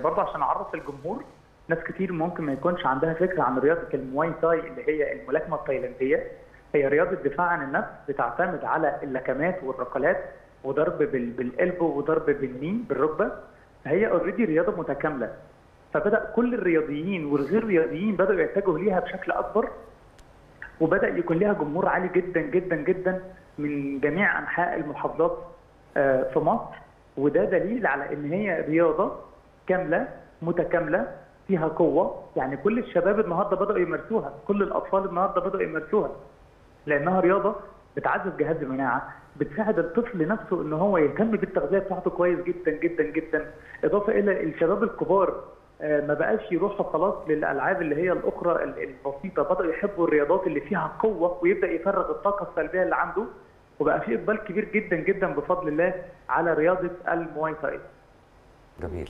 برضه عشان اعرف الجمهور، ناس كتير ممكن ما يكونش عندها فكره عن رياضه المواي تاي اللي هي الملاكمه التايلانديه. هي رياضه دفاع عن النفس، بتعتمد على اللكمات والركلات وضرب بالقلب وضرب بالنين بالركبه. فهي اوريدي رياضه متكامله، فبدا كل الرياضيين والغير رياضيين بداوا يتجهوا ليها بشكل اكبر، وبدا يكون لها جمهور عالي جدا جدا جدا من جميع انحاء المحافظات في مصر. وده دليل على ان هي رياضه كامله متكامله فيها قوه. يعني كل الشباب النهارده بداوا يمارسوها، كل الاطفال النهارده بداوا يمارسوها، لانها رياضه بتعزز جهاز المناعه، بتساعد الطفل نفسه ان هو يهتم بالتغذيه بتاعته كويس جدا جدا جدا. اضافه الى الشباب الكبار ما بقاش يروحوا خلاص للالعاب اللي هي الاخرى البسيطه، بداوا يحبوا الرياضات اللي فيها قوه، ويبدا يفرغ الطاقه السلبيه اللي عنده. وبقى في اقبال كبير جدا جدا بفضل الله على رياضه المواي تاي. جميل.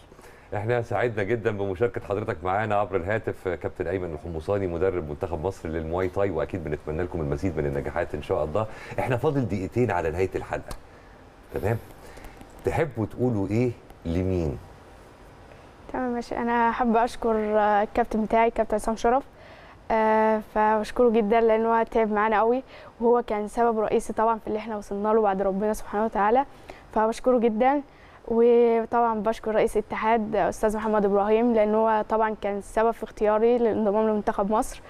احنا سعدنا جدا بمشاركه حضرتك معانا عبر الهاتف كابتن ايمن الحمصاني مدرب منتخب مصر للمواي تاي، واكيد بنتمنى لكم المزيد من النجاحات ان شاء الله. احنا فاضل دقيقتين على نهايه الحلقه، تمام؟ تحبوا تقولوا ايه لمين؟ تمام ماشي. انا حابه اشكر الكابتن بتاعي كابتن عصام شرف، أه فبشكره جدا لأنه هو تعب معانا قوي، وهو كان سبب رئيسي طبعا في اللي احنا وصلنا له بعد ربنا سبحانه وتعالى، فبشكره جدا. وطبعا بشكر رئيس الاتحاد أستاذ محمد إبراهيم، لأنه هو طبعا كان السبب في اختياري للانضمام لمنتخب مصر.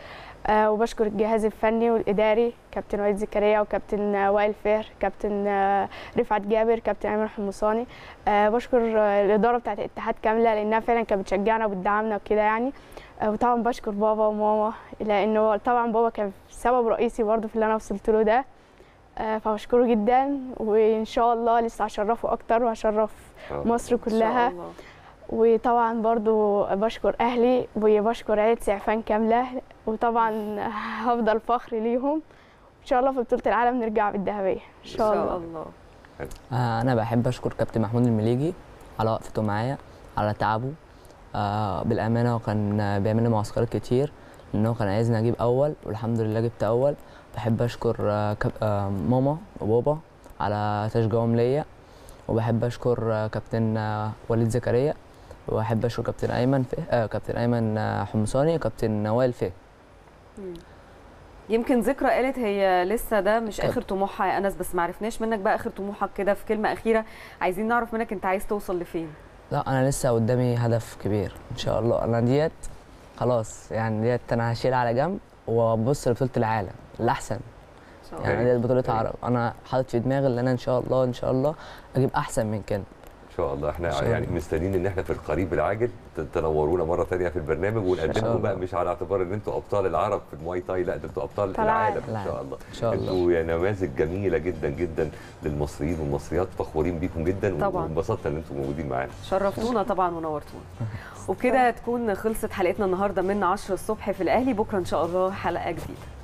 أه وبشكر الجهاز الفني والإداري كابتن وليد زكريا وكابتن وائل فهر، كابتن رفعت جابر، كابتن أيمن الحمصاني. أه بشكر الإدارة بتاعت الاتحاد كاملة، لأنها فعلا كانت بتشجعنا وبتدعمنا وكده يعني. وطبعا بشكر بابا وماما، لانه طبعا بابا كان سبب رئيسي برضه في اللي انا وصلت له ده، فبشكره جدا. وان شاء الله لسه هشرفه اكتر وهشرف مصر كلها. وطبعا برضه بشكر اهلي وبشكر عيله سعفان كامله، وطبعا هفضل فخر ليهم. ان شاء الله في بطوله العالم نرجع بالذهبيه ان شاء الله. الله. انا بحب اشكر كابتن محمود المليجي على وقفته معايا، على تعبه بالامانه، وكان بيعمل لنا معسكرات كتير لانه كان عايزني اجيب اول، والحمد لله جبت اول. بحب اشكر ماما وبابا على تشجيعهم ليا، وبحب اشكر كابتن وليد زكريا، وبحب اشكر كابتن ايمن آه كابتن ايمن حمصاني، كابتن وائل فهد. يمكن ذكرى قالت هي لسه ده مش اخر طموحها يا انس، بس ما عرفناش منك بقى اخر طموحك كده في كلمه اخيره، عايزين نعرف منك انت عايز توصل لفين. لا انا لسه قدامي هدف كبير ان شاء الله. انا ديت خلاص يعني ديت انا هشيلها على جنب وابص لبطوله العالم الاحسن يعني. ديت بطوله عرب، انا حاطط في دماغي ان انا ان شاء الله ان شاء الله اجيب احسن من كده ان شاء الله. احنا يعني مستنيين ان احنا في القريب العاجل تنورونا مره ثانيه في البرنامج، ونقدمكم بقى مش على اعتبار ان انتوا ابطال العرب في المواي تاي، لا ده انتوا ابطال العالم ان شاء الله. ان شاء الله انتوا نماذج جميله جدا جدا للمصريين والمصريات، فخورين بيكم جدا، وانبسطنا ان انتوا موجودين معانا، شرفتونا طبعا ونورتونا. وبكده تكون خلصت حلقتنا النهارده من عشرة الصبح في الاهلي. بكره ان شاء الله حلقه جديده.